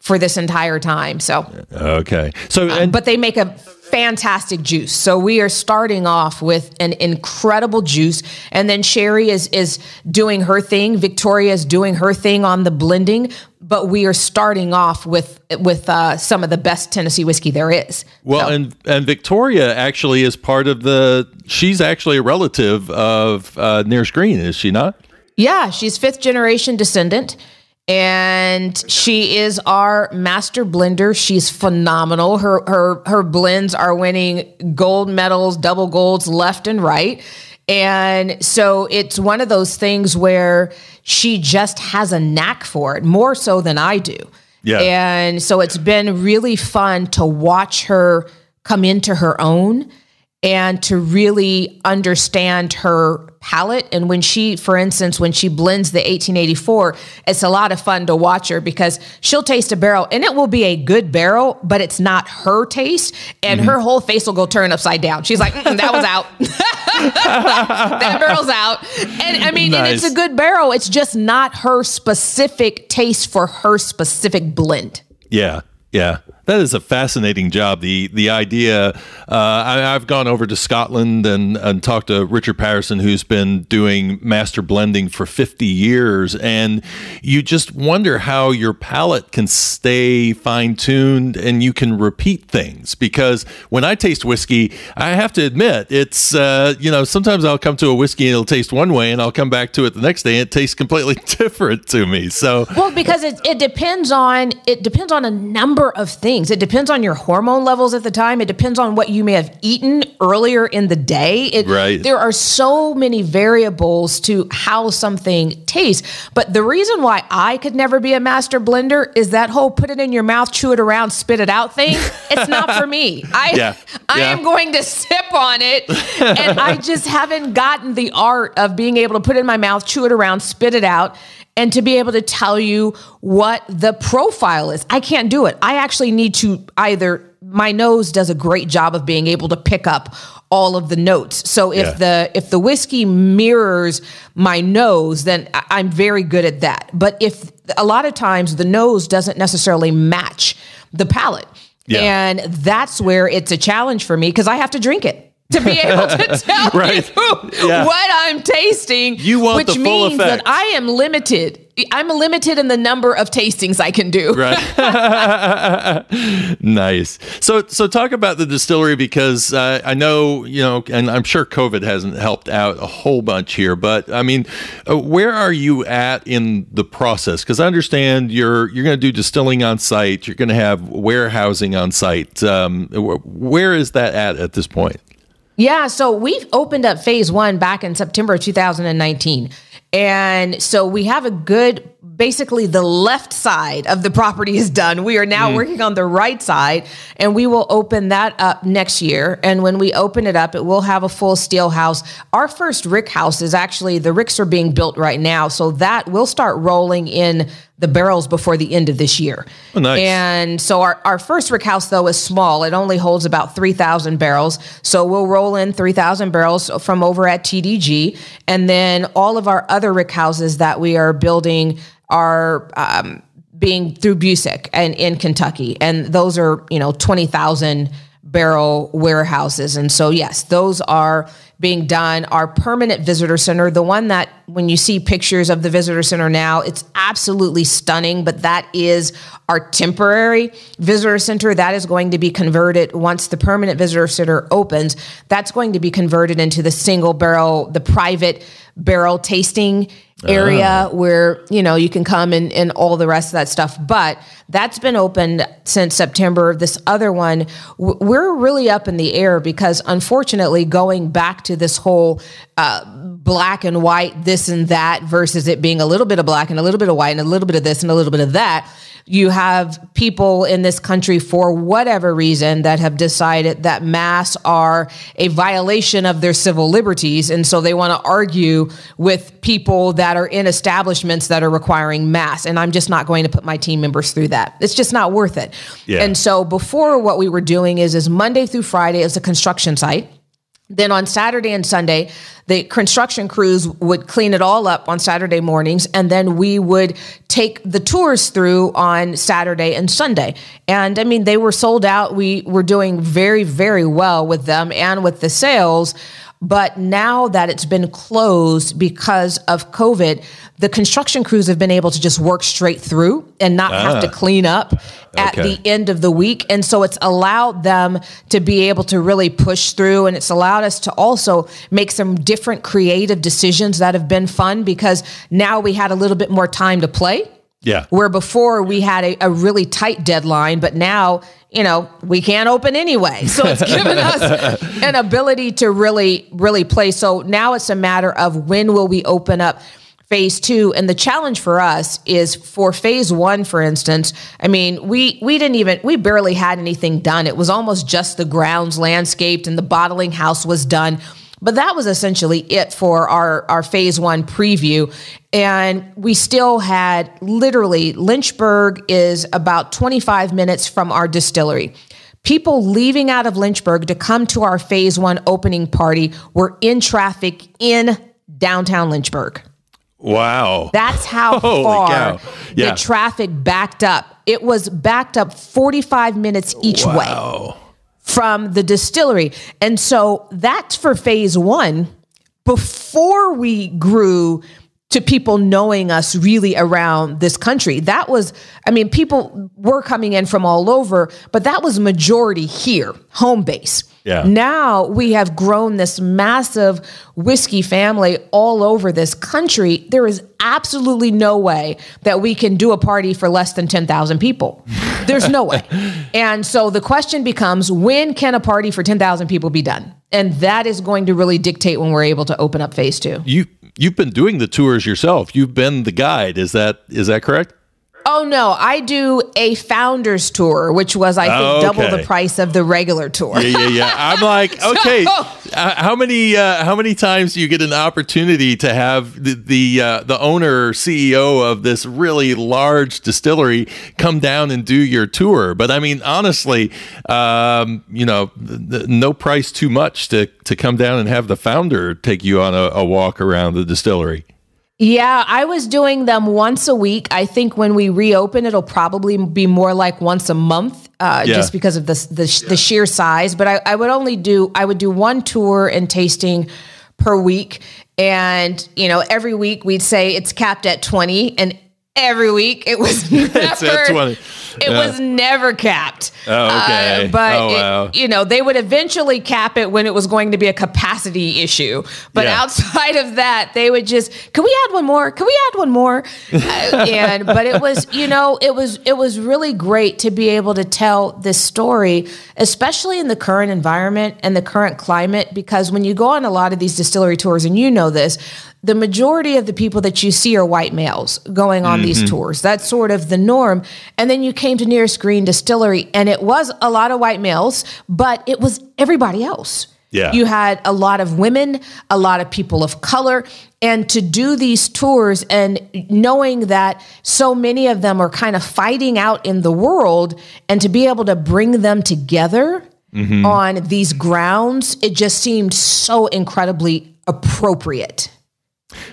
for this entire time. So, okay. So, and um, but they make a fantastic juice. So we are starting off with an incredible juice. And then Sherry is, is doing her thing. Victoria is doing her thing on the blending, but we are starting off with, with, uh, some of the best Tennessee whiskey there is. Well, so. and, and Victoria actually is part of the, she's actually a relative of, uh, Nearest Green. Is she not? Yeah. She's fifth generation descendant. And she is our master blender. She's phenomenal. Her her her blends are winning gold medals, double golds left and right. And so it's one of those things where she just has a knack for it, more so than I do. Yeah. And so it's been really fun to watch her come into her own and to really understand her palette. And when she, for instance, when she blends the eighteen eighty-four, it's a lot of fun to watch her because she'll taste a barrel and it will be a good barrel, but it's not her taste. And mm-hmm. her whole face will go turn upside down. She's like, mm-mm, that was out. That barrel's out. And I mean, nice. And it's a good barrel. It's just not her specific taste for her specific blend. Yeah. Yeah. That is a fascinating job. The the idea, uh, I, I've gone over to Scotland and, and talked to Richard Patterson, who's been doing master blending for fifty years. And you just wonder how your palate can stay fine-tuned and you can repeat things. Because when I taste whiskey, I have to admit, it's, uh, you know, sometimes I'll come to a whiskey and it'll taste one way and I'll come back to it the next day and it tastes completely different to me. So, well, because it, it depends on, it depends on a number of things. things. It depends on your hormone levels at the time. It depends on what you may have eaten earlier in the day. It, right. There are so many variables to how something tastes. But the reason why I could never be a master blender is that whole put it in your mouth, chew it around, spit it out thing. It's not for me. I, yeah. I yeah. am going to sip on it. And I just haven't gotten the art of being able to put it in my mouth, chew it around, spit it out, and to be able to tell you what the profile is. I can't do it. I actually need to either, my nose does a great job of being able to pick up all of the notes. So if yeah. the if the whiskey mirrors my nose, then I'm very good at that. But if a lot of times the nose doesn't necessarily match the palate. Yeah. And that's where it's a challenge for me because I have to drink it to be able to tell right. you yeah. what I'm tasting, you want which the full means effect. That I am limited. I'm limited in the number of tastings I can do. Right. Nice. So, so talk about the distillery because uh, I know, you know, and I'm sure COVID hasn't helped out a whole bunch here, but I mean, uh, where are you at in the process? Because I understand you're, you're going to do distilling on site. You're going to have warehousing on site. Um, where is that at at this point? Yeah, so we've opened up phase one back in September of two thousand nineteen. And so we have a good, basically the left side of the property is done. We are now mm. working on the right side and we will open that up next year. And when we open it up, it will have a full steel house. Our first rick house is actually, the ricks are being built right now. So that will start rolling in the barrels before the end of this year. Oh, nice. And so our, our first rick house though is small. It only holds about three thousand barrels. So we'll roll in three thousand barrels from over at T D G. And then all of our other rick houses that we are building are, um, being through Busick and in Kentucky. And those are, you know, twenty thousand barrel warehouses. And so, yes, those are being done. Our permanent visitor center, the one that when you see pictures of the visitor center now, it's absolutely stunning, but that is our temporary visitor center. That is going to be converted once the permanent visitor center opens. That's going to be converted into the single barrel, the private barrel tasting area oh. where, you know, you can come and, and all the rest of that stuff. But that's been opened since September. This other one, we're really up in the air because unfortunately going back to this whole uh, black and white, this and that versus it being a little bit of black and a little bit of white and a little bit of this and a little bit of that. You have people in this country for whatever reason that have decided that masks are a violation of their civil liberties. And so they want to argue with people that are in establishments that are requiring masks. And I'm just not going to put my team members through that. It's just not worth it. Yeah. And so before what we were doing is, is Monday through Friday is a construction site. Then on Saturday and Sunday, the construction crews would clean it all up on Saturday mornings, and then we would take the tours through on Saturday and Sunday. And I mean, they were sold out. We were doing very, very well with them and with the sales. But now that it's been closed because of COVID, the construction crews have been able to just work straight through and not ah, have to clean up at okay. the end of the week. And so it's allowed them to be able to really push through. And it's allowed us to also make some different creative decisions that have been fun because now we had a little bit more time to play. Yeah. Where before we had a, a really tight deadline, but now, you know, we can't open anyway. So it's given us an ability to really, really play. So now it's a matter of when will we open up phase two? And the challenge for us is for phase one, for instance, I mean, we, we didn't even, we barely had anything done. It was almost just the grounds landscaped and the bottling house was done. But that was essentially it for our, our phase one preview. And we still had literally Lynchburg is about twenty-five minutes from our distillery. People leaving out of Lynchburg to come to our phase one opening party were in traffic in downtown Lynchburg. Wow. That's how Holy far yeah. the traffic backed up. It was backed up forty-five minutes each wow. way. Wow. From the distillery. And so that's for phase one before we grew to people knowing us really around this country. That was, I mean, people were coming in from all over, but that was majority here, home base. Yeah. Now we have grown this massive whiskey family all over this country. There is absolutely no way that we can do a party for less than ten thousand people. There's no way. And so the question becomes, when can a party for ten thousand people be done? And that is going to really dictate when we're able to open up phase two. You, you've been doing the tours yourself. You've been the guide. Is that, is that correct? Oh, no. I do a founder's tour, which was, I think, okay. double the price of the regular tour. Yeah, yeah, yeah. I'm like, okay, so, uh, how many uh, how many times do you get an opportunity to have the the, uh, the owner or C E O of this really large distillery come down and do your tour? But, I mean, honestly, um, you know, the, no price too much to, to come down and have the founder take you on a, a walk around the distillery. Yeah, I was doing them once a week. I think when we reopen, it'll probably be more like once a month, uh, yeah. just because of the the, yeah. the sheer size. But I, I would only do I would do one tour and tasting per week, and you know every week we'd say it's capped at twenty, and every week it was never it's at twenty. It yeah. was never capped. Oh, okay. Uh, but, oh, it, wow. you know, they would eventually cap it when it was going to be a capacity issue. But yeah. outside of that, they would just, can we add one more? Can we add one more? uh, and, but it was, you know, it was, it was really great to be able to tell this story, especially in the current environment and the current climate, because when you go on a lot of these distillery tours, and you know this, the majority of the people that you see are white males going on mm-hmm. these tours. That's sort of the norm. And then you came to Nearest Green Distillery, and it was a lot of white males, but it was everybody else. Yeah. You had a lot of women, a lot of people of color, and to do these tours and knowing that so many of them are kind of fighting out in the world, and to be able to bring them together mm-hmm. on these grounds, it just seemed so incredibly appropriate.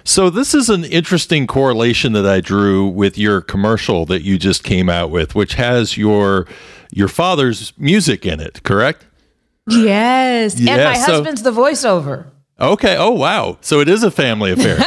So this is an interesting correlation that I drew with your commercial that you just came out with, which has your your father's music in it, correct? Yes. Yeah, and my so, husband's the voiceover. Okay. Oh, wow. So it is a family affair.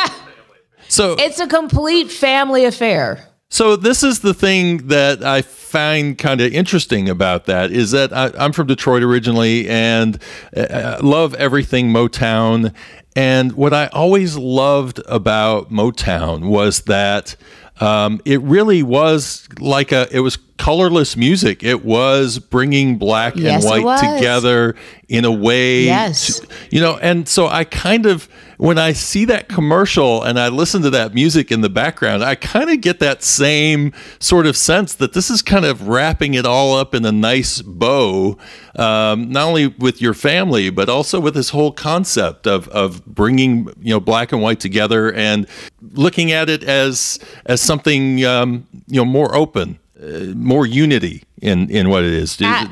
So it's a complete family affair. So this is the thing that I find kind of interesting about that is that I, I'm from Detroit originally and uh, love everything Motown. And what I always loved about Motown was that um, it really was like a, it was colorless music. It was bringing black yes, and white together in a way, yes. to, you know, and so I kind of, when I see that commercial and I listen to that music in the background, I kind of get that same sort of sense that this is kind of wrapping it all up in a nice bow, um, not only with your family, but also with this whole concept of, of bringing, you know, black and white together and looking at it as, as something, um, you know, more open. Uh, more unity in, in what it is. A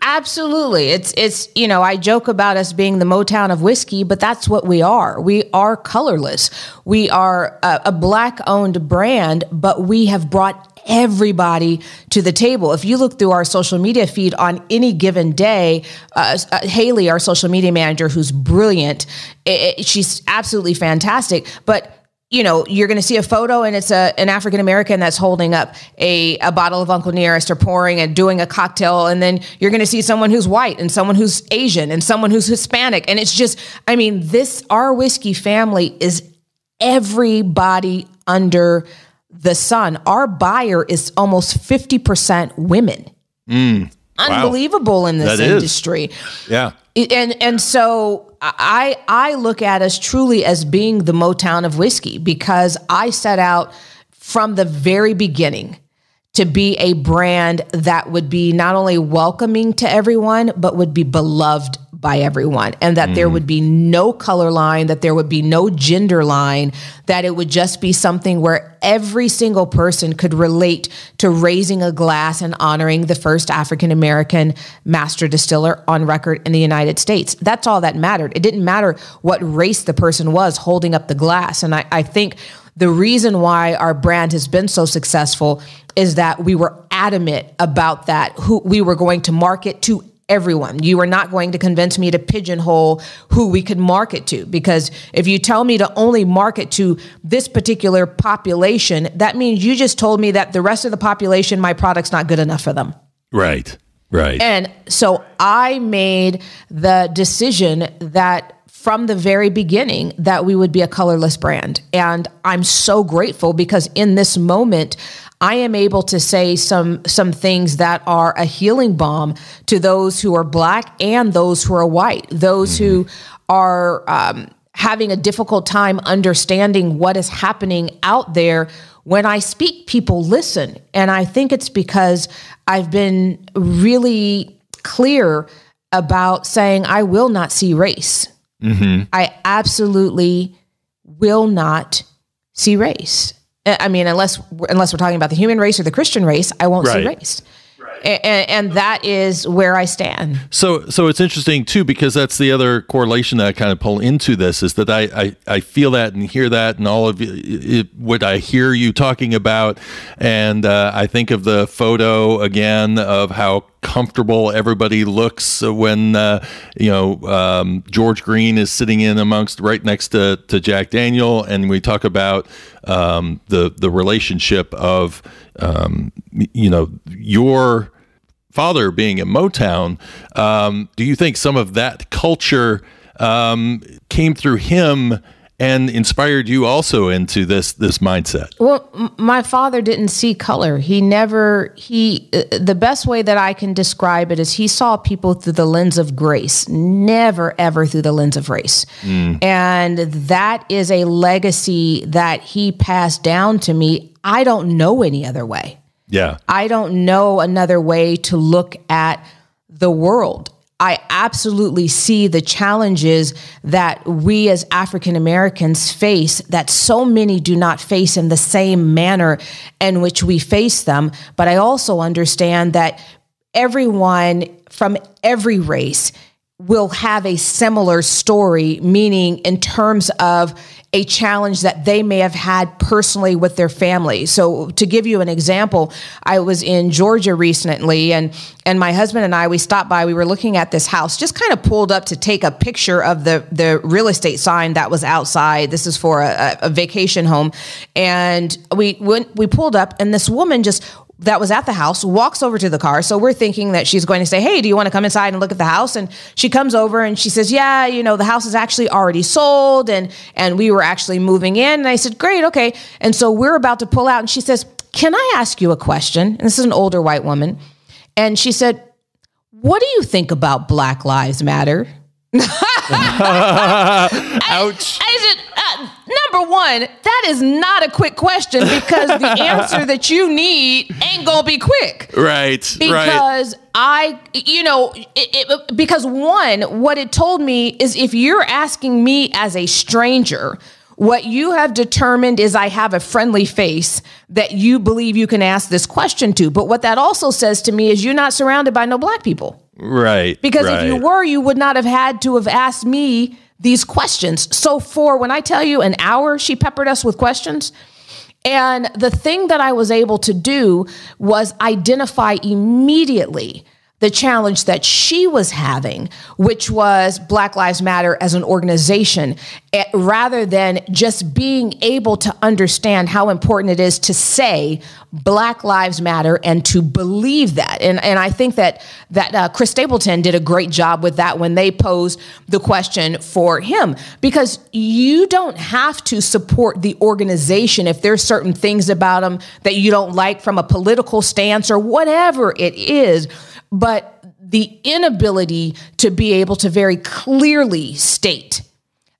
absolutely. It's, it's, you know, I joke about us being the Motown of whiskey, but that's what we are. We are colorless. We are a, a black owned brand, but we have brought everybody to the table. If you look through our social media feed on any given day, uh, uh, Haley, our social media manager, who's brilliant, it, it, she's absolutely fantastic. But you know, you're going to see a photo and it's a, an African-American that's holding up a, a bottle of Uncle Nearest or pouring and doing a cocktail. And then you're going to see someone who's white and someone who's Asian and someone who's Hispanic. And it's just, I mean, this, our whiskey family is everybody under the sun. Our buyer is almost fifty percent women. Mm, Unbelievable wow. in this that industry. Is. Yeah. And, and so... I, I look at us truly as being the Motown of whiskey because I set out from the very beginning to be a brand that would be not only welcoming to everyone, but would be beloved by everyone, and that mm. there would be no color line, that there would be no gender line, that it would just be something where every single person could relate to raising a glass and honoring the first African-American master distiller on record in the United States. That's all that mattered. It didn't matter what race the person was holding up the glass. And I, I think the reason why our brand has been so successful is that we were adamant about that, who we were going to market to everyone. You are not going to convince me to pigeonhole who we could market to, because if you tell me to only market to this particular population, that means you just told me that the rest of the population, my product's not good enough for them. Right, right. And so I made the decision that from the very beginning that we would be a colorless brand. And I'm so grateful because in this moment, I am able to say some, some things that are a healing balm to those who are Black and those who are white, those who are um, having a difficult time understanding what is happening out there. When I speak, people listen. And I think it's because I've been really clear about saying, I will not see race. Mm-hmm. I absolutely will not see race. I mean, unless, unless we're talking about the human race or the Christian race, I won't right. see race. Right. And, and that is where I stand. So, so it's interesting too, because that's the other correlation that I kind of pull into this is that I, I, I feel that and hear that and all of it, it, what I hear you talking about. And uh, I think of the photo again of how comfortable everybody looks when uh, you know um, George Green is sitting in amongst right next to to Jack Daniel, and we talk about um, the the relationship of um, you know your father being in Motown. Um, do you think some of that culture um, came through him and inspired you also into this this mindset? Well, m my father didn't see color. He never he uh, the best way that I can describe it is he saw people through the lens of grace, never ever through the lens of race. Mm. And that is a legacy that he passed down to me. I don't know any other way. Yeah. I don't know another way to look at the world. I absolutely see the challenges that we as African Americans face that so many do not face in the same manner in which we face them. But I also understand that everyone from every race will have a similar story, meaning in terms of a challenge that they may have had personally with their family. So to give you an example, I was in Georgia recently and, and my husband and I, we stopped by, we were looking at this house, just kind of pulled up to take a picture of the, the real estate sign that was outside. This is for a, a vacation home. And we went, we pulled up and this woman just that was at the house, walks over to the car. So we're thinking that she's going to say, hey, do you want to come inside and look at the house? And she comes over and she says, yeah, you know, the house is actually already sold and, and we were actually moving in. And I said, great, okay. And so we're about to pull out and she says, can I ask you a question? And this is an older white woman. And she said, what do you think about Black Lives Matter? Ouch. I, I said, number one, that is not a quick question because the answer that you need ain't gonna be quick. Right. Because right. I, you know, it, it, because one, what it told me is if you're asking me as a stranger, what you have determined is I have a friendly face that you believe you can ask this question to. But what that also says to me is you're not surrounded by no Black people. Right. Because right. if you were, you would not have had to have asked me these questions. So for, when I tell you an hour, she peppered us with questions. And the thing that I was able to do was identify immediately the challenge that she was having, which was Black Lives Matter as an organization, rather than just being able to understand how important it is to say Black Lives Matter and to believe that. And, and I think that, that uh, Chris Stapleton did a great job with that when they posed the question for him, because you don't have to support the organization if there's certain things about them that you don't like from a political stance or whatever it is. But the inability to be able to very clearly state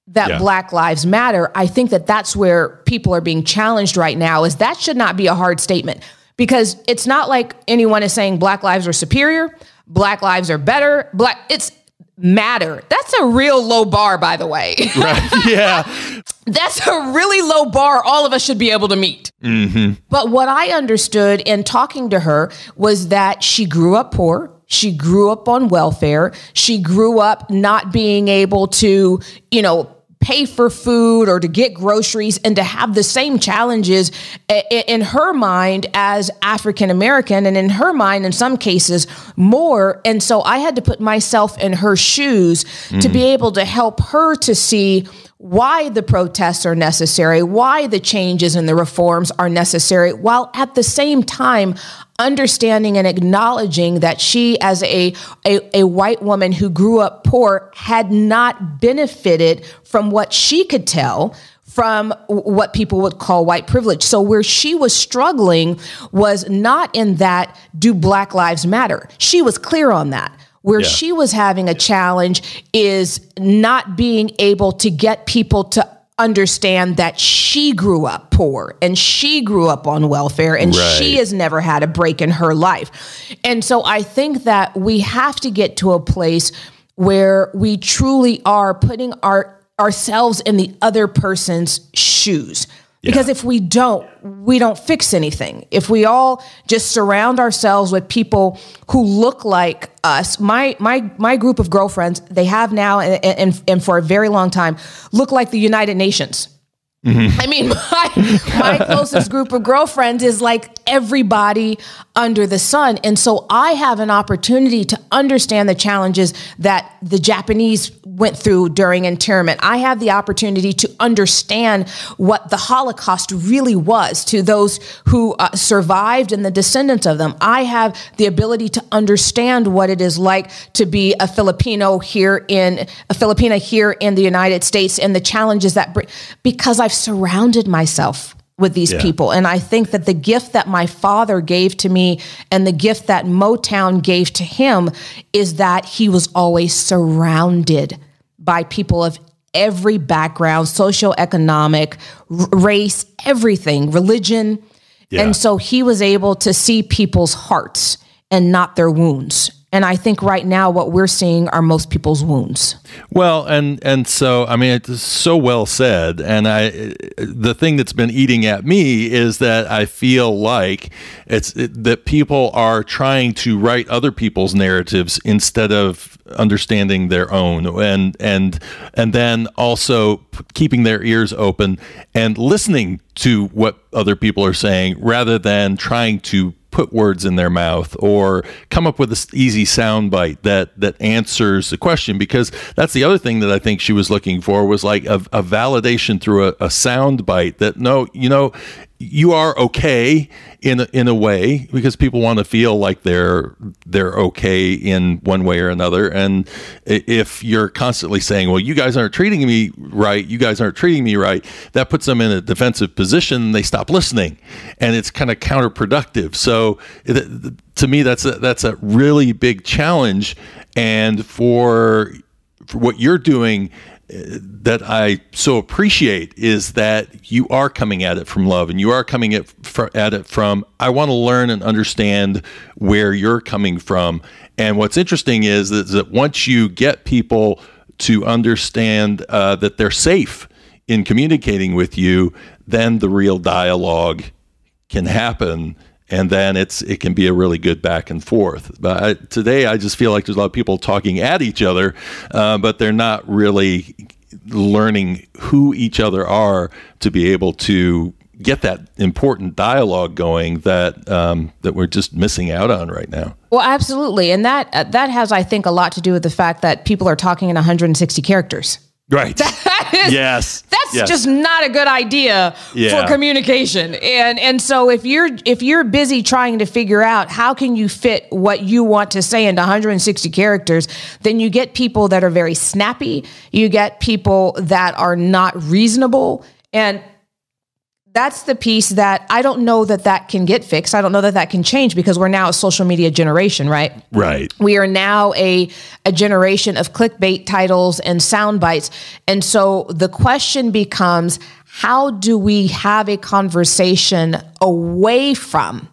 that yeah. Black Lives Matter, I think that that's where people are being challenged right now, is that should not be a hard statement, because it's not like anyone is saying Black lives are superior, Black lives are better, Black, it's matter. That's a real low bar, by the way. Right. Yeah. That's a really low bar all of us should be able to meet. Mm-hmm. But what I understood in talking to her was that she grew up poor. She grew up on welfare. She grew up not being able to, you know, pay for food or to get groceries and to have the same challenges in her mind as African American, and in her mind, in some cases, more. And so I had to put myself in her shoes mm. to be able to help her to see why the protests are necessary, why the changes and the reforms are necessary, while at the same time understanding and acknowledging that she, as a, a, a white woman who grew up poor, had not benefited from what she could tell from what people would call white privilege. So where she was struggling was not in that, do Black Lives Matter? She was clear on that. Where yeah. she was having a challenge is not being able to get people to understand that she grew up poor and she grew up on welfare and right. she has never had a break in her life. And so I think that we have to get to a place where we truly are putting our ourselves in the other person's shoes. Because yeah. if we don't, we don't fix anything. If we all just surround ourselves with people who look like us, my my my group of girlfriends, they have now and, and, and for a very long time, look like the United Nations. Mm-hmm. I mean, my, my closest group of girlfriends is like everybody under the sun. And so I have an opportunity to understand the challenges that the Japanese went through during internment. I have the opportunity to understand what the Holocaust really was to those who uh, survived and the descendants of them. I have the ability to understand what it is like to be a Filipino here in a Filipina here in the United States and the challenges that bring, because I I've surrounded myself with these yeah. people. And I think that the gift that my father gave to me and the gift that Motown gave to him is that he was always surrounded by people of every background, socioeconomic, race, everything, religion. Yeah. And so he was able to see people's hearts and not their wounds. And I think right now what we're seeing are most people's wounds. Well, and and so, I mean, it's so well said. And I, the thing that's been eating at me is that I feel like it's it, that people are trying to write other people's narratives instead of understanding their own, and and and then also keeping their ears open and listening to what other people are saying rather than trying to put words in their mouth or come up with an easy soundbite that that answers the question. Because that's the other thing that I think she was looking for, was like a, a validation through a, a soundbite that, no, you know, you are okay in a, in a way, because people want to feel like they're they're okay in one way or another. And if you're constantly saying, well, you guys aren't treating me right, you guys aren't treating me right, that puts them in a defensive position and they stop listening, and it's kind of counterproductive. So it, to me, that's a, that's a really big challenge. And for, for what you're doing that I so appreciate is that you are coming at it from love, and you are coming at, at it from, I want to learn and understand where you're coming from. And what's interesting is that, is that once you get people to understand uh, that they're safe in communicating with you, then the real dialogue can happen. And then it's it can be a really good back and forth. But I, today I just feel like there's a lot of people talking at each other, uh, but they're not really learning who each other are to be able to get that important dialogue going that um, that we're just missing out on right now. Well, absolutely, and that uh, that has, I think, a lot to do with the fact that people are talking in one hundred sixty characters. Right. That is, yes. That's yes. just not a good idea yeah. for communication. And and so if you're if you're busy trying to figure out how can you fit what you want to say into one hundred sixty characters, then you get people that are very snappy. You get people that are not reasonable, and that's the piece that I don't know that that can get fixed. I don't know that that can change, because we're now a social media generation, right? Right. We are now a, a generation of clickbait titles and sound bites. And so the question becomes, how do we have a conversation away from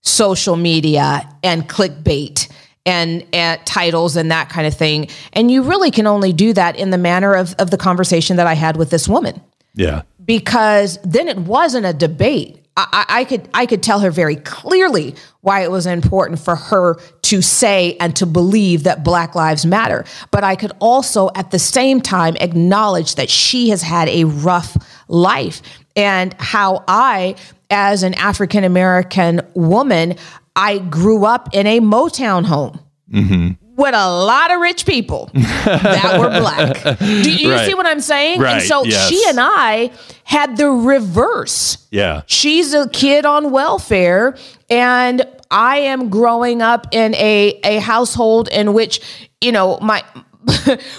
social media and clickbait and at titles and that kind of thing? And you really can only do that in the manner of, of the conversation that I had with this woman. Yeah. Because then it wasn't a debate. I, I could I could tell her very clearly why it was important for her to say and to believe that Black Lives Matter. But I could also, at the same time, acknowledge that she has had a rough life, and how I, as an African American woman, I grew up in a Motown home. Mm-hmm. with a lot of rich people that were black. Do you right. see what I'm saying? Right. And so yes. she and I had the reverse. Yeah. She's a kid on welfare, and I am growing up in a, a household in which, you know, my...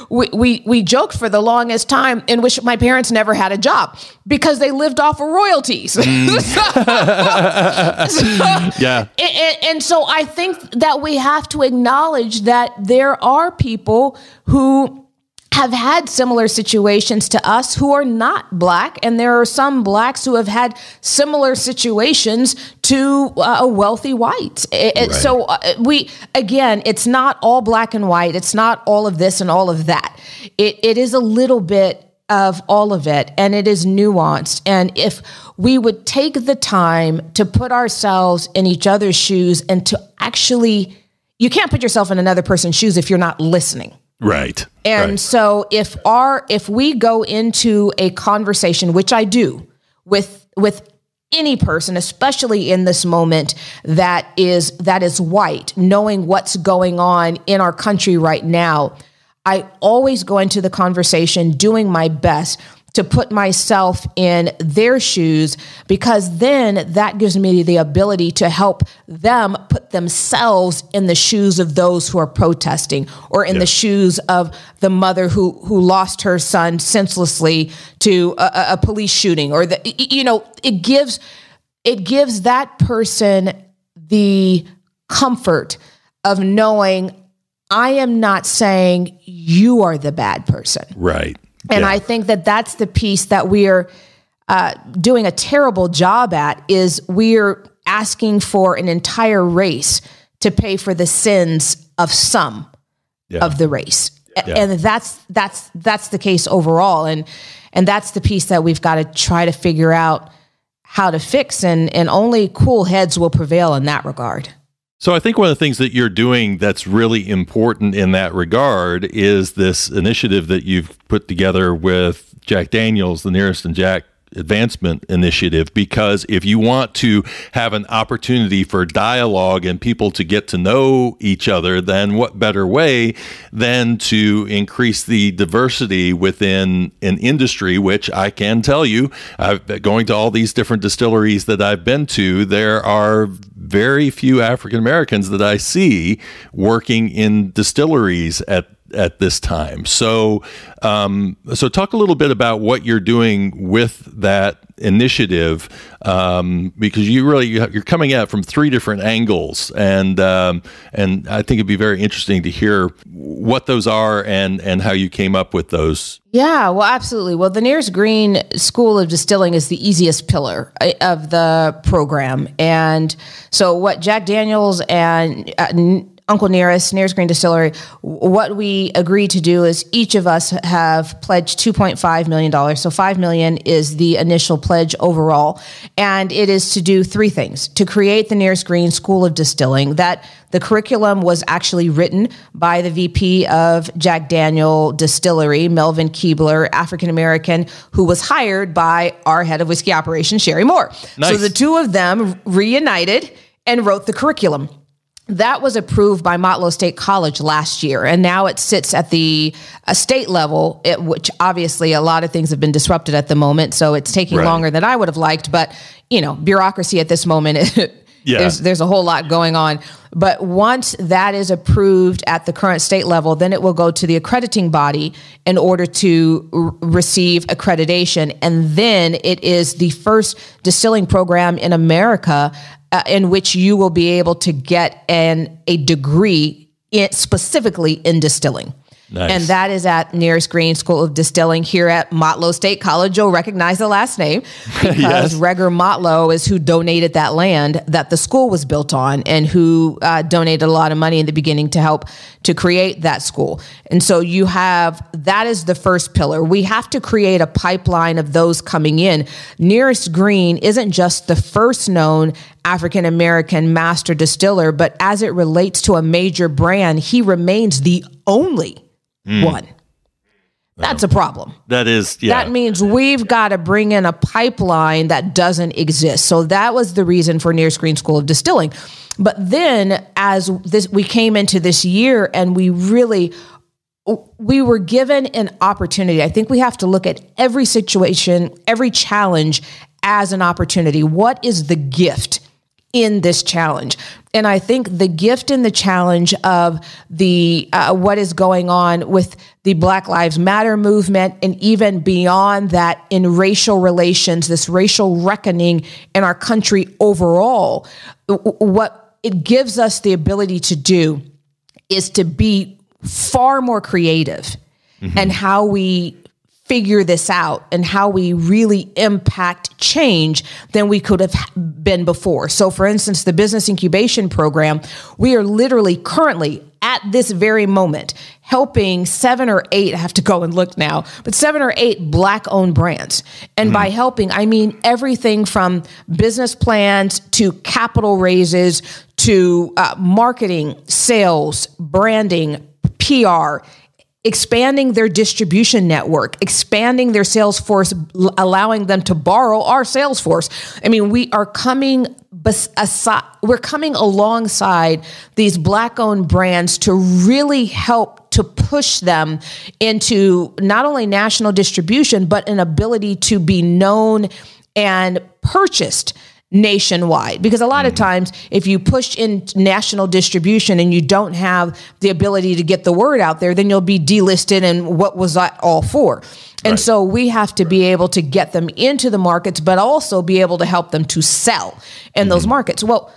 we, we we joked for the longest time in which my parents never had a job because they lived off of royalties. Mm. so, yeah. And, and so I think that we have to acknowledge that there are people who have had similar situations to us who are not black, and there are some blacks who have had similar situations to uh, a wealthy white. It, right. So uh, we, again, it's not all black and white. It's not all of this and all of that. It, it is a little bit of all of it, and it is nuanced. And if we would take the time to put ourselves in each other's shoes and to actually, you can't put yourself in another person's shoes if you're not listening. Right. And right. so if our, if we go into a conversation, which I do with, with any person, especially in this moment, that is, that is white, knowing what's going on in our country right now, I always go into the conversation doing my best to put myself in their shoes, because then that gives me the ability to help them put themselves in the shoes of those who are protesting, or in yeah. the shoes of the mother who who lost her son senselessly to a, a police shooting, or the, you know, it gives it gives that person the comfort of knowing I am not saying you are the bad person. Right. And yeah. I think that that's the piece that we're uh, doing a terrible job at, is we're asking for an entire race to pay for the sins of some yeah. of the race. Yeah. And that's, that's, that's the case overall. And, and that's the piece that we've got to try to figure out how to fix, and, and only cool heads will prevail in that regard. So I think one of the things that you're doing that's really important in that regard is this initiative that you've put together with Jack Daniel's, the Nearest and Jack Advancement Initiative, because if you want to have an opportunity for dialogue and people to get to know each other, then what better way than to increase the diversity within an industry, which I can tell you, I've been going to all these different distilleries that I've been to, there are very few African Americans that I see working in distilleries at at this time. So, um, so talk a little bit about what you're doing with that initiative, um, because you really you're coming at it from three different angles, and um, and I think it'd be very interesting to hear what those are and and how you came up with those. Yeah, well, absolutely. Well, the Nearest Green School of Distilling is the easiest pillar of the program, and so what Jack Daniel's and uh, Uncle Nearest, Nearest Green Distillery, what we agreed to do is each of us have pledged two point five million dollars. So five million dollars is the initial pledge overall. And it is to do three things: to create the Nearest Green School of Distilling. That the curriculum was actually written by the V P of Jack Daniel Distillery, Melvin Keebler, African-American, who was hired by our head of whiskey operations, Sherry Moore. Nice. So the two of them reunited and wrote the curriculum. That was approved by Motlow State College last year, and now it sits at the uh, state level, it, which obviously a lot of things have been disrupted at the moment, so it's taking right. longer than I would have liked. But, you know, bureaucracy at this moment, yeah. there's, there's a whole lot going on. But once that is approved at the current state level, then it will go to the accrediting body in order to receive accreditation. And then it is the first distilling program in America Uh, in which you will be able to get an a degree in, specifically in distilling. Nice. And that is at Nearest Green School of Distilling here at Motlow State College. You'll recognize the last name because yes. Reagor Motlow is who donated that land that the school was built on, and who uh, donated a lot of money in the beginning to help to create that school. And so you have, that is the first pillar. We have to create a pipeline of those coming in. Nearest Green isn't just the first known African-American master distiller, but as it relates to a major brand, he remains the only mm. one. That's a problem. That is, yeah. That means we've got to bring in a pipeline that doesn't exist. So that was the reason for Nearest Green School of Distilling. But then as this, we came into this year and we really, we were given an opportunity. I think we have to look at every situation, every challenge as an opportunity. What is the gift in this challenge? And I think the gift and the challenge of the uh, what is going on with the Black Lives Matter movement, and even beyond that in racial relations, this racial reckoning in our country overall, what it gives us the ability to do is to be far more creative mm-hmm. in how we figure this out and how we really impact change than we could have been before. So for instance, the business incubation program, we are literally currently at this very moment helping seven or eight, I have to go and look now, but seven or eight Black owned brands. And mm-hmm. by helping, I mean everything from business plans to capital raises to uh, marketing, sales, branding, P R, expanding their distribution network, expanding their sales force, allowing them to borrow our sales force. I mean, we are coming aside, we're coming alongside these Black-owned brands to really help to push them into not only national distribution, but an ability to be known and purchased nationwide. Because a lot of times if you push in national distribution and you don't have the ability to get the word out there, then you'll be delisted and what was that all for? And right. so we have to right. be able to get them into the markets, but also be able to help them to sell in mm-hmm. those markets. Well,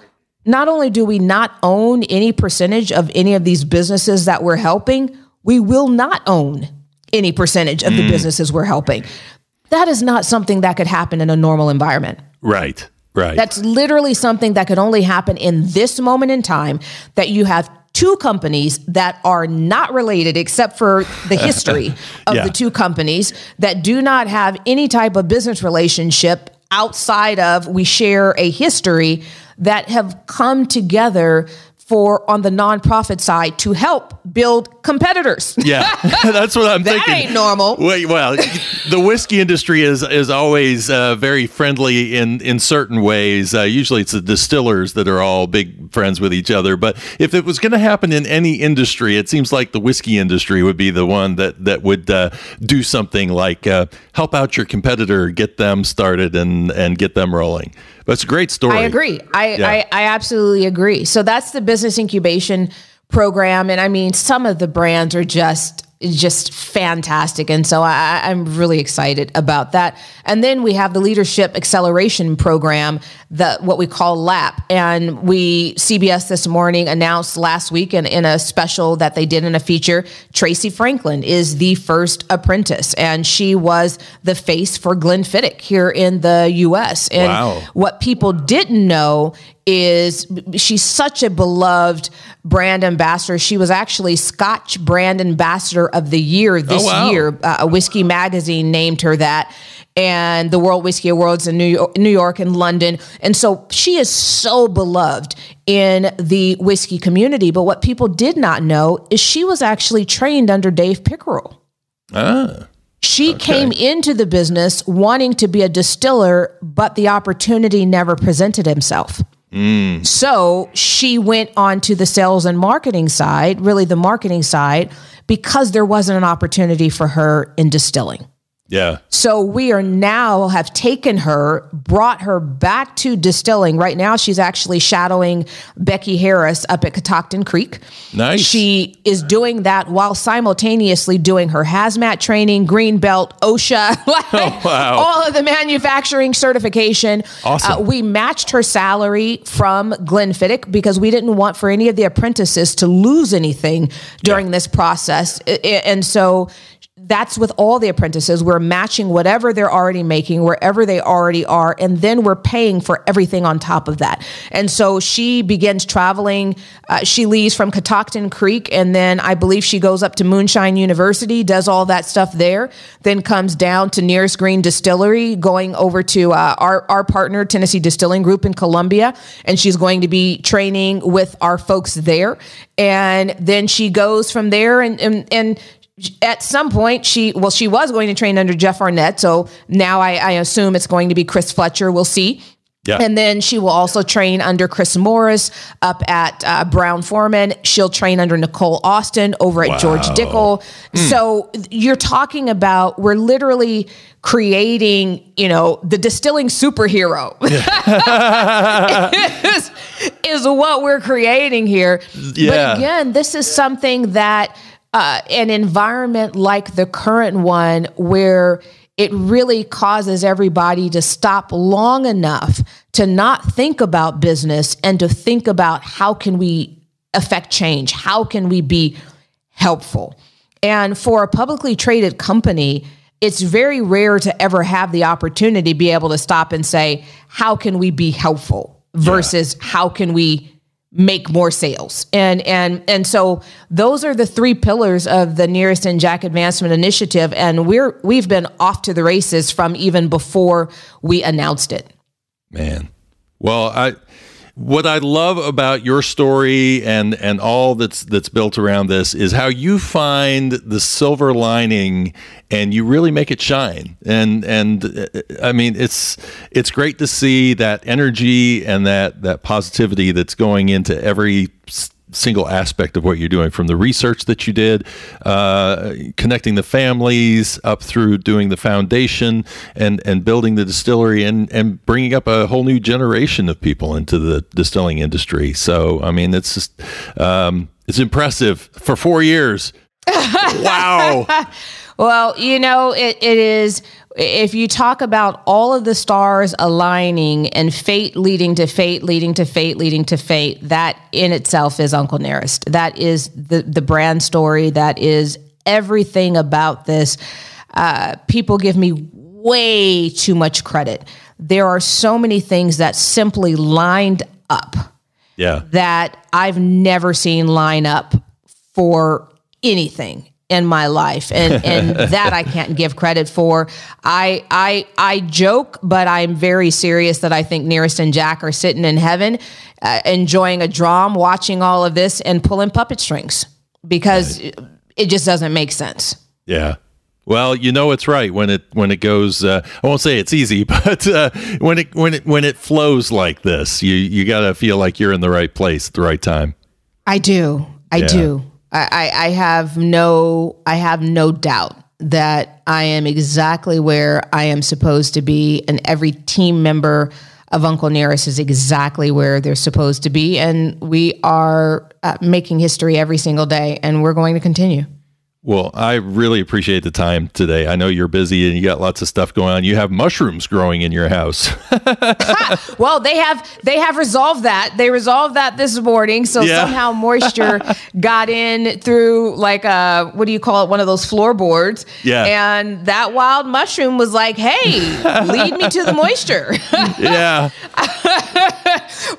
not only do we not own any percentage of any of these businesses that we're helping, we will not own any percentage of mm. the businesses we're helping. That is not something that could happen in a normal environment. Right. Right. That's literally something that could only happen in this moment in time, that you have two companies that are not related except for the history of yeah. the two companies, that do not have any type of business relationship outside of we share a history, that have come together for on the nonprofit side to help build competitors. Yeah, that's what I'm that thinking. That ain't normal. Wait, well, the whiskey industry is is always uh, very friendly in in certain ways. Uh, usually, it's the distillers that are all big friends with each other. But if it was going to happen in any industry, it seems like the whiskey industry would be the one that that would uh, do something like uh, help out your competitor, get them started, and and get them rolling. That's a great story. I agree. I yeah. I, I absolutely agree. So that's the business incubation program. And I mean, some of the brands are just, just fantastic. And so I, I'm really excited about that. And then we have the leadership acceleration program, the, what we call LAP. And we, C B S this morning announced last week in, in a special that they did in a feature, Tracy Franklin is the first apprentice. And she was the face for Glenfiddich here in the U S. And wow. what people didn't know is she's such a beloved brand ambassador. She was actually Scotch Brand Ambassador of the Year this oh, wow. year. Uh, Whiskey Magazine named her that, and the World Whiskey Awards in New York, New York and London. And so she is so beloved in the whiskey community. But what people did not know is she was actually trained under Dave Pickerel. Ah. She okay. came into the business wanting to be a distiller, but the opportunity never presented itself. Mm. So she went on to the sales and marketing side, really the marketing side, because there wasn't an opportunity for her in distilling. Yeah. So we are now have taken her, brought her back to distilling. Right now, she's actually shadowing Becky Harris up at Catoctin Creek. Nice. She is doing that while simultaneously doing her hazmat training, Greenbelt, OSHA, like, oh, wow. all of the manufacturing certification. Awesome. Uh, we matched her salary from Glenfiddich because we didn't want for any of the apprentices to lose anything during yeah. this process. And so that's with all the apprentices. We're matching whatever they're already making, wherever they already are, and then we're paying for everything on top of that. And so she begins traveling. Uh, she leaves from Catoctin Creek, and then I believe she goes up to Moonshine University, does all that stuff there, then comes down to Nearest Green Distillery, going over to uh, our, our partner, Tennessee Distilling Group in Columbia, and she's going to be training with our folks there. And then she goes from there and and, and at some point she, well, she was going to train under Jeff Arnett. So now I, I assume it's going to be Chris Fletcher. We'll see. Yeah. And then she will also train under Chris Morris up at uh, Brown Foreman. She'll train under Nicole Austin over at wow. George Dickel. Mm. So you're talking about, we're literally creating, you know, the distilling superhero yeah. is, is what we're creating here. Yeah. But again, this is something that uh, an environment like the current one where it really causes everybody to stop long enough to not think about business and to think about how can we affect change? How can we be helpful? And for a publicly traded company, it's very rare to ever have the opportunity to be able to stop and say, how can we be helpful versus yeah. how can we make more sales? And, and, and so those are the three pillars of the Nearest and Jack Advancement Initiative. And we're, we've been off to the races from even before we announced it. Man. Well, I, what I love about your story and, and all that's, that's built around this is how you find the silver lining and you really make it shine. And, and I mean, it's, it's great to see that energy and that, that positivity that's going into every single aspect of what you're doing, from the research that you did, uh, connecting the families up through doing the foundation and, and building the distillery and, and bringing up a whole new generation of people into the distilling industry. So, I mean, it's just, um, it's impressive for four years. Wow. Well, you know, it, it is, if you talk about all of the stars aligning and fate leading to fate, leading to fate, leading to fate, that in itself is Uncle Nearest. That is the, the brand story. That is everything about this. Uh, people give me way too much credit. There are so many things that simply lined up yeah. that I've never seen line up for anything in my life. And, and that I can't give credit for. I, I, I joke, but I'm very serious that I think Nearest and Jack are sitting in heaven, uh, enjoying a drum, watching all of this and pulling puppet strings because right. it just doesn't make sense. Yeah. Well, you know, it's right when it, when it goes, uh, I won't say it's easy, but, uh, when it, when it, when it flows like this, you, you gotta feel like you're in the right place at the right time. I do. I yeah. do. I, I have no, I have no doubt that I am exactly where I am supposed to be. And every team member of Uncle Nearest is exactly where they're supposed to be. And we are uh, making history every single day, and we're going to continue. Well, I really appreciate the time today. I know you're busy and you got lots of stuff going on. You have mushrooms growing in your house. Well, they have they have resolved that. They resolved that this morning. So yeah. somehow moisture got in through like a, what do you call it? One of those floorboards. Yeah. And that wild mushroom was like, hey, lead me to the moisture. Yeah.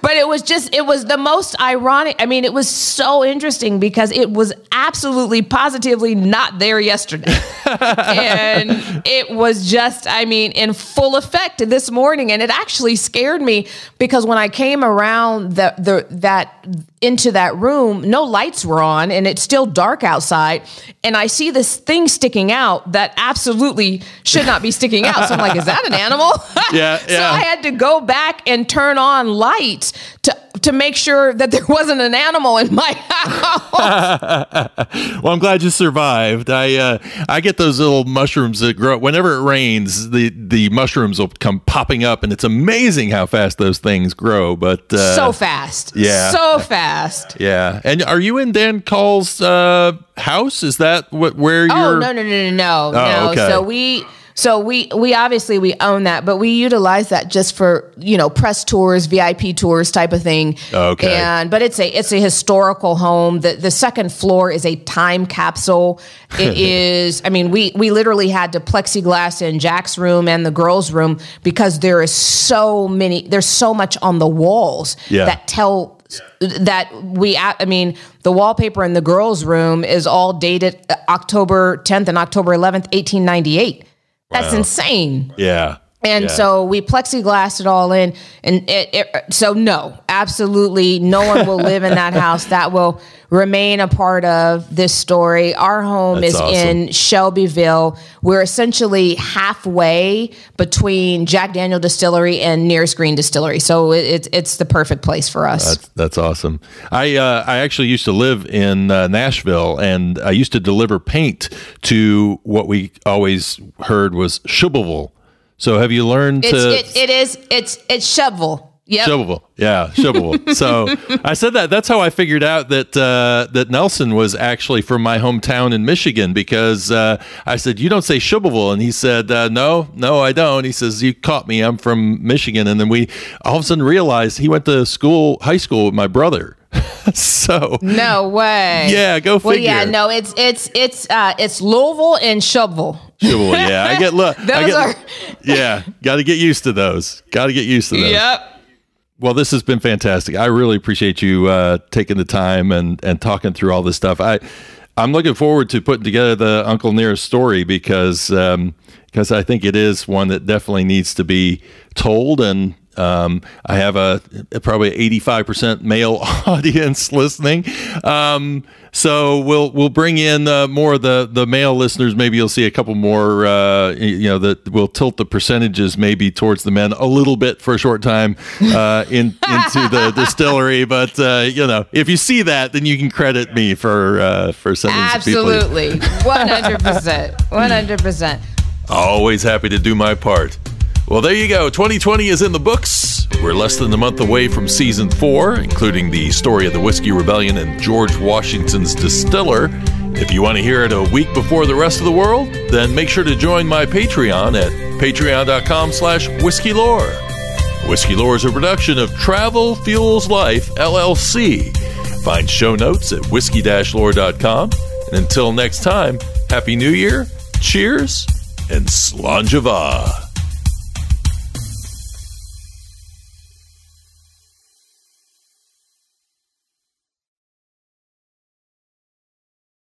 But it was just, it was the most ironic. I mean, it was so interesting because it was absolutely positively not there yesterday. And it was just, I mean, in full effect this morning. And it actually scared me because when I came around the, the, that into that room, no lights were on and it's still dark outside. And I see this thing sticking out that absolutely should not be sticking out. So I'm like, is that an animal? Yeah, so yeah. I had to go back and turn on lights to to make sure that there wasn't an animal in my house. Well, I'm glad you survived. I uh, I get those little mushrooms that grow. Whenever it rains, the, the mushrooms will come popping up, and it's amazing how fast those things grow. But uh, so fast, yeah, so fast, yeah. And are you in Dan Call's uh, house? Is that what where you're? Oh no no no no no. Oh, no. Okay. So we. So we, we obviously we own that, but we utilize that just for, you know, press tours, V I P tours type of thing. Okay. And, but it's a, it's a historical home. The, the second floor is a time capsule. It is, I mean, we, we literally had to plexiglass in Jack's room and the girls' room because there is so many, there's so much on the walls yeah. that tell that we, I mean, the wallpaper in the girls' room is all dated October tenth and October eleventh, eighteen ninety-eight. That's wow. insane. Yeah. And yeah. so we plexiglassed it all in, and it, it, so no, absolutely no one will live in that house. That will remain a part of this story. Our home That's is awesome. in Shelbyville. We're essentially halfway between Jack Daniel Distillery and Nearest Green Distillery. So it's it, it's the perfect place for us. That's, that's awesome. I uh, I actually used to live in uh, Nashville, and I used to deliver paint to what we always heard was Shelbyville. So have you learned it's, to? It, it is. It's it's Shelbyville. Yep. Shelbyville. Yeah, Shelbyville. So I said that. That's how I figured out that uh, that Nelson was actually from my hometown in Michigan, because uh, I said, you don't say Shelbyville. And he said, uh, no, no, I don't. He says, you caught me. I'm from Michigan. And then we all of a sudden realized he went to school, high school with my brother. So no way. Yeah, go figure. Well, yeah, no, it's it's it's uh, it's Louisville and Shelbyville. Sure, yeah, I get look. those I get, are yeah, got to get used to those. Got to get used to those. Yep. Well, this has been fantastic. I really appreciate you uh, taking the time and and talking through all this stuff. I I'm looking forward to putting together the Uncle Nearest story, because um, because I think it is one that definitely needs to be told. And um, I have a probably eighty-five percent male audience listening. Um, so we'll, we'll bring in uh, more of the, the male listeners. Maybe you'll see a couple more, uh, you know, that will tilt the percentages maybe towards the men a little bit for a short time, uh, in, into the distillery. But, uh, you know, if you see that, then you can credit me for, uh, for sending Absolutely. People. one hundred percent. one hundred percent. Always happy to do my part. Well, there you go. twenty twenty is in the books. We're less than a month away from season four, including the story of the Whiskey Rebellion and George Washington's distiller. If you want to hear it a week before the rest of the world, then make sure to join my Patreon at patreon.com slash whiskey lore. Whiskey Lore is a production of Travel Fuels Life, L L C. Find show notes at whiskey lore dot com. And until next time, Happy New Year, cheers, and slangeva.